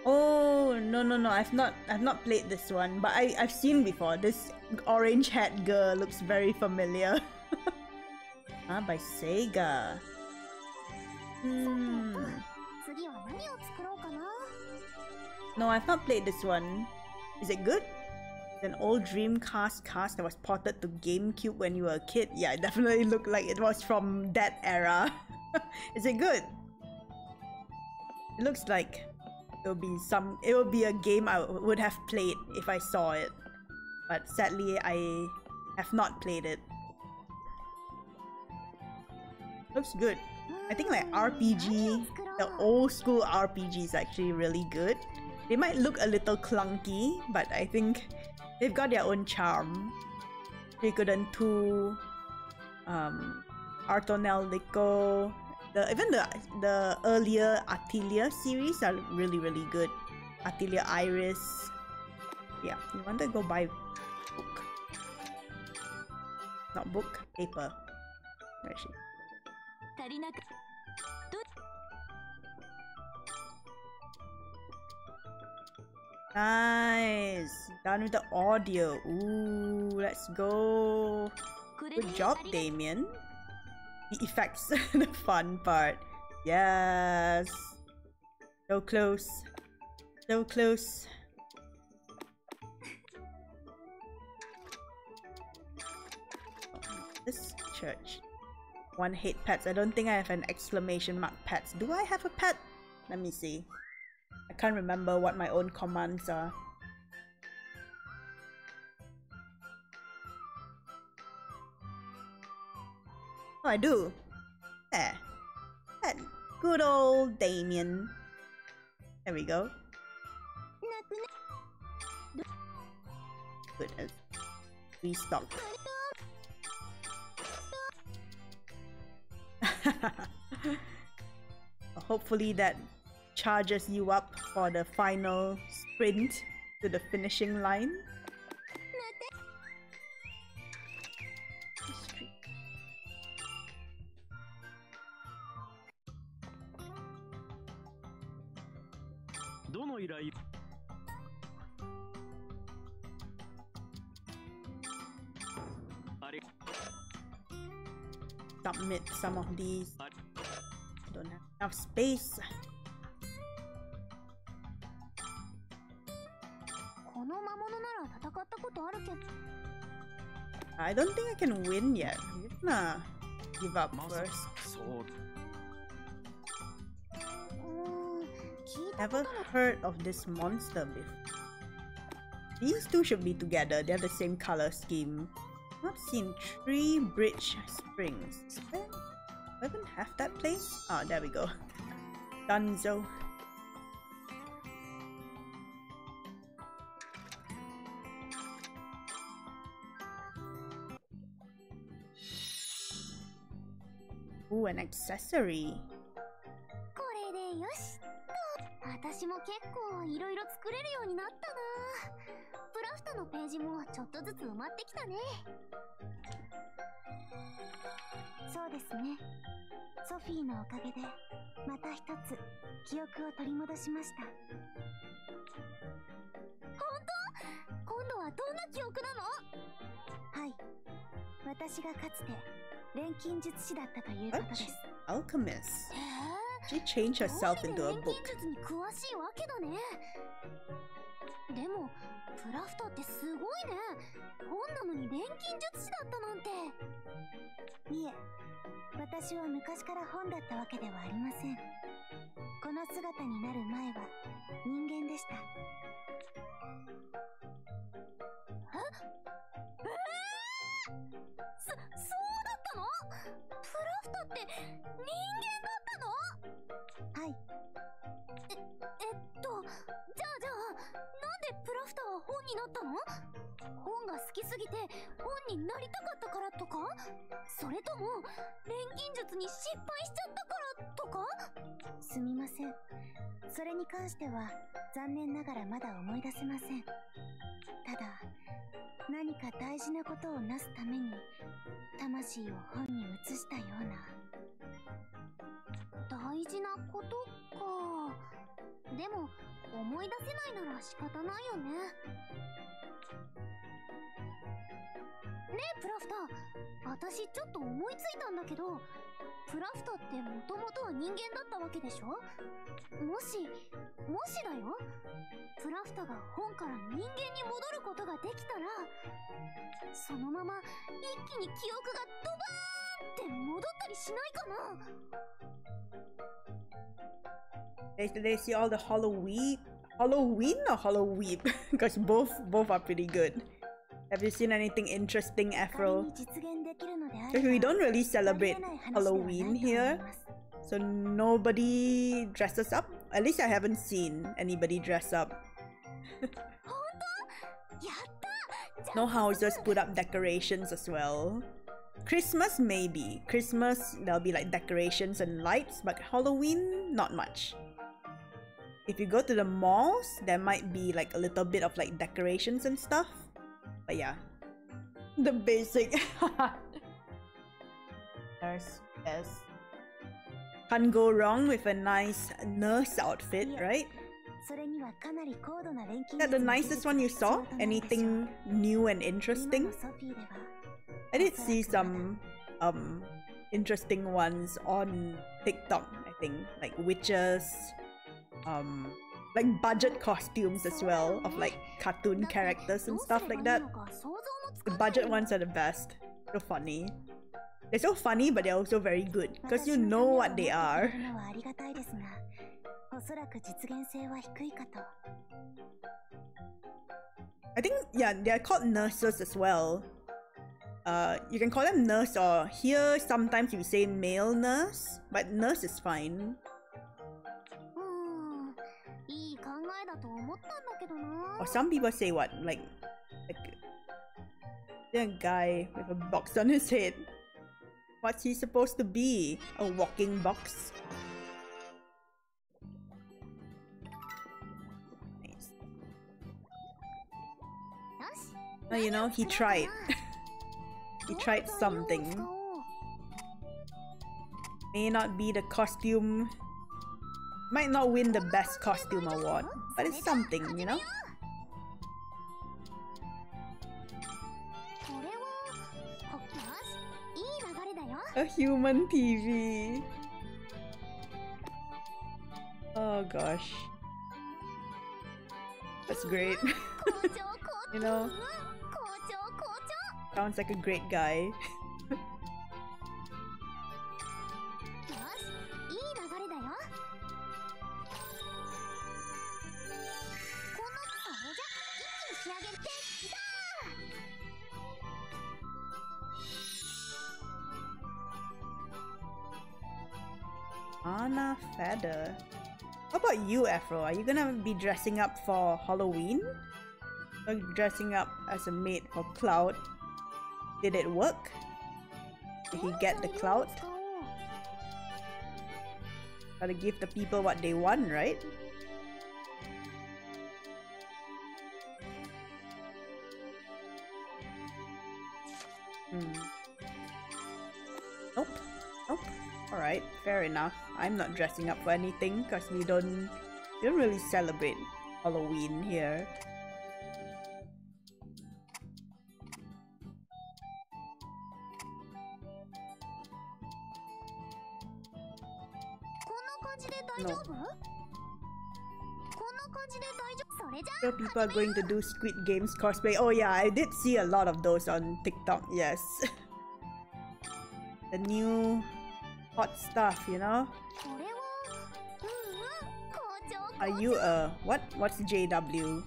Oh no! I've not played this one, but I've seen before. This orange hat girl looks very familiar. By Sega. No, I've not played this one. Is it good? It's an old Dreamcast cast that was ported to GameCube when you were a kid. Yeah, it definitely looked like it was from that era. Is it good? It looks like. It will be a game I would have played if I saw it, but sadly I have not played it. Looks good. I think like RPG, the old school RPG is actually really good. They might look a little clunky, but I think they've got their own charm. Rikudan 2, Artonel Lico. Even the earlier Atelier series are really, really good. Atelier Iris. Yeah, you want to go buy book. Not book, paper. Where is she? Nice! Done with the audio. Ooh, let's go. Good job, Damien. The effects, the fun part. Yes. So close. So close. This church. One hate pets. I don't think I have an exclamation mark pets. Do I have a pet? Let me see. I can't remember what my own commands are. Oh, I do. There. That good old Damien. There we go. Good as restock. Hopefully that charges you up for the final sprint to the finishing line. どの依頼submit some of these. Don't have enough space. I don't think I can win yet. I'm gonna give up first. Never heard of this monster before. These two should be together. They're the same color scheme. Not seen Tree Bridge Springs. Do I even have that place? Ah, oh, there we go. Dunzo. Ooh, an accessory. Such alchemist. She changed herself into a book. They see all the Halloween? Because both are pretty good. Have you seen anything interesting, Afro? We don't really celebrate Halloween here, so nobody dresses up. At least I haven't seen anybody dress up. No houses put up decorations as well. Christmas maybe. Christmas, there'll be like decorations and lights, but Halloween, not much. If you go to the malls, there might be like a little bit of like decorations and stuff. But yeah, the basic. Nurse, yes. Can't go wrong with a nice nurse outfit, right? Is that the nicest one you saw? Anything new and interesting? I did see some interesting ones on TikTok, I think. Like witches, like budget costumes as well, of like cartoon characters and stuff like that. The budget ones are the best. So funny. They're so funny, but they're also very good because you know what they are. I think, yeah, they're called nurses as well. You can call them nurse, or here sometimes we say male nurse, but nurse is fine. Or some people say what? Like a guy with a box on his head. What's he supposed to be? A walking box? Nice. Well, you know, he tried. He tried something. May not be the costume. Might not win the best costume award. but it's something, you know? A human TV. Oh gosh. That's great. You know? Sounds like a great guy. Anna Feather. How about you, Afro? Are you gonna be dressing up for Halloween? Or dressing up as a maid for Cloud? Did it work? Did he get the clout? Gotta give the people what they want, right? Nope. Nope. Alright, fair enough. I'm not dressing up for anything because we don't really celebrate Halloween here. No. So people are going to do Squid Games cosplay. Oh yeah, I did see a lot of those on TikTok, yes. The new hot stuff, you know? Are you a... what? What's JW?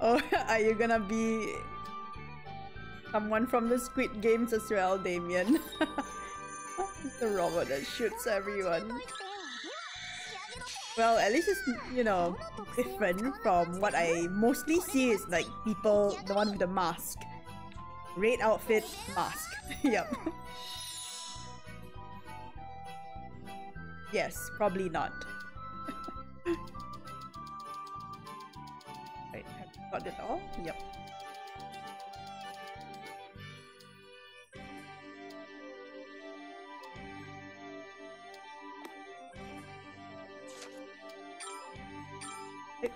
Oh, are you gonna be someone from the Squid Games as well, Damien? It's the robot that shoots everyone. Well, at least it's, you know, different from what I mostly see is like people, the one with the mask. Red outfit, mask. Yep. Yes, probably not. Got it all? Yep. Hey.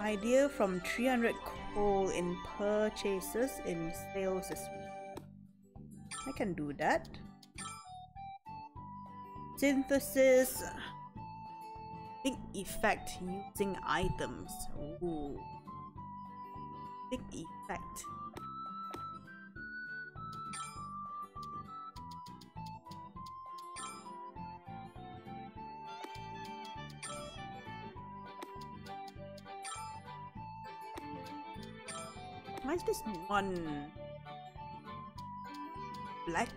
Idea from 300 coal in purchases in sales this week. I can do that. Synthesis, big effect using items. Ooh, big effect. Why is this one black?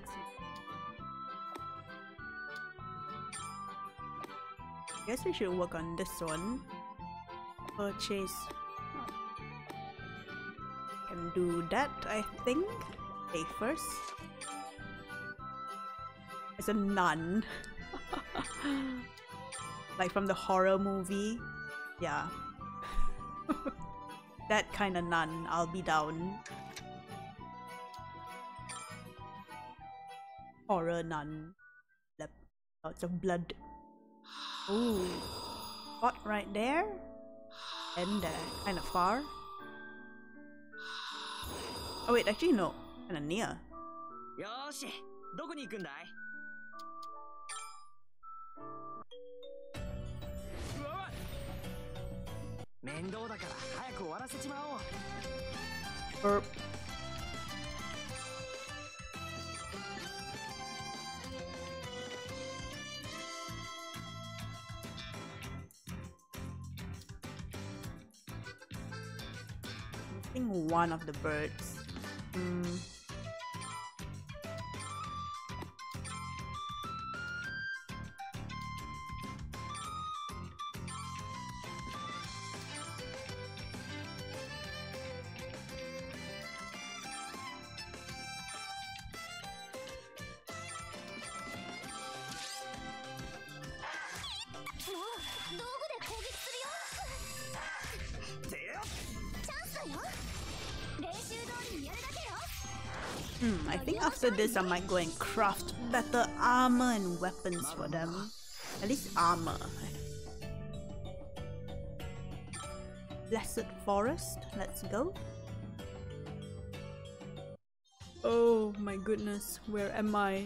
Guess we should work on this one. Purchase. Can do that, I think. Pay first. As a nun. Like from the horror movie. Yeah. That kind of nun. I'll be down. Horror nun. Lots of blood. Ooh, spot right there, and kind of far. Oh wait, actually no, kind of near. Burp. I think one of the birds. I think after this I might go and craft better armor and weapons for them. At least armor. Blessed Forest, let's go. Oh my goodness, where am I?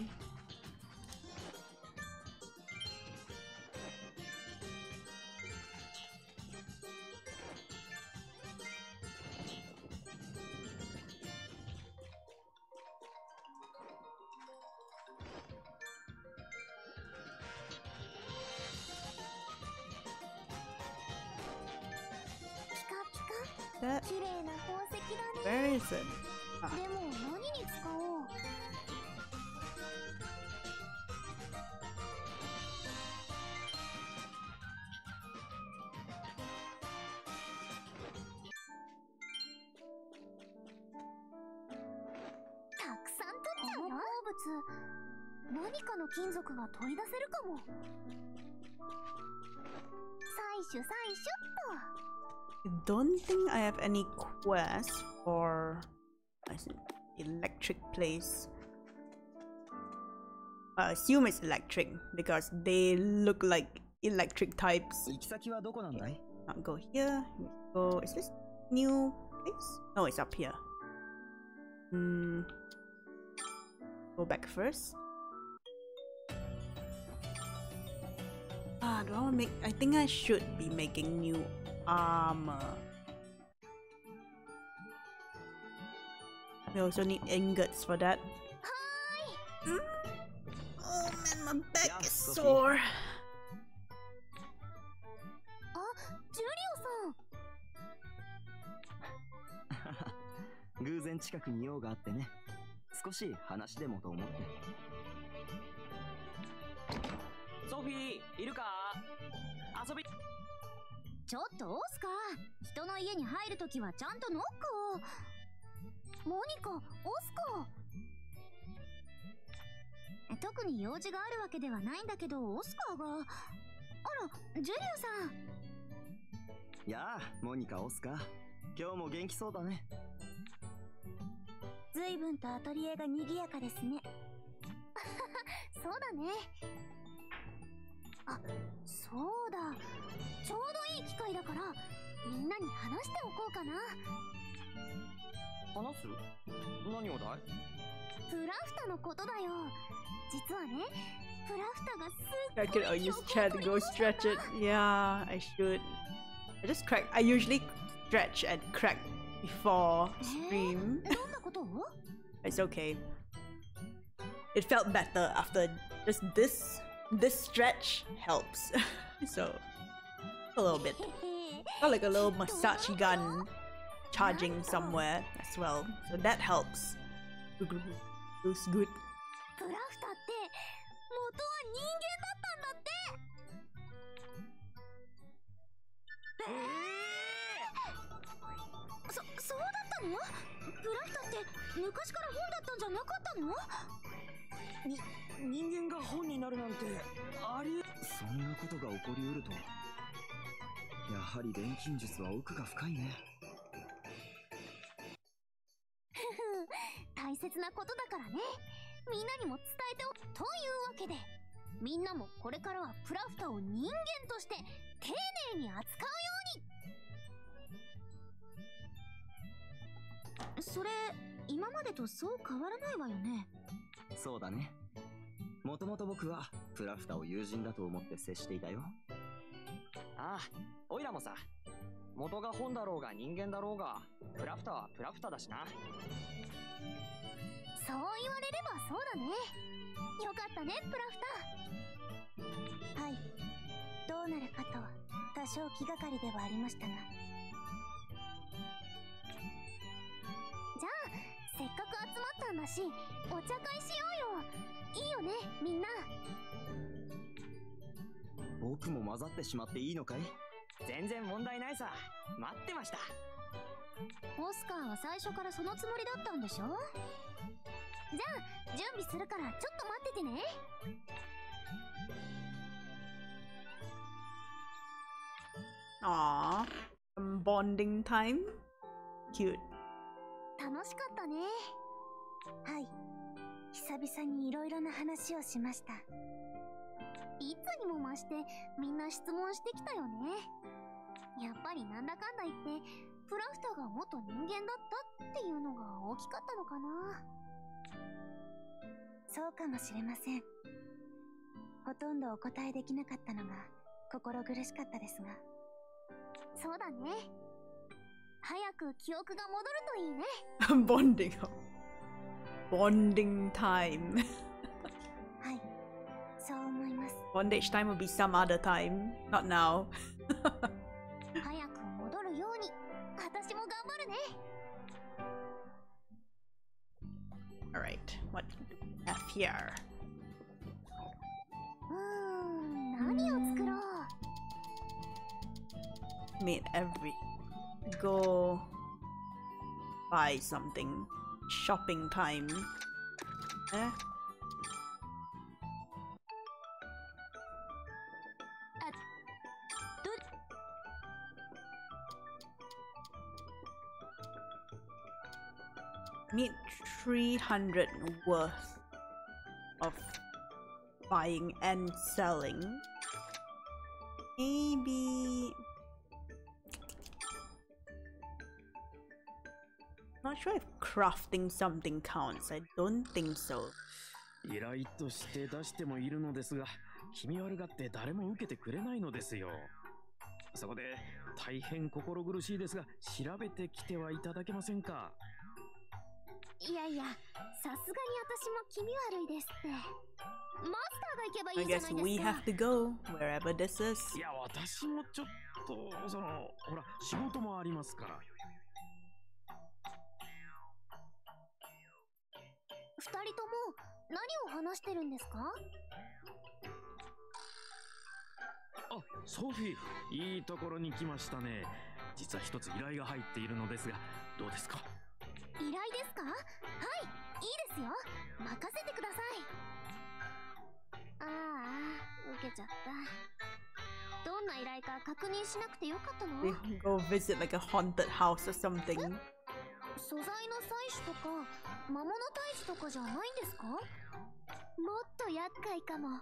That? Where is it? Ah. I don't think I have any quests for electric place. I assume it's electric because they look like electric types. I'll go here. Go. Is this new place? No, it's up here. Go back first. Ah, do I want to make? I think I should be making new armor. We also need ingots for that. Mm? Oh man, my back is sore. Sophie, Monica, Oscar. Yeah, Monica, Oscar. I could use chair to go stretch it. Yeah, I should. I just crack. I usually stretch and crack before stream. It's okay. It felt better after just this. This stretch helps. So, a little bit. Felt like a little massage gun charging somewhere as well, so that helps. Feels good. Aww, bonding time. Cute. はい、久々にいろいろな話をしました。いつにも増してみんな質問してきたよね。やっぱりなんだかんだ言ってクラフターが元人間だったっていうのが大きかったのかな。そうかもしれません。ほとんどお答えできなかったのが心苦しかったですが。そうだね。早く記憶が戻るといいね。Bonding time. はい、そう思います。Bondage time will be some other time, not now. 早く戻るように、私も頑張るね。All right, what F here? 何を作ろう? Made every. Go buy something. Shopping time. Eh? Need 300 worth of buying and selling. Maybe. Not sure if crafting something counts. I don't think so. I guess we have to go wherever this is. We can go visit like a haunted house or something. 素材の採取とか魔物退治とかじゃないんですか？もっと厄介かも。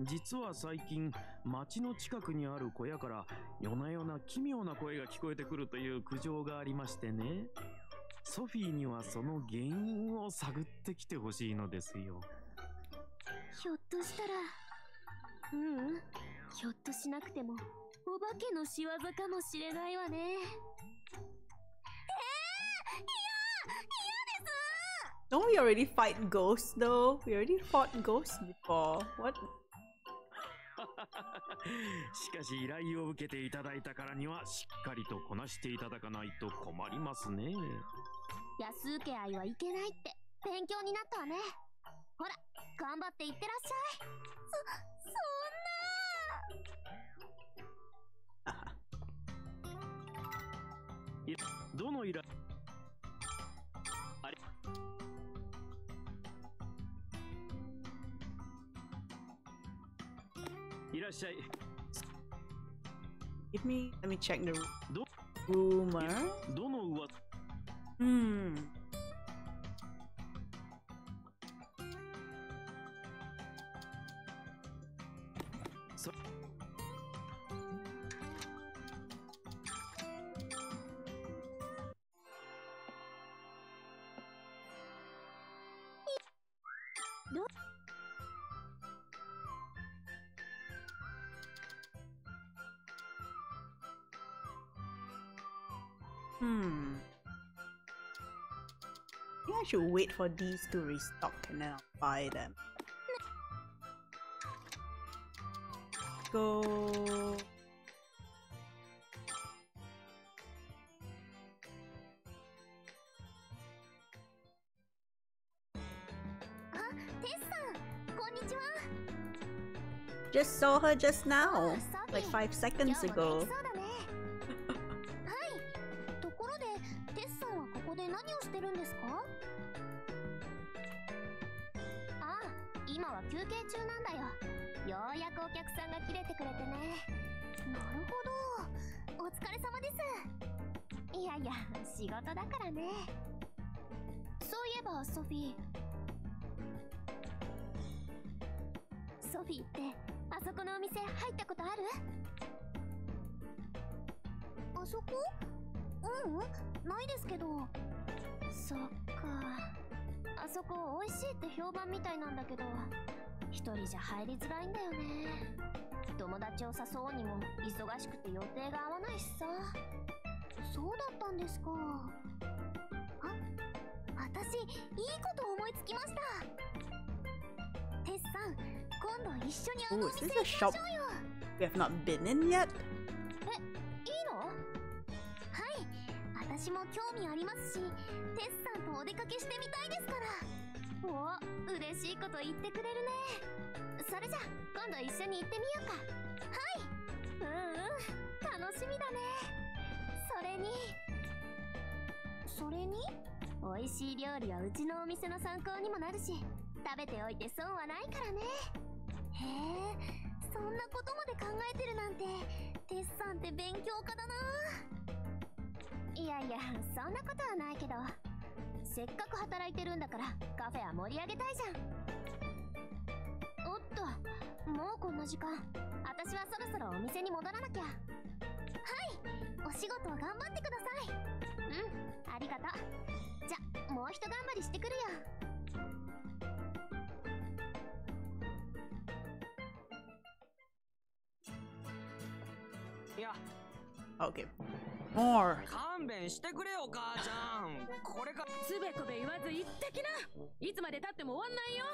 実は最近町の近くにある小屋から夜な夜な奇妙な声が聞こえてくるという苦情がありましてね。ソフィーにはその原因を探ってきてほしいのですよ。ひょっとしたら、ひょっとしなくても。お化けの仕業かもしれないわね。ええ、いや、いやです。 Don't we already fight ghosts though? We already fought ghosts before. What? しかし依頼を受けていただいたからにはしっかりとこなしていただかないと困りますね。安請け合いはいけないって勉強になったわね。ほら、頑張っていってらっしゃい。Give me, let me check the rumor. I should wait for these to restock and then I'll buy them. Go. Just saw her just now, like 5 seconds ago. お疲れ様です。いやいや、仕事だからね。そういえば、ソフィー。ソフィーってあそこのお店入ったことある？あそこ？うん、ないですけど。そっか。あそこ美味しいって評判みたいなんだけど、一人じゃ入りづらいんだよね。友達を誘うにも忙しくて予定が合わないしさ。そうだったんですか。あ、私いいこと思いつきました。テスさん、今度一緒にあのお店行きましょうよ。We have not been in yet. え、いいの？はい、私も興味ありますし、テスさんとお出かけしてみたいですから。お、嬉しいこと言ってくれるね。それじゃ、今度一緒に行ってみようか。はい。うん、楽しみだね。それに美味しい料理はうちのお店の参考にもなるし、食べておいて損はないからね。へえ、そんなことまで考えてるなんて、テスさんって勉強家だな。いやいや、そんなことはないけど、せっかく働いてるんだからカフェは盛り上げたいじゃん。おっと、もうこんな時間。私はそろそろお店に戻らなきゃ。お仕事を頑張ってください。うん、ありがとう。じゃ、もうひと頑張りしてくるよ。いや、OK。もう勘弁してくれよ、母ちゃん。これか。つべこべ言わず言ってきな。いつまで経っても終わんないよ。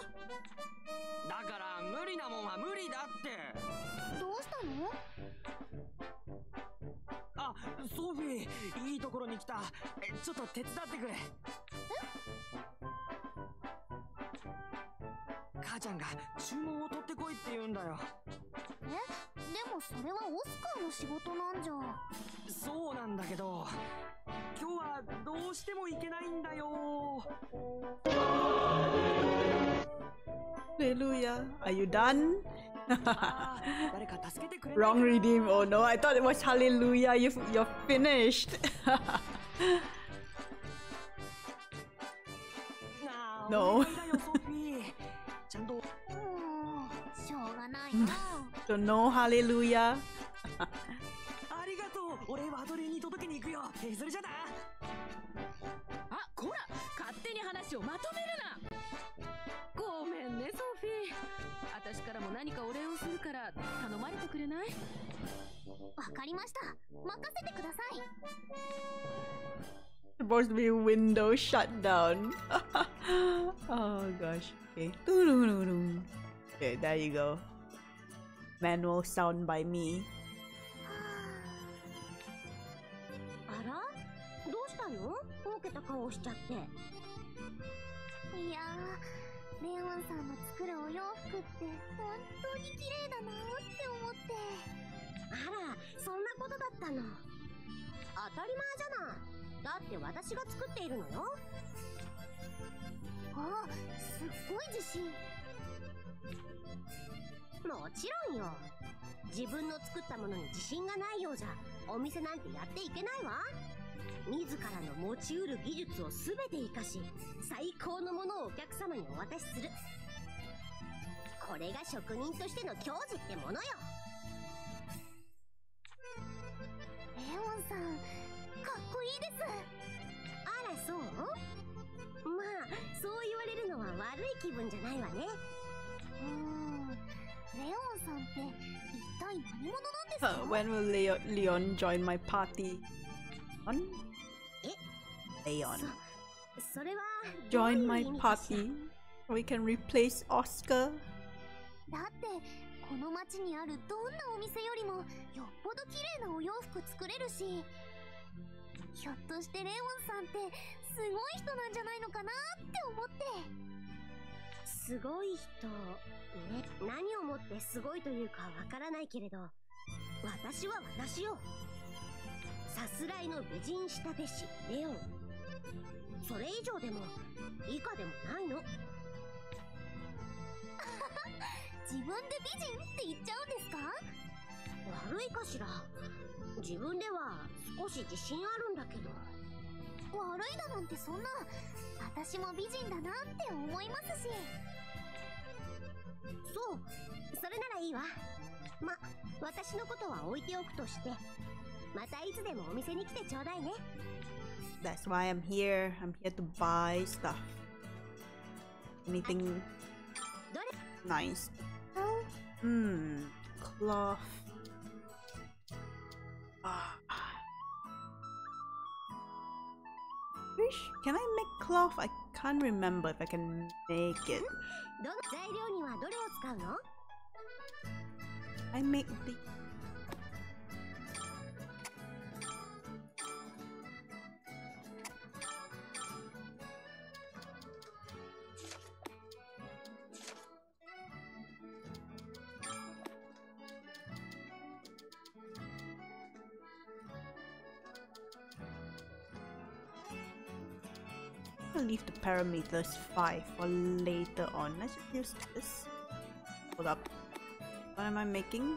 だから無理なもんは無理だって。どうしたの？あ、ソフィー、いいところに来た。ちょっと手伝ってくれ。母ちゃんが注文を取ってこいって言うんだよ。え、でもそれはオスカーの仕事なんじゃ。そうなんだけど、今日はどうしても行けないんだよ。Hallelujah. Are you done? Wrong redeem. Oh no, I thought it was hallelujah. You're finished. No. So no hallelujah. Supposed to be window shut down. Oh gosh. Okay. Okay, there you go. Manual sound by me. When will Leon join my party? Leon? Leon. Join my party. We can replace Oscar. だってこの町にあるどんなお店よりもよっぽど綺麗なお洋服作れるし、ひょっとしてレオンさんってすごい人なんじゃないのかなって思って。すごい人ね。何をもってすごいというかわからないけれど、私は私をさすらいの美人仕立て師レオン、それ以上でも以下でもないの。自分で美人って言っちゃうんですか？悪いかしら。自分では少し自信あるんだけど。悪いだなんてそんな。私も美人だなって思いますし。そう、それならいいわ。ま、私のことは置いておくとして、またいつでもお店に来てちょうだいね。That's why I'm here. I'm here to buy stuff. Anything nice. Hmm, cloth. Can I make cloth? I can't remember if I can make it. I make the... leave the parameters 5 for later on. Let's just use this. Hold up. What am I making?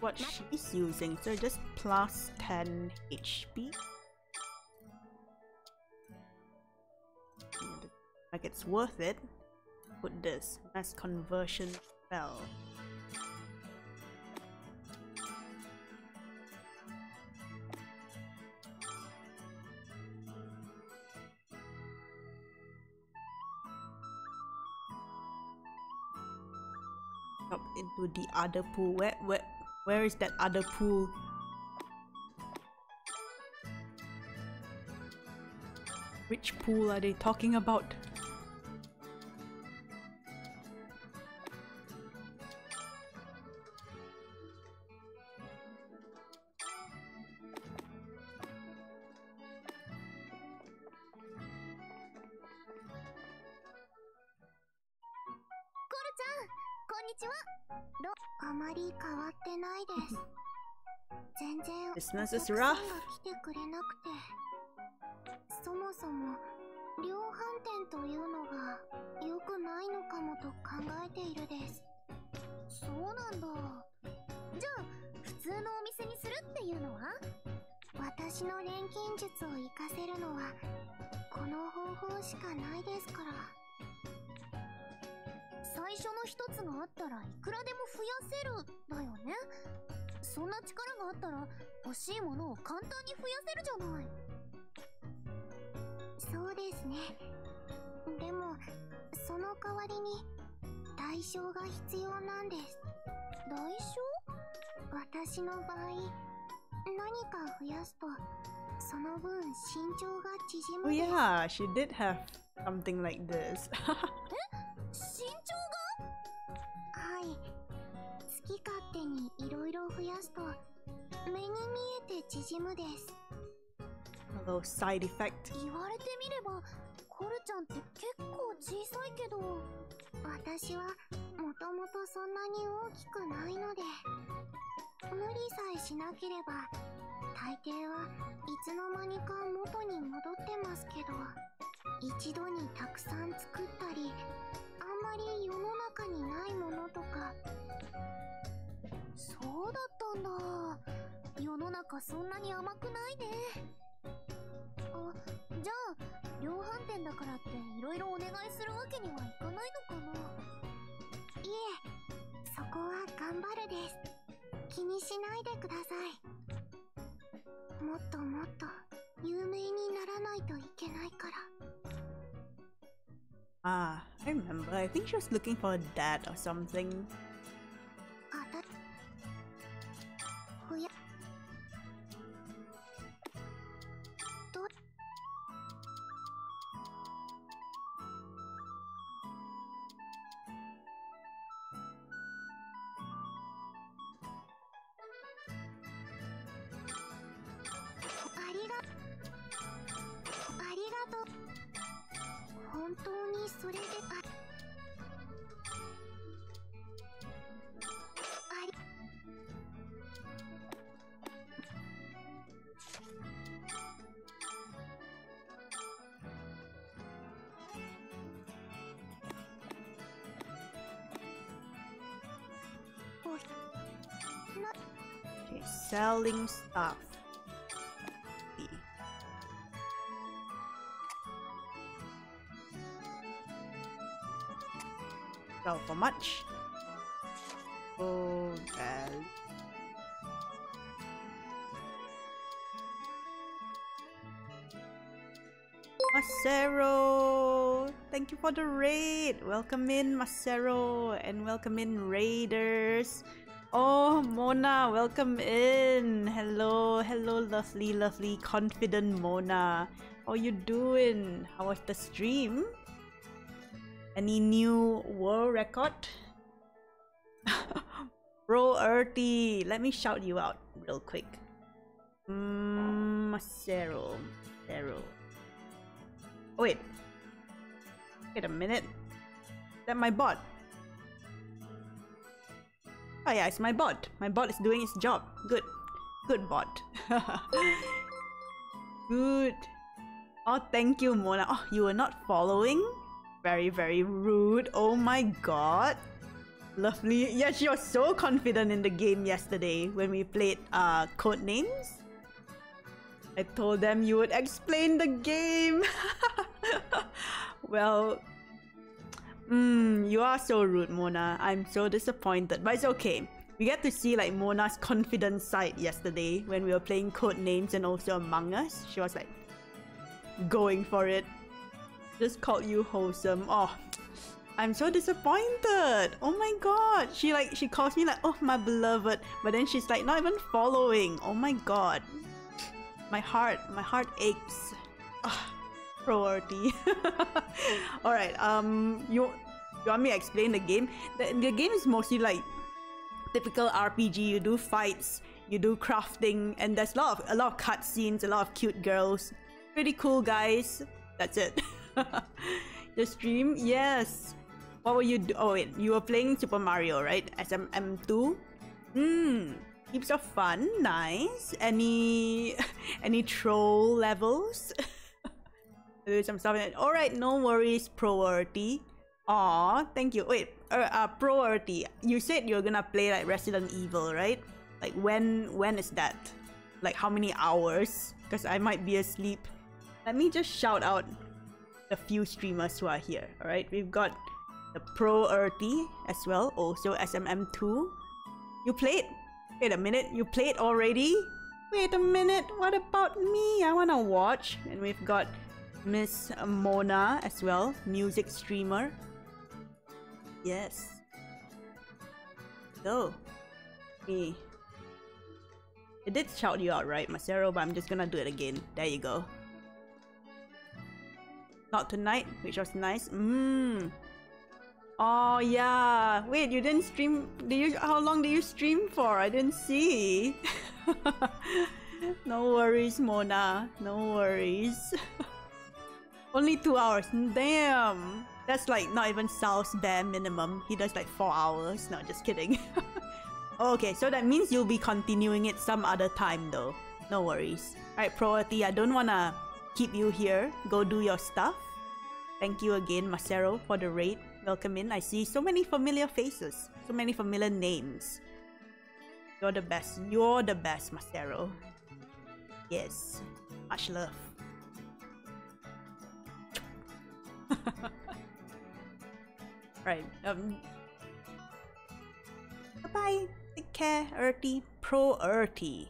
What she's using, so just plus 10 HP. Like it's worth it. Put this as conversion spell. Up into the other pool. Where is that other pool? Which pool are they talking about? Business is rough. Oh yeah, she did have something like this. A little side effect. Ah, I remember. I think she was looking for a dad or something. Okay, selling stuff. So for much. Oh, well. Masero, thank you for the raid. Welcome in, Masero, and welcome in, raiders. Oh, Mona, welcome in. Hello, hello, lovely, lovely, confident Mona. How you doing? How was the stream? Any new world record? Bro Earthy, let me shout you out real quick. Masero, Masero. Oh, wait. Wait a minute. Is that my bot? Oh yeah, it's my bot. My bot is doing its job. Good. Good bot. Good. Oh, thank you, Mona. Oh, you were not following? Very, very rude. Oh my god. Lovely. Yeah, she was so confident in the game yesterday when we played Codenames. I told them you would explain the game. Well, you are so rude, Mona. I'm so disappointed, but it's okay. We get to see like Mona's confident side yesterday when we were playing Codenames and also Among Us. She was like going for it. Just called you wholesome. Oh, I'm so disappointed. Oh my god. She calls me like, oh my beloved. But then she's like not even following. Oh my god. My heart aches. Oh, priority. Alright, you want me to explain the game? The game is mostly like typical RPG. You do fights, you do crafting, and there's a lot of cutscenes, a lot of cute girls. Pretty cool guys. That's it. The stream? Yes. What were you doing? Oh wait, you were playing Super Mario, right? SMM2? Heaps of fun. Nice. Any troll levels? Some stuff in it. Alright, no worries, Priority. Aw, thank you. Wait, Priority, you said you're gonna play like Resident Evil, right? Like when is that? Like how many hours? Because I might be asleep. Let me just shout out the few streamers who are here. Alright, we've got the Pro Earthy as well, also SMM2. You played? Wait a minute, you played already? Wait a minute, what about me? I wanna watch. And we've got Miss Mona as well, music streamer. Yes. So, okay. It did shout you out, right, Masero? But I'm just gonna do it again. There you go. Not tonight, which was nice. Oh yeah. Wait, you didn't stream? How long do you stream for? I didn't see. No worries, Mona. No worries. Only 2 hours. Damn. That's like not even Sal's bare minimum. He does like 4 hours. No, just kidding. Okay, so that means you'll be continuing it some other time though. No worries. Alright, Priority, I don't wanna keep you here. Go do your stuff. Thank you again, Masero, for the raid. Welcome in. I see so many familiar faces. So many familiar names. You're the best. You're the best, Masero. Yes. Much love. Right. Bye-bye. Take care, Erty. Pro Erty.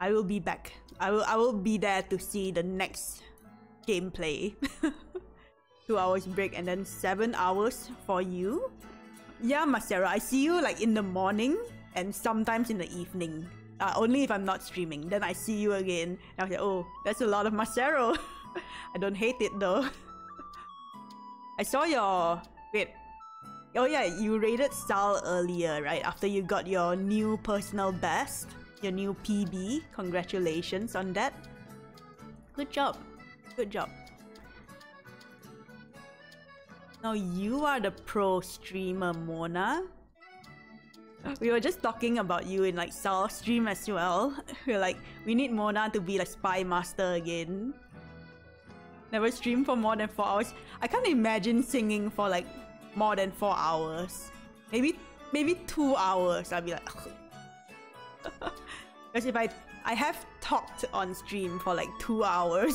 I will be back. I will be there to see the next gameplay. 2 hours break and then 7 hours for you. Yeah, Masera, I see you like in the morning and sometimes in the evening. Only if I'm not streaming. Then I see you again. And I was like, oh, that's a lot of Masero. I don't hate it though. I saw your... Wait. Oh yeah, you raided Sal earlier, right? After you got your new personal best. Your new PB. Congratulations on that. Good job. Good job. Now you are the pro streamer, Mona. We were just talking about you in like Saul's stream as well. We're like, we need Mona to be like spy master again. Never stream for more than 4 hours. I can't imagine singing for like more than 4 hours. Maybe 2 hours. I'll be like, because if I have talked on stream for like 2 hours.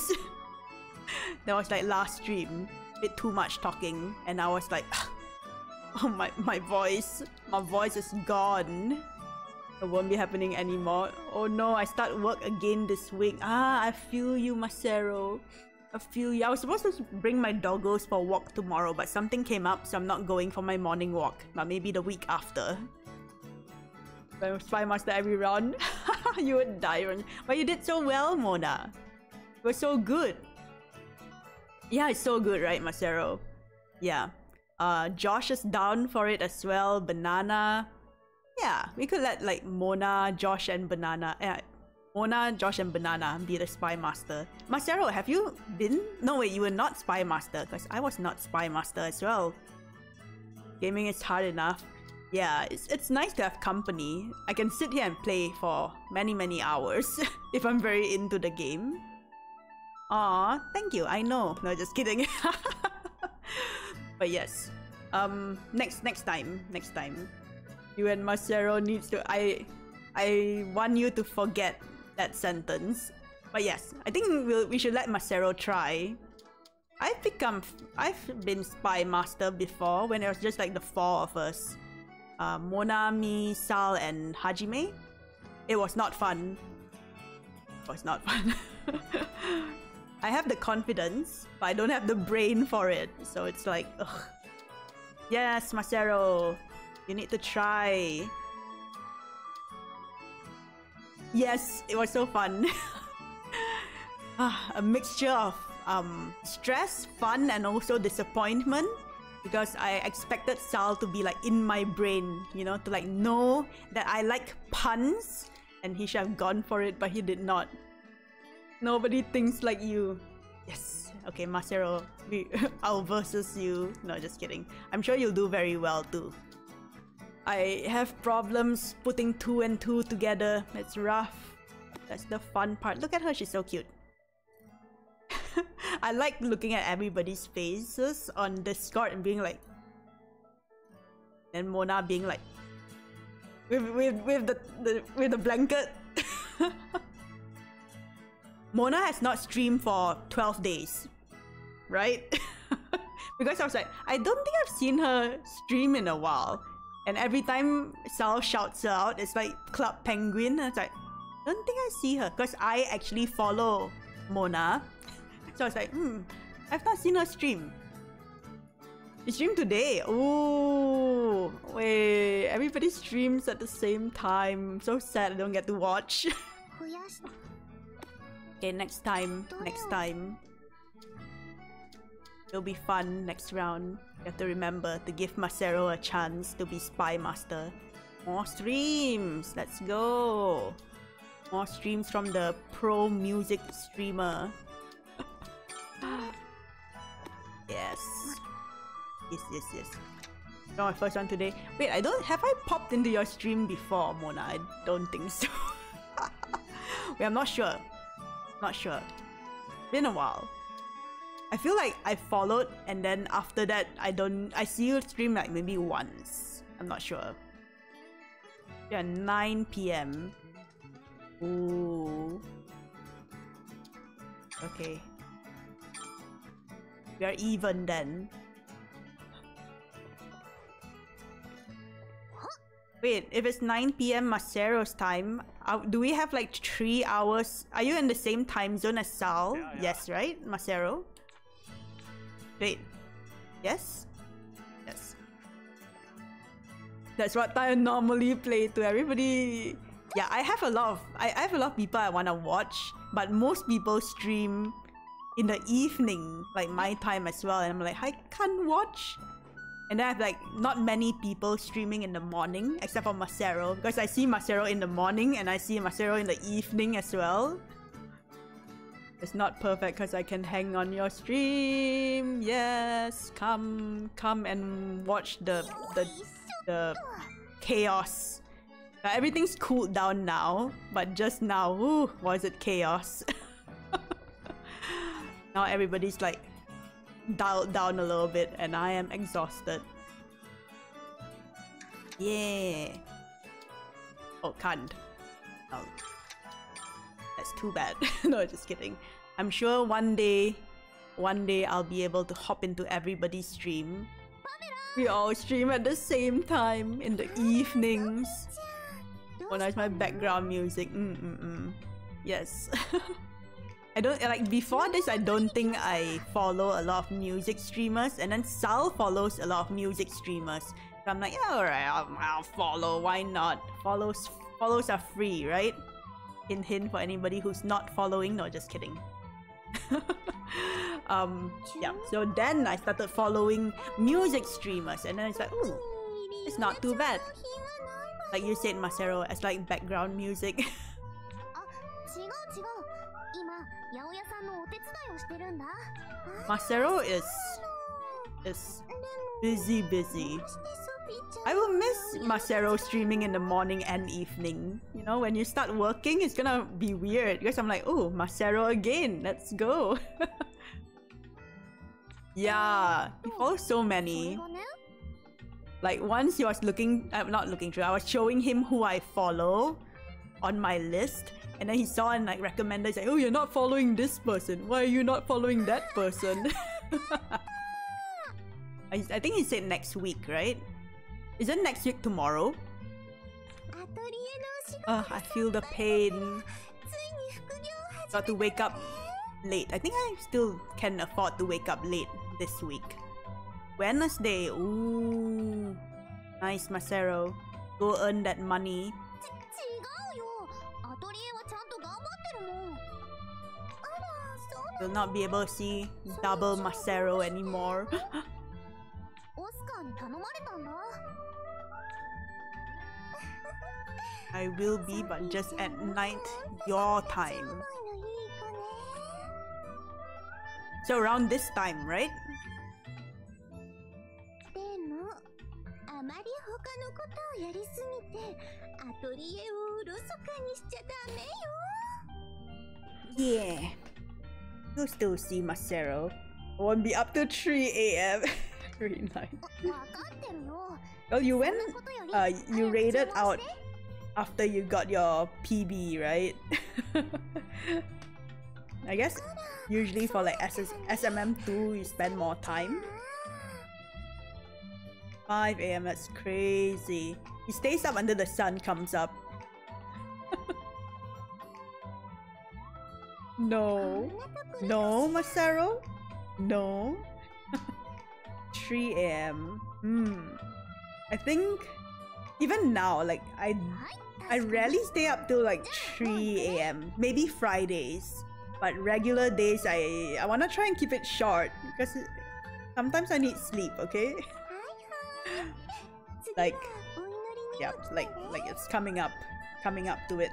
That was like last stream. Bit too much talking, and I was like, oh my voice is gone. It won't be happening anymore. Oh no, I start work again this week. Ah, I feel you, Macero. I feel you. I was supposed to bring my doggos for a walk tomorrow, but something came up, so I'm not going for my morning walk. But maybe the week after. But I'm Spy Master every round. You would die. But you did so well, Mona. You were so good. Yeah, it's so good, right, Macero? Yeah. Josh is down for it as well. Banana. Yeah, we could let like Mona, Josh, and Banana. Mona, Josh, and Banana be the Spy Master. Macero, have you been? No, wait, you were not Spy Master, because I was not Spy Master as well. Gaming is hard enough. Yeah, it's nice to have company. I can sit here and play for many, many hours if I'm very into the game. Aw, thank you. I know. No, just kidding. But yes, next time, you and Macero needs to. I want you to forget that sentence. But yes, I think we should let Macero try. I've been Spy Master before when it was just like the four of us, Mona, me, Sal, and Hajime. It was not fun. It was not fun. I have the confidence, but I don't have the brain for it. So it's like, ugh. Yes, Macero, you need to try. Yes, it was so fun. A mixture of stress, fun, and also disappointment. Because I expected Sal to be like in my brain, you know, to like know that I like puns. And he should have gone for it, but he did not. Nobody thinks like you. Yes. Okay, Macero, I'll versus you. No, just kidding. I'm sure you'll do very well too. I have problems putting 2 and 2 together. It's rough. That's the fun part. Look at her, she's so cute. I like looking at everybody's faces on Discord and being like... And Mona being like... With the blanket. Mona has not streamed for 12 days, right? Because I was like, I don't think I've seen her stream in a while. And every time Sal shouts her out, it's like Club Penguin. And it's like, I don't think I see her. Because I actually follow Mona. So I was like, I've not seen her stream. She streamed today. Ooh, wait, everybody streams at the same time. I'm so sad I don't get to watch. Okay, next time. It'll be fun next round. You have to remember to give Macero a chance to be Spy Master. More streams! Let's go! More streams from the pro music streamer. Yes. Yes. Got my first one today. Wait, have I popped into your stream before, Mona? I don't think so. Wait, I'm not sure. Not sure. Been a while. I feel like I followed, and then after that, I see you stream like maybe once. I'm not sure. Yeah, 9 PM. Ooh. Okay. We are even then. Wait, if it's 9 PM Macero's time, do we have like 3 hours? Are you in the same time zone as Sal? Yeah, yeah. Yes, right, Macero? Wait. Yes? Yes. That's what I normally play to everybody. Yeah, I have a lot of people I wanna watch, but most people stream in the evening, like my time as well, and I'm like, I can't watch. And then I have like not many people streaming in the morning except for Macero, because I see Macero in the morning and I see Macero in the evening as well. It's not perfect because I can hang on your stream. Yes, come and watch the chaos. Everything's cooled down now, but just now, ooh, was it chaos? Now everybody's like dialed down a little bit, and I am exhausted. Yeah. Oh, can't. Oh, that's too bad. No, just kidding. I'm sure one day I'll be able to hop into everybody's stream. We all stream at the same time in the evenings. Oh, that's my background music. Yes. I don't like before this. I don't think I follow a lot of music streamers, and then Sal follows a lot of music streamers. So I'm like, yeah, all right, I'll follow. Why not? Follows are free, right? Hint for anybody who's not following. No, just kidding. Yeah. So then I started following music streamers, and then it's like, ooh, it's not too bad. Like you said, Masero, it's like background music. Masero is busy. I will miss Masero streaming in the morning and evening. You know, when you start working, it's gonna be weird because I'm like, oh, Masero again, let's go. Yeah, you follow so many. Like once he was looking, I was showing him who I follow on my list, and then he saw and like recommended, he's like, oh, you're not following this person. Why are you not following that person? I think he said next week, right? Isn't next week tomorrow? Ugh, I feel the pain. Got to wake up late. I think I still can afford to wake up late this week. Wednesday. Ooh. Nice, Masero. Go earn that money. Will not be able to see double Masero anymore. I will be, but just at night, your time. So around this time, right? Yeah. You'll still see Masero. I won't be up till 3 AM every night. Well, you went, you raided out after you got your PB, right? I guess usually for like SMM2, you spend more time. 5 AM, that's crazy. He stays up until the sun comes up. No. No, Masero? No. 3 AM. I think even now, like I rarely stay up till like 3 AM. Maybe Fridays. But regular days, I wanna try and keep it short because sometimes I need sleep, okay? Like, yeah, like it's coming up to it.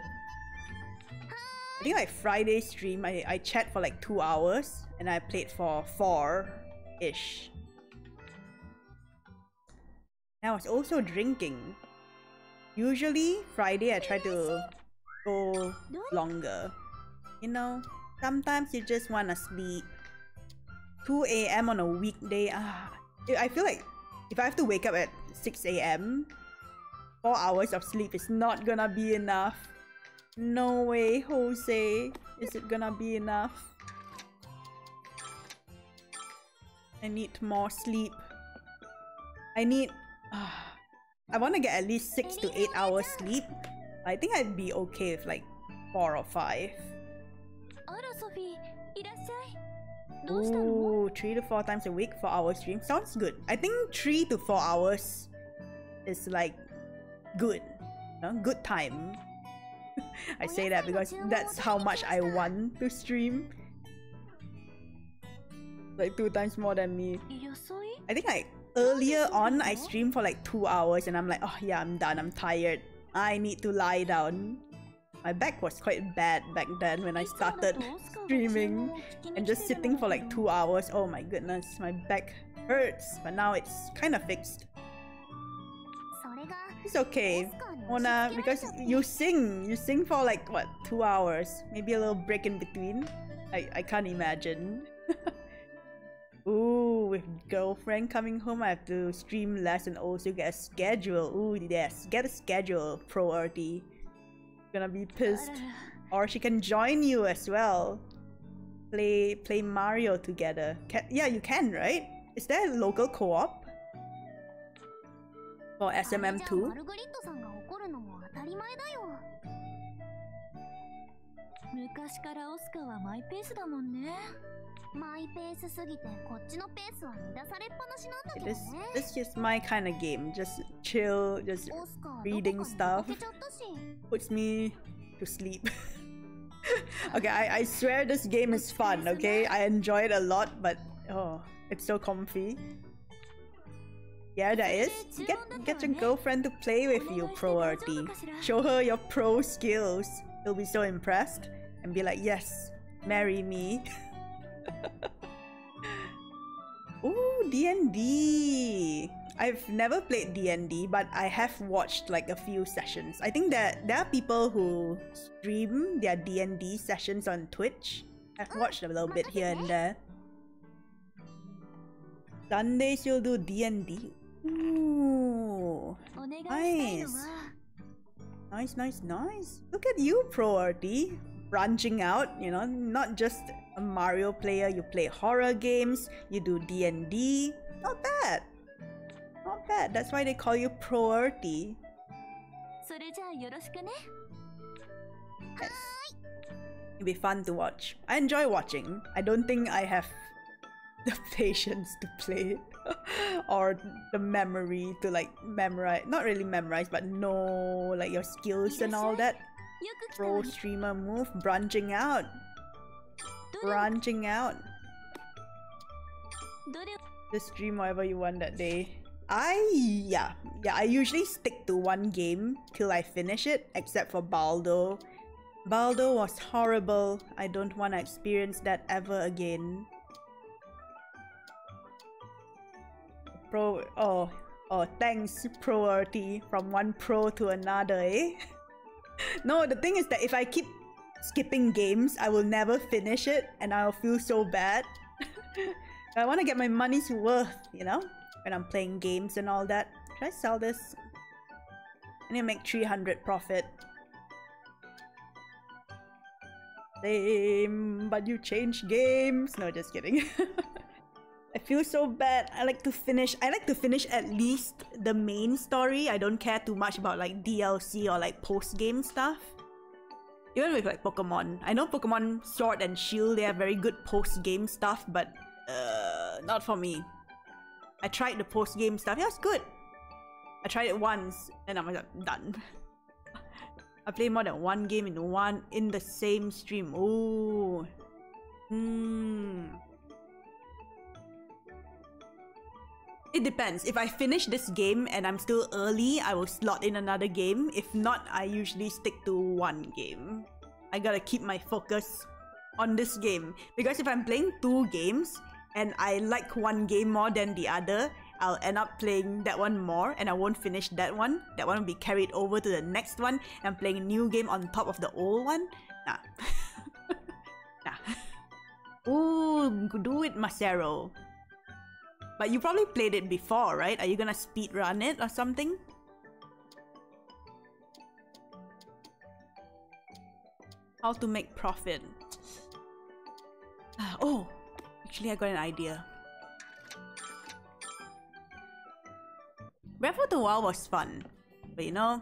I think like Friday stream, I chat for like 2 hours and I played for 4-ish. And I was also drinking. Usually Friday I try to go longer. You know, sometimes you just wanna sleep. 2 AM on a weekday. I feel like if I have to wake up at 6 AM, 4 hours of sleep is not gonna be enough. No way, Jose. Is it gonna be enough? I need more sleep. I need... I want to get at least 6 to 8 hours sleep. I think I'd be okay with like 4 or 5. Ooh, 3 to 4 times a week, 4 hours stream. Sounds good. I think 3 to 4 hours is like good. You know, good time. I say that because that's how much I want to stream. Like 2 times more than me. I think like earlier on I streamed for like 2 hours and I'm like, oh yeah, I'm done, I'm tired. I need to lie down. My back was quite bad back then when I started streaming and just sitting for like 2 hours. Oh my goodness, my back hurts, but now it's kind of fixed. It's okay, Mona, because you sing for like, what, 2 hours? Maybe a little break in between? I can't imagine. Ooh, with girlfriend coming home, I have to stream less and also get a schedule. Ooh, yes, get a schedule, priority. Gonna be pissed. Or she can join you as well. Play Mario together. Yeah, you can, right? Is there a local co-op? For SMM2? This is my kind of game. Just chill, just reading stuff. Puts me to sleep. Okay, I swear this game is fun, okay? I enjoy it a lot, but oh, it's so comfy. Yeah, that is. Get your girlfriend to play with you, priority. Show her your pro skills. She'll be so impressed and be like, yes, marry me. Ooh, D&D. I've never played D&D, but I have watched like a few sessions. I think that there are people who stream their D&D sessions on Twitch. I've watched a little bit here and there. Sunday she'll do D&D. Ooh, nice. Nice, nice, nice. Look at you, priority. Branching out, you know, not just a Mario player. You play horror games, you do D&D. Not bad. Not bad. That's why they call you priority. Yes. It'll be fun to watch. I enjoy watching. I don't think I have the patience to play or the memory to like memorize, not really memorize, but know like your skills and all that. Pro streamer move, branching out. Branching out. Just stream whatever you want that day. I usually stick to one game till I finish it, except for Baldo. Baldo was horrible. I don't want to experience that ever again. Thanks, priority. From one pro to another, eh? No, the thing is that if I keep skipping games, I will never finish it and I'll feel so bad. I want to get my money's worth, you know? When I'm playing games and all that. Should I sell this? I need to make 300 profit. Same, but you change games. No, just kidding. I feel so bad. I like to finish at least the main story. I don't care too much about like DLC or like post-game stuff. Even with like Pokemon. I know Pokemon Sword and Shield, they have very good post-game stuff, but not for me. I tried the post-game stuff. Yeah, it's good. I tried it once and I'm like, done. I play more than one game in the same stream. Ooh. It depends. If I finish this game and I'm still early, I will slot in another game. If not, I usually stick to one game. I gotta keep my focus on this game. Because if I'm playing two games and I like one game more than the other, I'll end up playing that one more and I won't finish that one. That one will be carried over to the next one and playing a new game on top of the old one. Nah. Nah. Ooh, do it, Macero. But you probably played it before, right? Are you gonna speedrun it or something? How to make profit. Oh! Actually, I got an idea. Breath of the Wild was fun. But you know,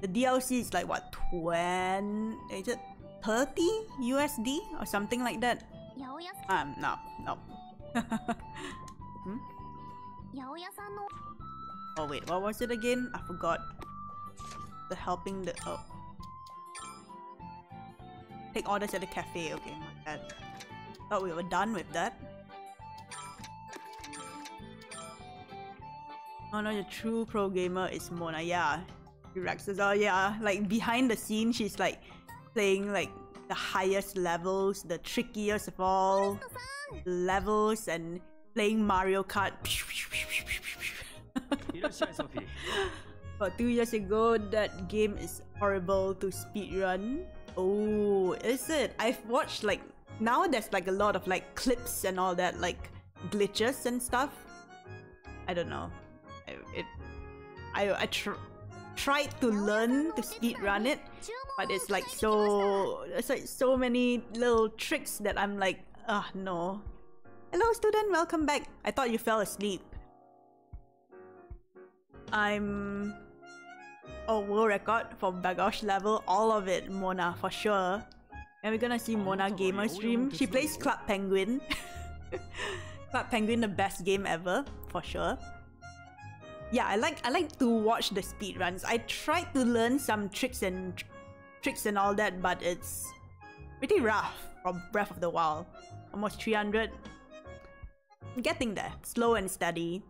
the DLC is like what? 20... Is it 30 USD? Or something like that? No. Hmm? Oh wait, what was it again? I forgot. The helping the... Oh. Take orders at the cafe. Okay, my bad. Thought we were done with that. Oh no, the true pro gamer is Mona. Yeah. Rex is, oh yeah. Like behind the scenes, she's like playing like the highest levels, the trickiest of all levels, and playing Mario Kart. About 2 years ago, that game is horrible to speedrun. Oh, is it? I've watched like, now there's like a lot of like clips and all that, like glitches and stuff. I don't know. I tried to learn to speedrun it, but it's like so many little tricks that I'm like, ah, no. Hello student, welcome back. I thought you fell asleep. I'm... Oh, world record for Bagosh level, all of it, Mona, for sure. And we're gonna see Mona gamer stream. She plays Club Penguin. Club Penguin, the best game ever, for sure. Yeah, I like to watch the speedruns. I tried to learn some tricks and all that, but it's pretty rough from Breath of the Wild. Almost 300. Getting there, slow and steady.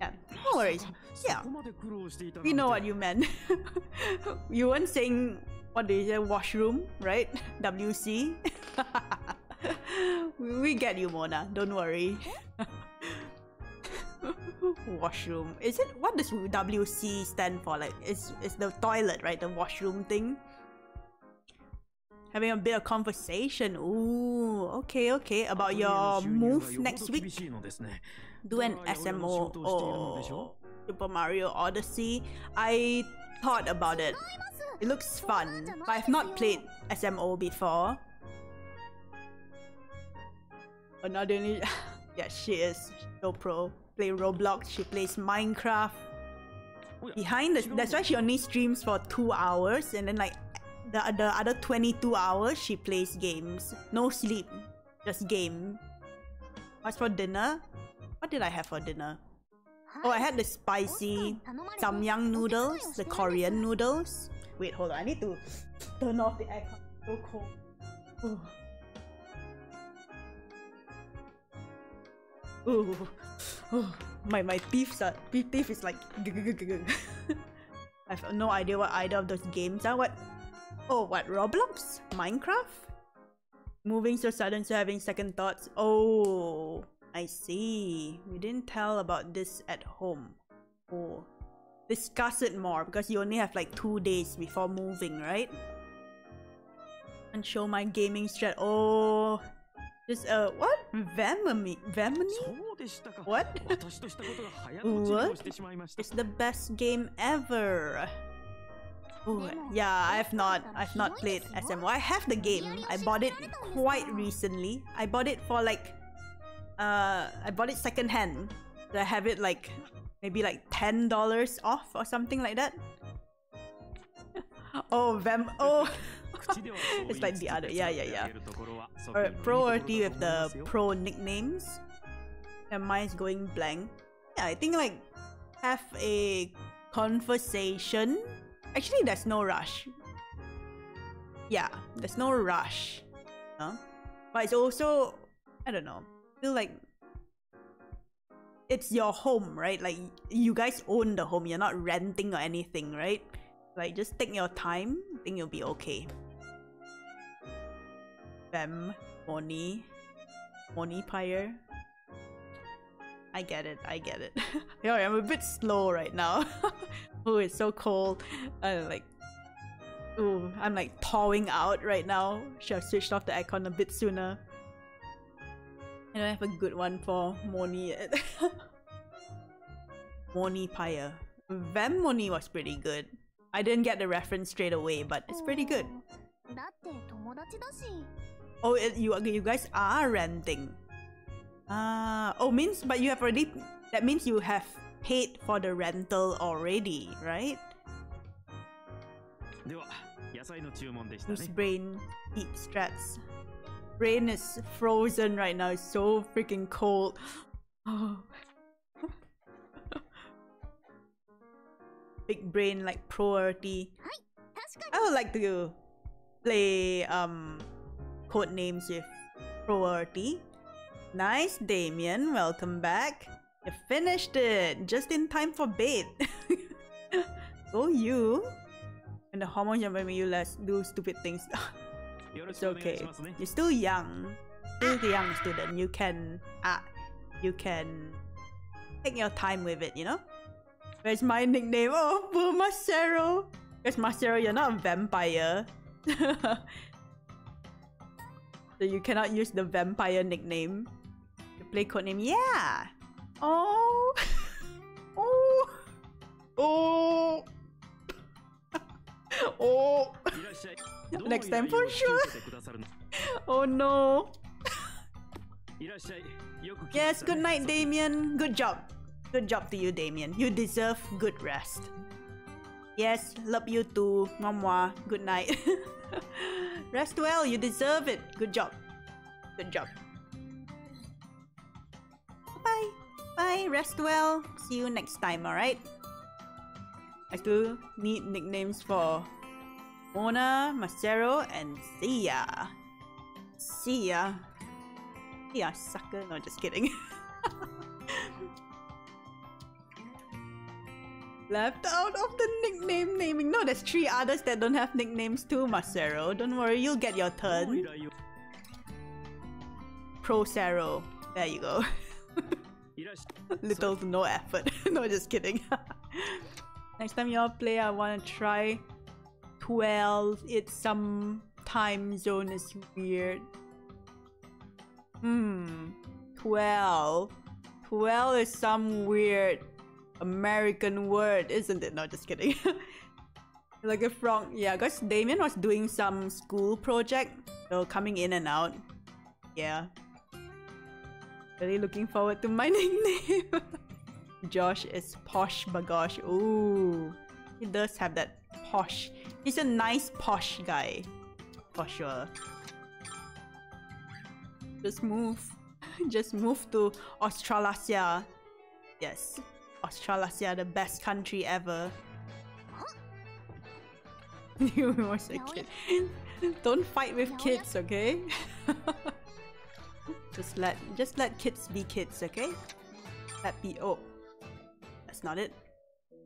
Yeah, no worries. Yeah, we know what you meant. You weren't saying, what did you say, washroom, right? WC. We get you, Mona, don't worry. Washroom, is it? What does WC stand for? Like, it's the toilet, right? The washroom thing. Having a bit of conversation. Ooh, okay, okay. About your move next week. Do an SMO or Super Mario Odyssey. I thought about it. It looks fun, but I've not played SMO before. Another need. Yeah, she is so pro. Play Roblox. She plays Minecraft. Behind the, that's why she only streams for 2 hours, and then like the other 22 hours she plays games. No sleep, just game. What's for dinner? What did I have for dinner? Oh, I had the spicy Samyang noodles, the Korean noodles. Wait, hold on. I need to turn off the aircon. It's so cold. Ooh. Ooh. Oh, my thief is like. I have no idea what either of those games are. What? Oh, what? Roblox? Minecraft? Moving so sudden, so having second thoughts. Oh, I see. We didn't tell about this at home. Oh, discuss it more because you only have like 2 days before moving, right? And show my gaming strat. Oh. Just what? Vemini? What? What? It's the best game ever. Ooh, yeah, I've not played SMO. I have the game. I bought it quite recently. I bought it for like, I bought it secondhand. So I have it like, maybe like $10 off or something like that. Oh, oh. It's like the other, yeah. Alright, pro already with the pro nicknames. And mine's going blank. Yeah, I think like have a conversation. Actually, there's no rush. Yeah, there's no rush. Huh? But it's also, I don't know. I feel like it's your home, right? Like you guys own the home. You're not renting or anything, right? Like, just take your time. I think you'll be okay. Fem, Moni Pyre. I get it. Yeah, I'm a bit slow right now. Oh, it's so cold. I'm like thawing out right now. Should have switched off the aircon a bit sooner. I don't have a good one for Moni yet. Moni Pyre. Vem Moni was pretty good. I didn't get the reference straight away, but it's pretty good. Oh, you guys are renting. Oh, means but you have already. That means you have paid for the rental already, right? Whose brain eat strats? Brain is frozen right now. It's so freaking cold. Oh. Big brain like priority. I would like to play code names with priority. Nice, Damien. Welcome back. You finished it just in time for bed. Go you. And the hormones are making you less do stupid things. It's okay. You're still young. Still the young student. You can take your time with it, you know? Where's my nickname? Oh, poor Marcelo! Because Marcelo, you're not a vampire. So you cannot use the vampire nickname. The play codename, yeah! Oh! Oh! Oh! Oh! Next time for sure! Oh no! Yes, good night, Damien. Good job. Good job to you, Damien. You deserve good rest. Yes, love you too. Mwah. Good night. Rest well. You deserve it. Good job. Good job. Bye. Bye. Rest well. See you next time. All right. I still need nicknames for Mona, Marcelo, and Sia. Sia. Yeah, sucker. No, just kidding. Left out of the nickname naming. No, there's 3 others that don't have nicknames too, Marcelo. Don't worry, you'll get your turn. Procero. There you go. Little to no effort. No, just kidding. Next time y'all play, I want to try 12. It's some time zone is weird. 12. 12 is some weird American word, isn't it? No, just kidding. Like a frog. Yeah, because Damien was doing some school project. So coming in and out. Yeah. Really looking forward to my nickname. Josh is posh bagosh. Ooh. He does have that posh. He's a nice posh guy. For sure. Just move. Just move to Australasia. Yes. Australasia, the best country ever. You was a kid. Don't fight with kids, okay? just let kids be kids, okay? Let be oh. That's not it.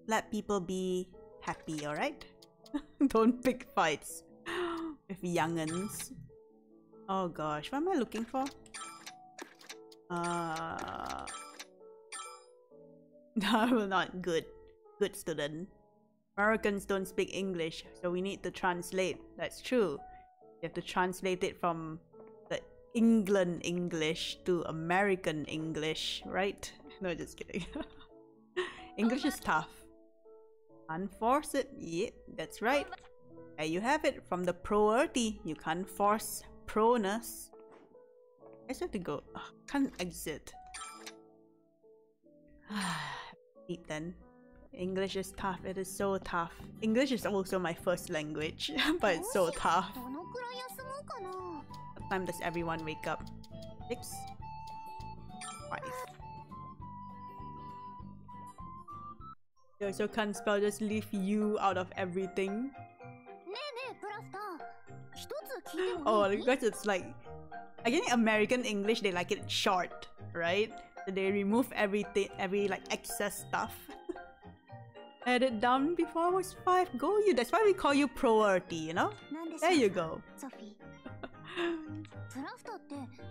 Let people be happy, alright? Don't pick fights with young'uns. Oh gosh, what am I looking for? No, not good. Good student. Americans don't speak English, so we need to translate. That's true. You have to translate it from the England English to American English, right? No, just kidding. English is tough. Unforce it. Yep, yeah, that's right. There you have it. From the pro-erty, you can't force proness. I just have to go. Ugh, can't exit. Deep then. English is tough. It is so tough. English is also my first language, but it's so tough. What time does everyone wake up? 6? 5. You also can't spell, just leave you out of everything. Oh, because it's like... I think American English, they like it short, right? They remove everything, every like excess stuff. I had it down before I was 5. Go you. That's why we call you priority, you know? There you go.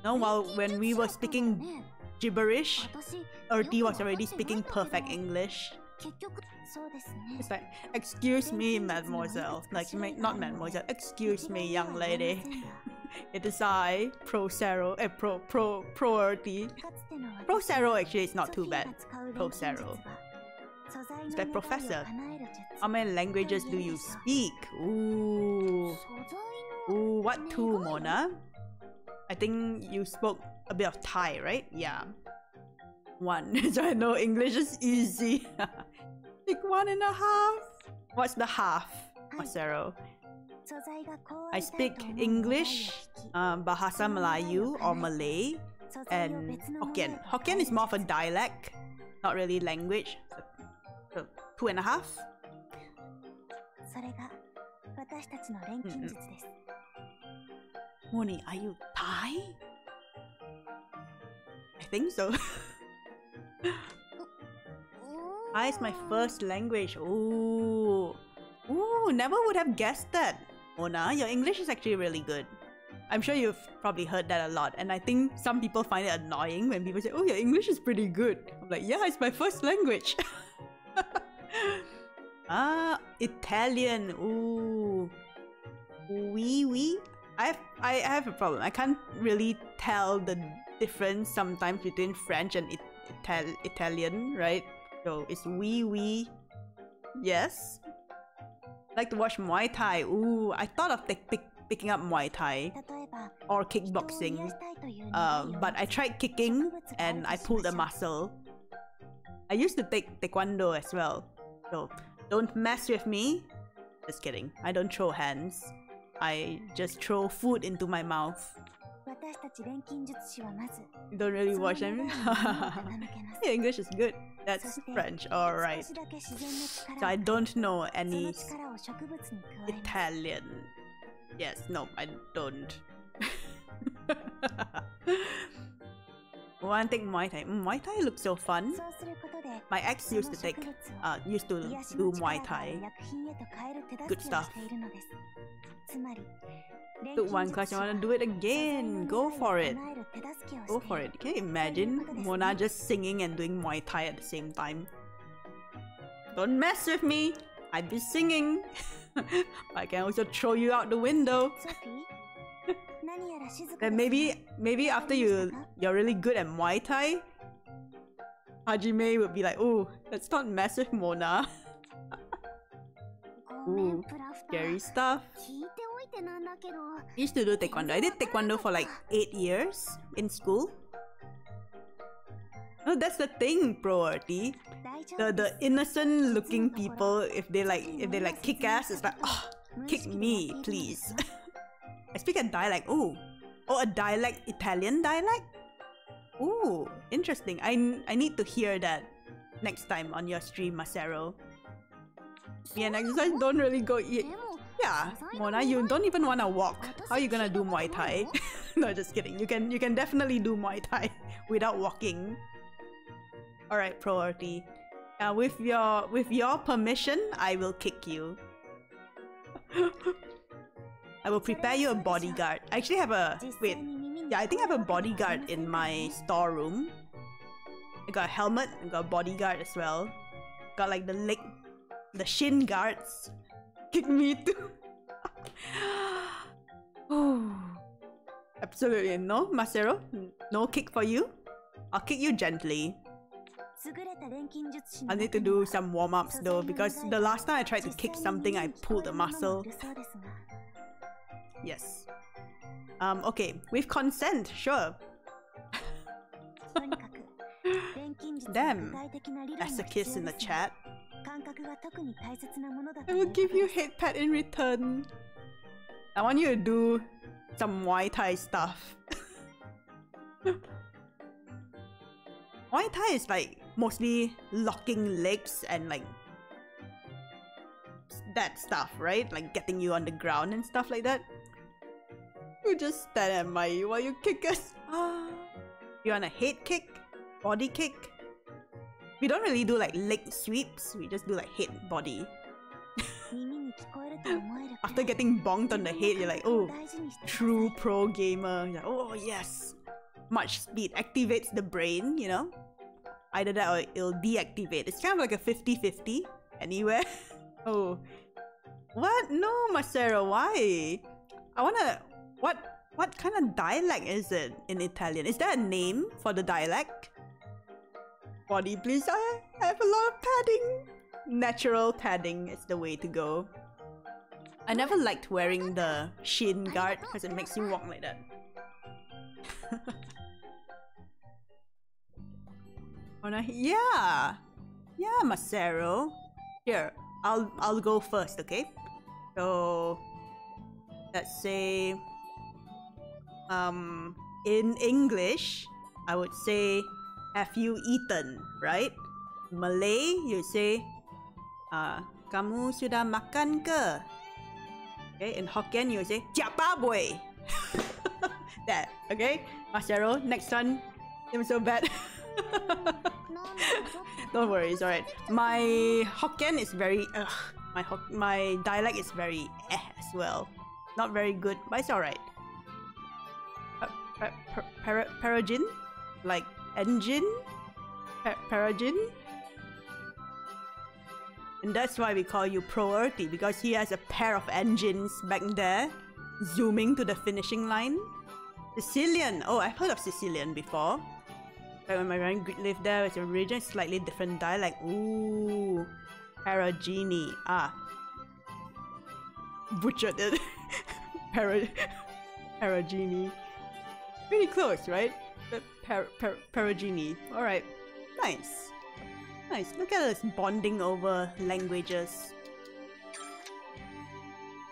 No, while when we were speaking gibberish, Erty was already speaking perfect English. It's like, excuse me, mademoiselle. Like, not mademoiselle. Excuse me, young lady. It is I, Procero, Pro-erty. Procero actually is not too bad. Procero. It's like, professor, how many languages do you speak? Ooh. Ooh, what two, Mona? I think you spoke a bit of Thai, right? Yeah. 1. So I know English is easy. Like 1.5. What's the half, Marcelo? I speak English, Bahasa Melayu or Malay, and Hokkien. Hokkien is more of a dialect, not really language. So 2.5. Moni, are you Thai? I think so. Thai is my first language. Ooh. Ooh. Wow, never would have guessed that. Mona, your English is actually really good. I'm sure you've probably heard that a lot, and I think some people find it annoying when people say, oh, your English is pretty good. I'm like, yeah, it's my first language. Ah, Italian. Ooh. Oui, oui. I have a problem. I can't really tell the difference sometimes between French and Italian, right? So it's oui, oui. Yes. I like to watch Muay Thai. Ooh, I thought of picking up Muay Thai or kickboxing, but I tried kicking and I pulled a muscle. I used to take Taekwondo as well. So don't mess with me. Just kidding. I don't throw hands. I just throw food into my mouth. You don't really watch them. Yeah, English is good. That's French, alright. So I don't know any Italian. Yes, no, I don't. I want to take Muay Thai. Muay Thai looks so fun. My ex used to do Muay Thai. Good stuff. Took one class, I want to do it again. Go for it. Go for it. Can you imagine Mona just singing and doing Muay Thai at the same time? Don't mess with me. I'd be singing. I can also throw you out the window. Then maybe after you're really good at Muay Thai, Hajime would be like, oh, let's not mess with Mona. Ooh, scary stuff. I used to do Taekwondo. I did Taekwondo for like 8 years in school. No, that's the thing, priority. The innocent looking people, if they kick ass, it's like, oh, kick me, please. I speak a dialect. Oh, a dialect, Italian dialect. Ooh, interesting. I need to hear that next time on your stream, Masero. Me and exercise don't really go eat. Yeah, Mona, you don't even want to walk. How are you gonna do Muay Thai? No, just kidding. You can definitely do Muay Thai without walking. All right, priority. With your permission, I will kick you. I will prepare you a bodyguard. I actually have a... wait. Yeah, I think I have a bodyguard in my storeroom. I got a helmet. I got a bodyguard as well. Got like the leg... the shin guards. Kick me too. Absolutely. No, Masero. No kick for you. I'll kick you gently. I need to do some warm-ups though, because the last time I tried to kick something, I pulled a muscle. Yes. Okay. With consent, sure. Damn. That's a kiss in the chat. I will give you head pat in return. I want you to do some Muay Thai stuff. Muay Thai is like mostly locking legs and like that stuff, right? Like getting you on the ground and stuff like that. You just stand at my while you kick us. You want a head kick? Body kick? We don't really do like leg sweeps. We just do like head, body. After getting bonked on the head, you're like, oh, true pro gamer. You're like, oh yes. Much speed activates the brain, you know. Either that or it'll deactivate. It's kind of like a 50-50 anywhere. Oh. What? No, Masero, why? I wanna... What kind of dialect is it in Italian? Is there a name for the dialect? Body, please. I have a lot of padding. Natural padding is the way to go. I never liked wearing the shin guard because it makes you walk like that. Yeah. Yeah, Masero. Here, I'll go first, okay? So... let's say... in English, I would say, have you eaten, right? Malay, you say, kamu sudah makan ke? Okay, in Hokkien, you say, siapa boy? That, okay? Masero, next one. I'm so bad. Don't worry, it's alright. My Hokkien is very, My dialect is very as well. Not very good, but it's alright. Paragin? Like engine? Paragin? And that's why we call you Pro Erty, because he has a pair of engines back there, zooming to the finishing line. Sicilian! Oh, I've heard of Sicilian before. But when my friend lived there, it's a region, slightly different dialect. Ooh, Paragini. Ah. Butchered it. Paragini. Pretty close, right? Paragini. Alright. Nice. Nice. Look at us bonding over languages.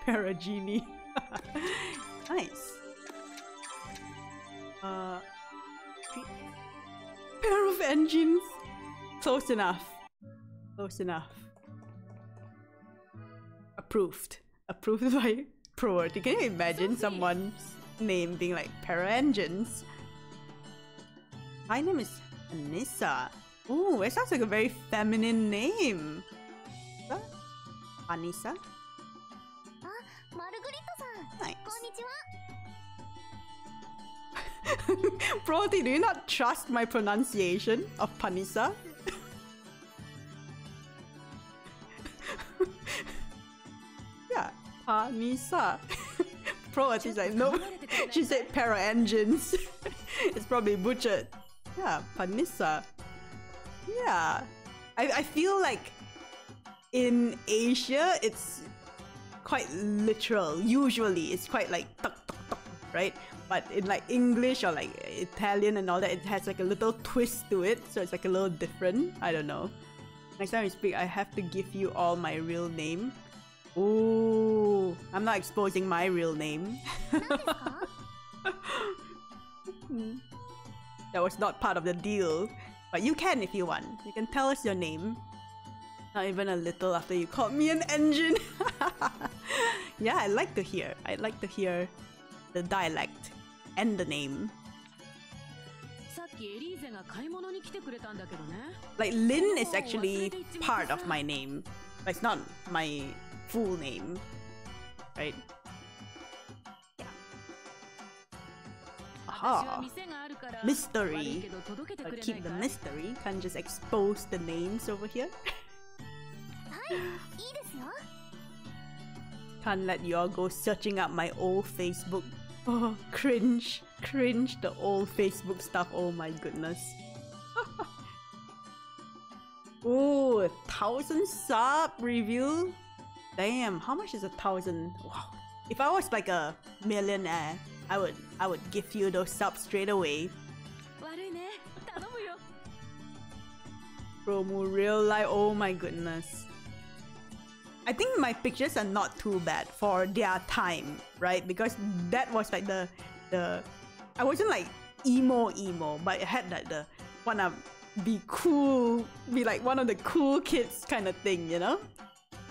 Paragini. Nice. Pair of engines. Close enough. Close enough. Approved. Approved by Pro. Can you imagine someone's name being like Para Engines? My name is Anissa. Ooh, it sounds like a very feminine name. What? Anissa? Nice. Proti, do you not trust my pronunciation of Panissa? Yeah, Panissa. Proti's like, nope. She said Para Engines. It's probably butchered. Yeah, Panissa. Yeah. I feel like in Asia, it's quite literal. Usually, it's quite like tuk, tuk, tuk, right? But in like English or like Italian and all that, it has like a little twist to it, so it's like a little different. I don't know. Next time we speak, I have to give you all my real name. Ooh, I'm not exposing my real name. That was not part of the deal. But you can if you want. You can tell us your name. Not even a little after you called me an engine. Yeah, I'd like to hear. I'd like to hear the dialect. And the name. Like, Lin is actually part of my name. Like, it's not my full name. Right? Yeah. Aha! Mystery. But keep the mystery. Can't just expose the names over here. Can't let y'all go searching up my old Facebook. Oh, cringe. Cringe, the old Facebook stuff. Oh my goodness. Oh, 1,000 sub review. Damn, how much is 1,000? Wow. If I was like a millionaire, I would give you those subs straight away. Promo real life. Oh my goodness. I think my pictures are not too bad for their time, right? Because that was like the I wasn't like emo, but I had like the wanna be cool, be like one of the cool kids kind of thing, you know?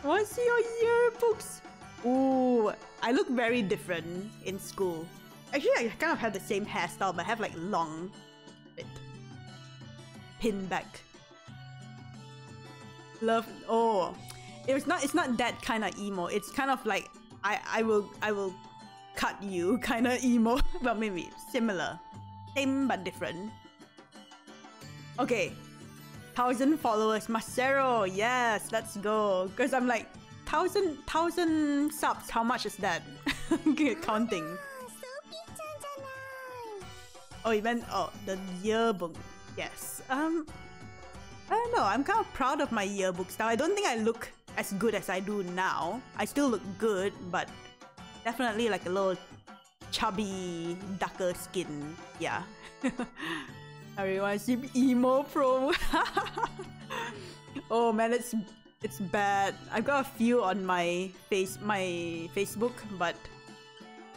What's your yearbooks? Ooh, I look very different in school. Actually, I kind of have the same hairstyle, but I have like long bit. Pin back. Love. Oh. It's not that kind of emo. It's kind of like I will cut you kind of emo, but maybe similar, same but different. Okay, 1,000 followers, Macero. Yes, let's go. Cause I'm like 1,000 subs. How much is that? Counting. Oh, even oh the yearbook. Yes. I don't know. I'm kind of proud of my yearbook style. I don't think I look as good as I do now. I still look good, but definitely like a little chubby, darker skin. Yeah. Everyone's emo promo. Oh man, it's bad. I've got a few on my Facebook, but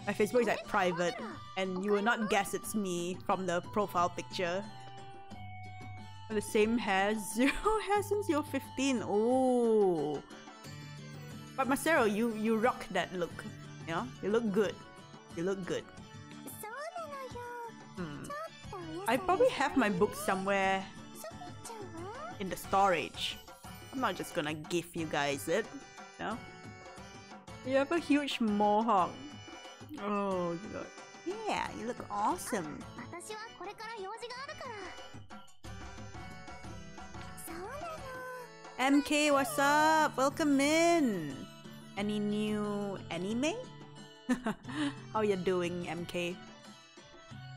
my Facebook is like private, and you will not guess it's me from the profile picture. The same hair, zero hair since you're 15. Oh, but Macero, you rock that look. You know, you look good. You look good. Hmm. I probably have my book somewhere in the storage. I'm not just gonna give you guys it. now. You have a huge mohawk. Oh god. Yeah, you look awesome. MK, what's up? Welcome in. Any new anime? How you doing, MK?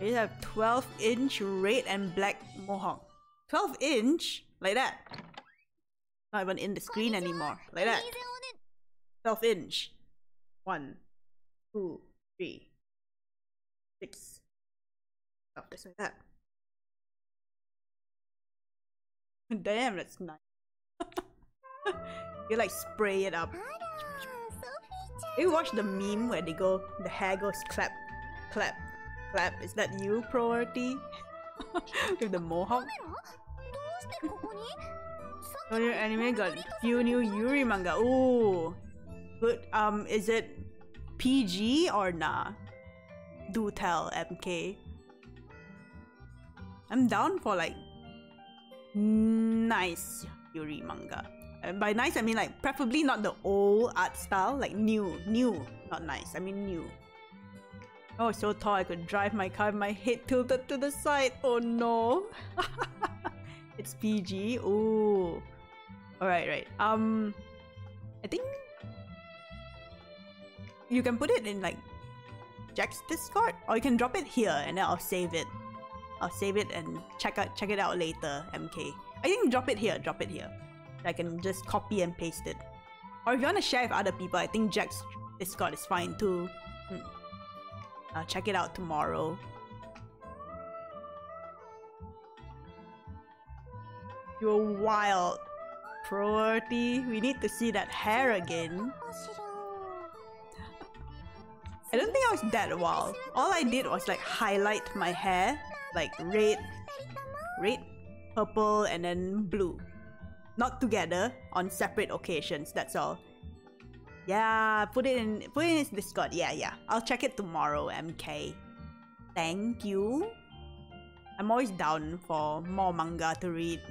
You have 12-inch red and black mohawk. 12-inch? Like that. Not even in the screen anymore. Like that. 12-inch. 1, 2, 3, 6. Oh, just like that. Damn, that's nice. You like spray it up. You watch the meme where they go, the hair goes clap, clap, clap. Is that you, Priority? With the mohawk? So your anime got few new Yuri manga. Ooh, good. Is it PG or nah? Do tell, MK. I'm down for like nice Yuri manga. And by nice, I mean like preferably not the old art style, like new, not nice. I mean new. Oh, so tall I could drive my car with my head tilted to the side. Oh no. It's PG. Ooh. Alright, right. I think you can put it in like Jack's Discord, or you can drop it here and then I'll save it. I'll save it and check it out later, MK. I think drop it here. I can just copy and paste it. Or if you want to share with other people, I think Jack's Discord is fine too. I'll check it out tomorrow. You're wild, Priority. We need to see that hair again. I don't think I was that wild. All I did was like highlight my hair, like red, purple, and then blue. Not together, on separate occasions. That's all. Yeah, put it in his Discord. Yeah. I'll check it tomorrow, MK. Thank you. I'm always down for more manga to read.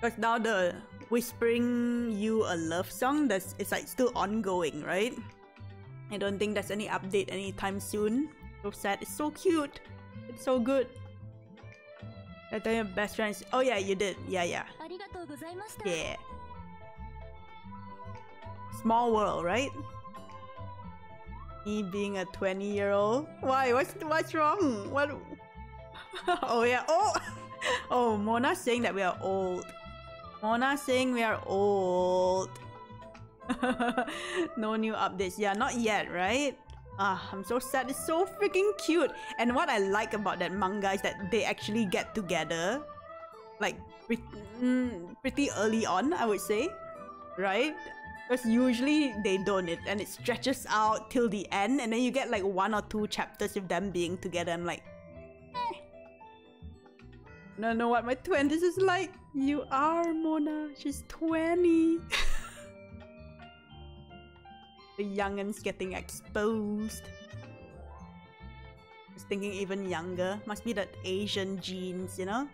Because now the Whispering You a Love Song, it's like still ongoing, right? I don't think there's any update anytime soon. So sad. It's so cute. It's so good. I thought your best friend is... Oh yeah, you did. Yeah. Yeah. Small world, right? Me being a 20-year-old? Why? What's wrong? What? Oh yeah. Oh! Oh, Mona's saying that we are old. Mona's saying we are old. No new updates. Yeah, not yet, right? Ah, I'm so sad. It's so freaking cute. And what I like about that manga is that they actually get together. Like, pretty early on, I would say. Right? Because usually they don't. And it stretches out till the end. And then you get like 1 or 2 chapters of them being together. I'm like... I don't know what my 20s is like. You are, Mona. She's 20. The youngin's getting exposed. I was thinking even younger. Must be that Asian genes, you know?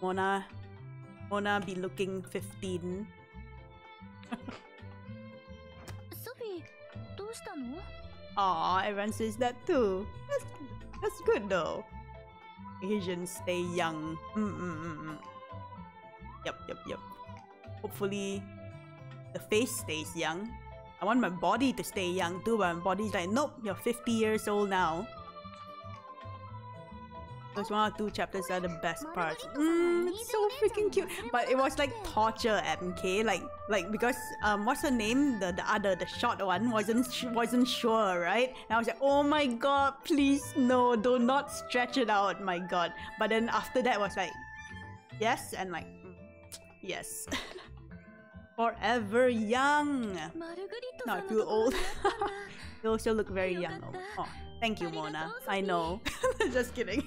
Mona be looking 15. Sophie, aw, everyone says that too. That's good though. Asians stay young. Yep. Hopefully, the face stays young. I want my body to stay young too, but my body's like, nope, you're 50 years old now. Those 1 or 2 chapters are the best parts. It's so freaking cute. But it was like torture, MK. Like because what's her name? The short one wasn't sure, right? And I was like, oh my god, please no, do not stretch it out, my god. But then after that was like, yes, and like, yes. Forever young. No, I feel old. You also look very young. Oh, thank you, Mona. I know. Just kidding.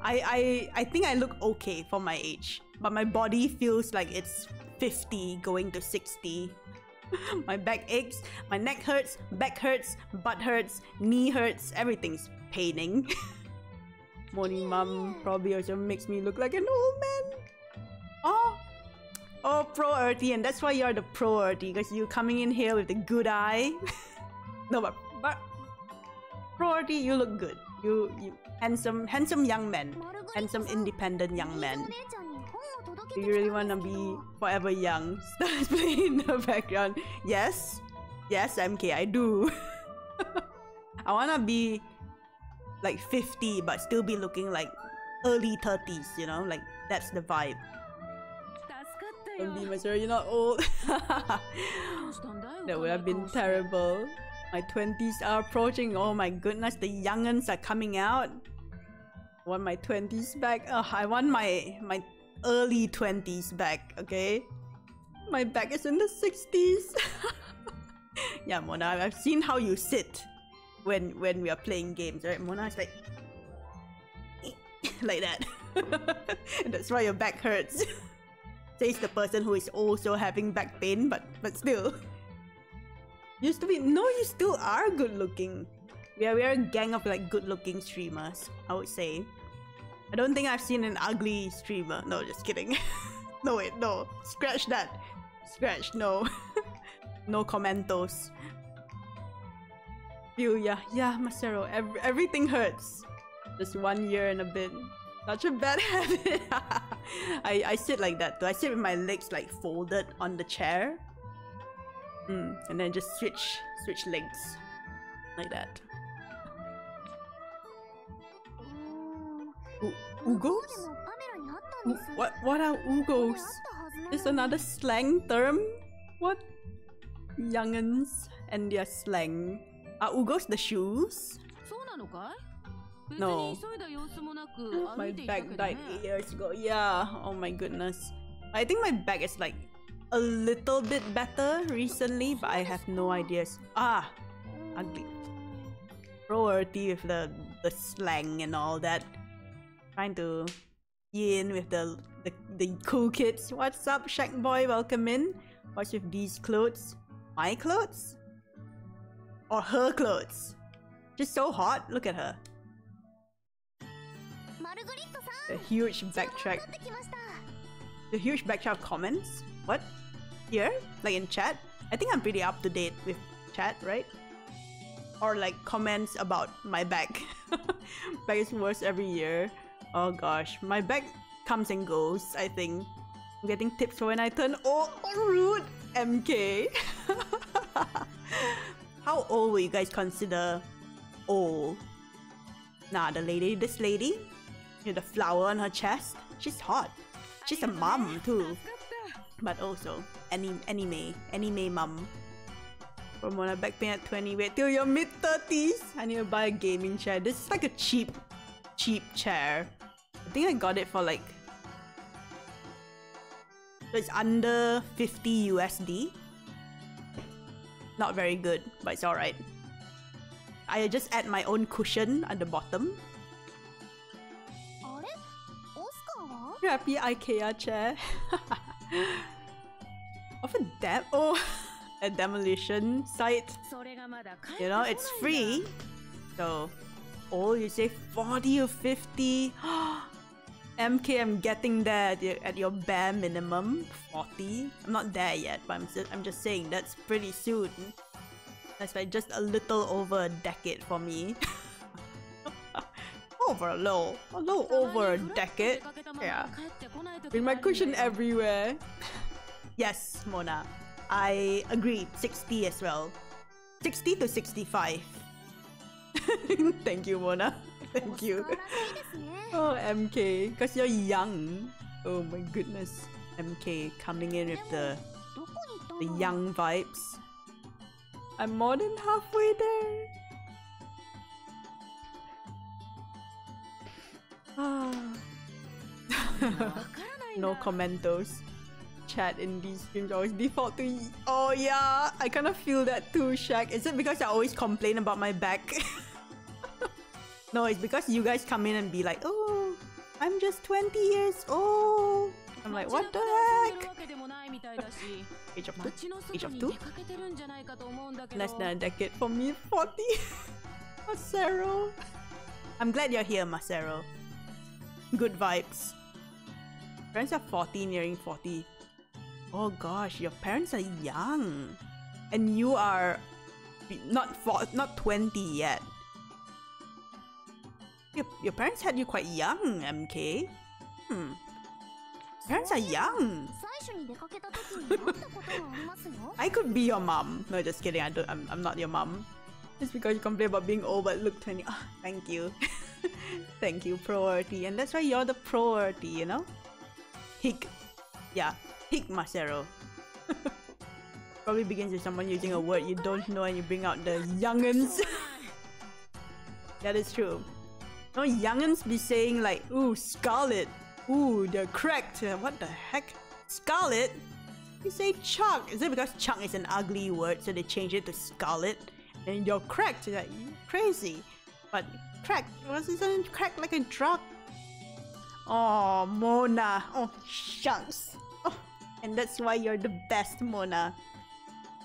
I think I look okay for my age, but my body feels like it's 50 going to 60. My back aches, my neck hurts, back hurts, butt hurts, knee hurts, everything's paining. Moni mum probably also makes me look like an old man. Oh. Oh, pro Erty, and that's why you're the pro Erty, because you're coming in here with the good eye. No, but pro Erty, you look good. You handsome young man, handsome independent young man. Do you really want to be forever young? Stars playing in the background. Yes, yes, MK, I do. I wanna be like 50, but still be looking like early 30s. You know, like that's the vibe. Don't be mature, you're not old. That would have been terrible. My 20s are approaching. Oh my goodness, the young'uns are coming out. I want my 20s back. Oh, I want my early 20s back, okay? My back is in the 60s. Yeah, Mona, I've seen how you sit when we are playing games, right? Mona is like... like that. That's why your back hurts. Says the person who is also having back pain, but still. Used to be... No, you still are good-looking. We are a gang of like good-looking streamers, I would say. I don't think I've seen an ugly streamer. No, just kidding. No, wait, no. Scratch that. Scratch, no. No commentos. Phew, yeah, Masero. Everything hurts. Just 1 year and a bit. Such a bad habit. I sit like that too. I sit with my legs like folded on the chair. And then just switch legs. Like that. Ugos? What are ugos? Is another slang term? What? Young'uns and their slang. Are ugos the shoes? No. My back died 8 years ago. Yeah. Oh my goodness. I think my back is like a little bit better recently, but I have no ideas. Ah! Ugly. Priority with the slang and all that. Trying to in with the cool kids. What's up, Shaq Boy? Welcome in. What's with these clothes? My clothes? Or her clothes? Just so hot. Look at her. The huge backtrack of comments? What? Here? Like in chat? I think I'm pretty up to date with chat, right? Or like comments about my back. Back is worse every year. Oh gosh, my back comes and goes, I think. I'm getting tips for when I turn old. Oh, rude! MK. How old will you guys consider old? Nah, this lady? You know, the flower on her chest. She's hot. She's a mom too. But also, anime mom. From when I back pain at 20, wait till your mid-30s. I need to buy a gaming chair. This is like a cheap chair. I think I got it for like... it's under $50 USD. Not very good, but it's alright. I just add my own cushion at the bottom. Crappy IKEA chair. Of a dam... oh! A demolition site. You know, it's free. So... oh, you say 40 or 50? MK, I'm getting there at your bare minimum. 40? I'm not there yet, but I'm just saying that's pretty soon. That's like just a little over a decade for me. Over a decade. Yeah. Bring my cushion everywhere. Yes, Mona. I agreed. 60 as well. 60 to 65. Thank you, Mona. Thank you. Oh, MK. Because you're young. Oh my goodness. MK coming in with the young vibes. I'm more than halfway there. No commentos. Chat in these streams always default to... oh yeah, I kind of feel that too, Shaq. Is it because I always complain about my back? No, it's because you guys come in and be like, oh, I'm just 20 years old. I'm like, what the heck? Age of 2? Age of 2? Less than a decade for me, 40. Masero. I'm glad you're here, Masero. Good vibes. Friends are 40, nearing 40. Oh gosh, your parents are young. And you are not 20 yet. Your parents had you quite young, MK. Hmm. Parents are young. I could be your mom. No, just kidding. I'm not your mom. Just because you complain about being old but look 20. Oh, thank you. Thank you, priority. And that's why you're the priority, you know? Hick. Yeah, Hick Masero. Probably begins with someone using a word you don't know and you bring out the young'uns. That is true. No, young'uns be saying like, ooh, Scarlet. Ooh, they're cracked. What the heck? Scarlet? You say Chuck. Is it because Chuck is an ugly word so they changed it to Scarlet? And you're cracked. You're like, crazy. But cracked, wasn't cracked like a drug? Oh, Mona. Oh, shucks. Oh, and that's why you're the best, Mona.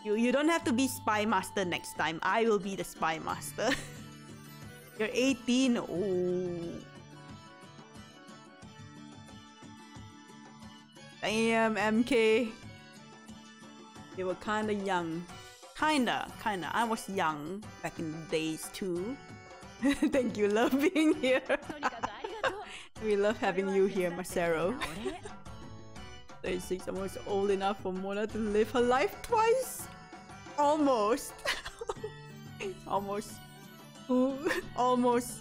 You don't have to be Spy Master next time. I will be the Spy Master. You're 18. Oh. Damn, MK. They were kinda young. Kinda. I was young back in the days too. Thank you, love being here. We love having you here, Masero. 36, almost old enough for Mona to live her life twice. Almost. Almost. Two. Almost.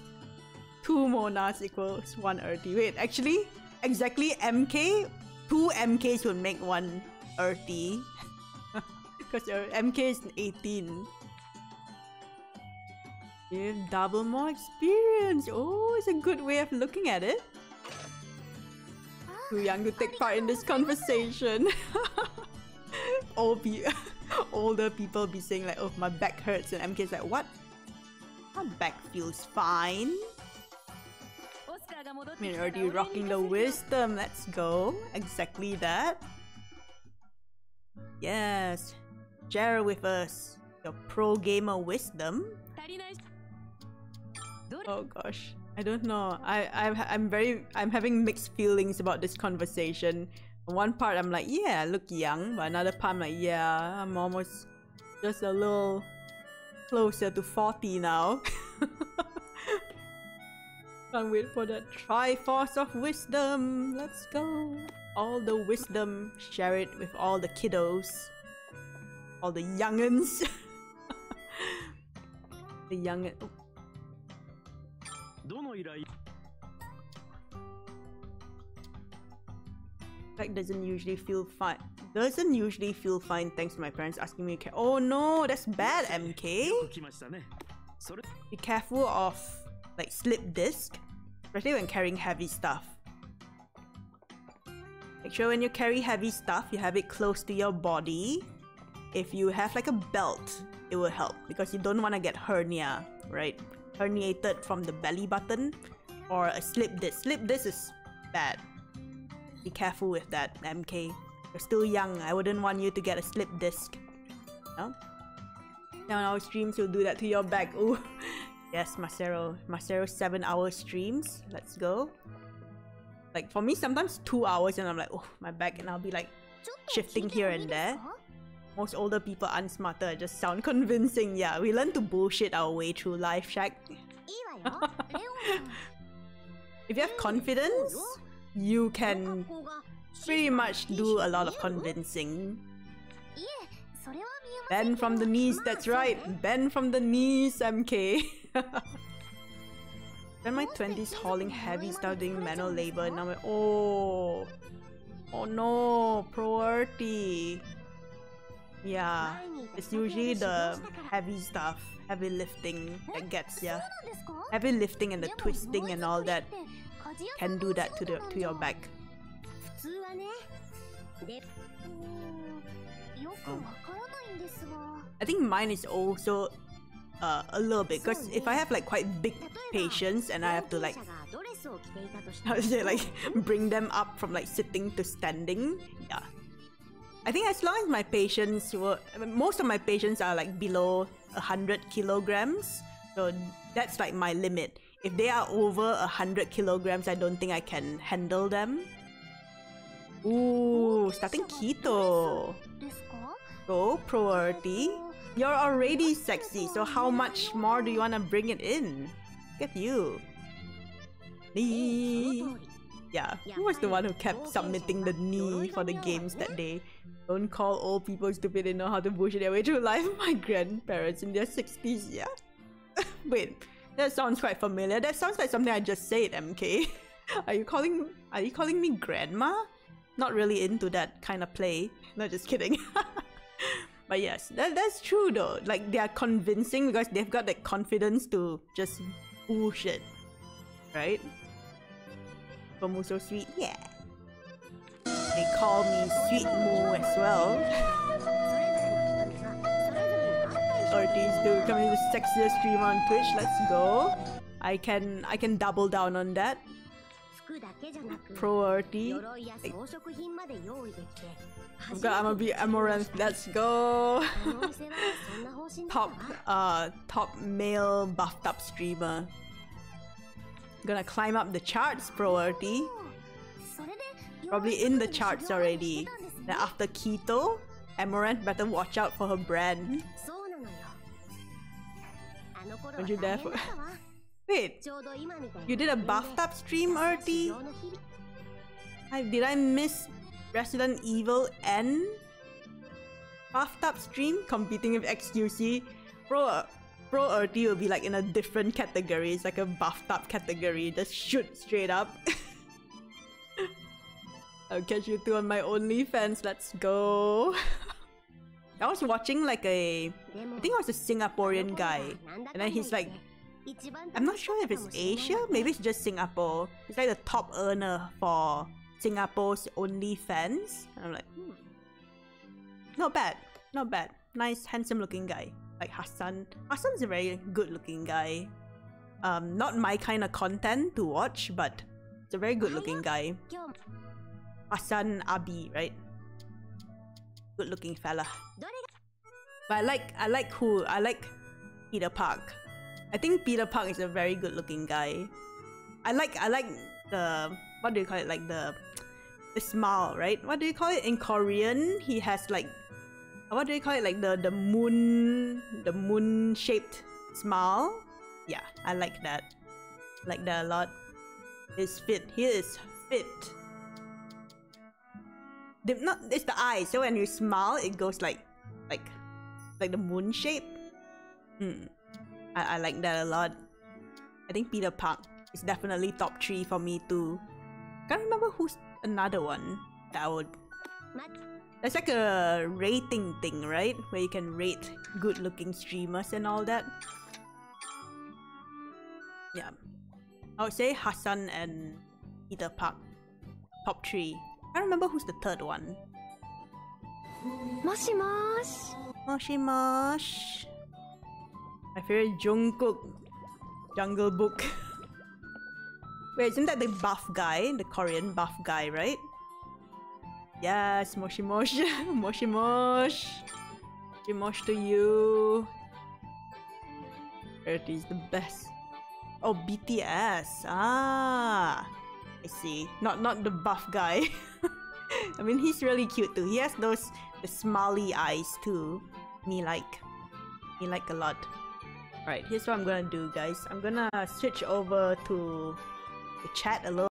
Two Monas equals one Erty. Wait, actually, exactly MK. Two MKs would make one Erty. Because your MK is 18. Double more experience. Oh, it's a good way of looking at it. Too young to take part in this conversation. Older people be saying like, oh, my back hurts, and MK's like, what? My back feels fine. I mean, already rocking the wisdom. Let's go. Exactly that. Yes. Share with us your pro gamer wisdom. Oh gosh, I don't know. I'm having mixed feelings about this conversation. On one part, I'm like, yeah, I look young, but another part, I'm like, yeah, I'm almost just a little closer to 40 now. Can't wait for that Triforce of Wisdom. Let's go. All the wisdom, share it with all the kiddos, all the young'uns. The young'un. Oh. Back doesn't usually feel fine thanks to my parents asking me to care. Oh no, that's bad, MK. Be careful of like slip disc, especially when carrying heavy stuff. Make sure when you carry heavy stuff you have it close to your body. If you have like a belt, it will help because you don't want to get hernia, right? Herniated from the belly button or a slip disc. Slip disc is bad. Be careful with that, MK. You're still young. I wouldn't want you to get a slip disc. No? Now on our streams, you'll do that to your back. Ooh. Yes, Masero. Masero 7-hour streams. Let's go. Like for me, sometimes 2 hours and I'm like, oh, my back, and I'll be like shifting here and there. Most older people aren't smarter, just sound convincing. Yeah, we learn to bullshit our way through life, Shaq. If you have confidence, you can pretty much do a lot of convincing. Bend from the knees, that's right. Bend from the knees, MK. Spent my 20s hauling heavy stuff, doing manual labor, and I'm like, oh. Oh no, priority. Yeah, it's usually the heavy stuff, heavy lifting that gets ya. Heavy lifting and the twisting and all that can do that to your back. Oh. I think mine is also a little bit, because if I have like quite big patients and I have to like, how to say, like bring them up from like sitting to standing, yeah. I think as long as my patients were... most of my patients are like below 100 kilograms. So that's like my limit. If they are over 100 kilograms, I don't think I can handle them. Ooh, starting keto. Go, priority. You're already sexy, so how much more do you want to bring it in? Look at you. Ni. Yeah, who was the one who kept submitting the knee for the games that day? Don't call old people stupid, they know how to bullshit their way through life. My grandparents in their 60s, yeah? Wait, that sounds quite familiar. That sounds like something I just said, MK. Are you calling me grandma? Not really into that kind of play. No, just kidding. But yes, that's true though. Like, they are convincing because they've got that confidence to just bullshit, right? Moo so sweet, yeah. They call me Sweet Moo as well. Ortiz dude, coming to the sexiest streamer on Twitch. Let's go. I can double down on that. Priority. I've got Amabi Amaranth. Let's go. Top male bathtub streamer. Gonna climb up the charts, priority. Probably in the charts already. Then after keto, Amaranth better watch out for her brand. Weren't you there for? Wait, you did a bathtub stream, Erty? Did I miss Resident Evil and bathtub stream competing with XQC? Pro Erty will be like in a different category. It's like a bathtub category. Just shoot straight up. I'll catch you two on my OnlyFans. Let's go. I was watching like I think it was a Singaporean guy. And then he's like, I'm not sure if it's Asia. Maybe it's just Singapore. He's like the top earner for Singapore's OnlyFans. And I'm like, not bad. Not bad. Nice, handsome looking guy. Like Hassan's a very good looking guy. Not my kind of content to watch, but it's a very good looking guy. Hassan Abi, right? Good looking fella. But I like Peter Park. I think Peter Park is a very good looking guy. I like the, what do you call it, like the smile, right? What do you call it in Korean? He has like, what do you call it? Like the moon shaped smile. Yeah, I like that. Like that a lot. He's fit. He is fit. It's the eye. So when you smile, it goes like the moon shape. I like that a lot. I think Peter Park is definitely top 3 for me too. Can't remember who's another one that I would. That's like a rating thing, right? Where you can rate good-looking streamers and all that. Yeah. I would say Hassan and Peter Park. Top 3. I don't remember who's the third one. Moshi Mosh! Moshi Mosh! My favorite Jungkook. Jungle Book. Wait, isn't that the buff guy? The Korean buff guy, right? Yes, Moshi Mosh. Moshi Mosh. Moshi Mosh to you. Erty is the best. Oh, BTS. Ah, I see. Not the buff guy. I mean, he's really cute too. He has the smiley eyes too. Me like a lot. Alright, here's what I'm gonna do, guys. I'm gonna switch over to the chat a little.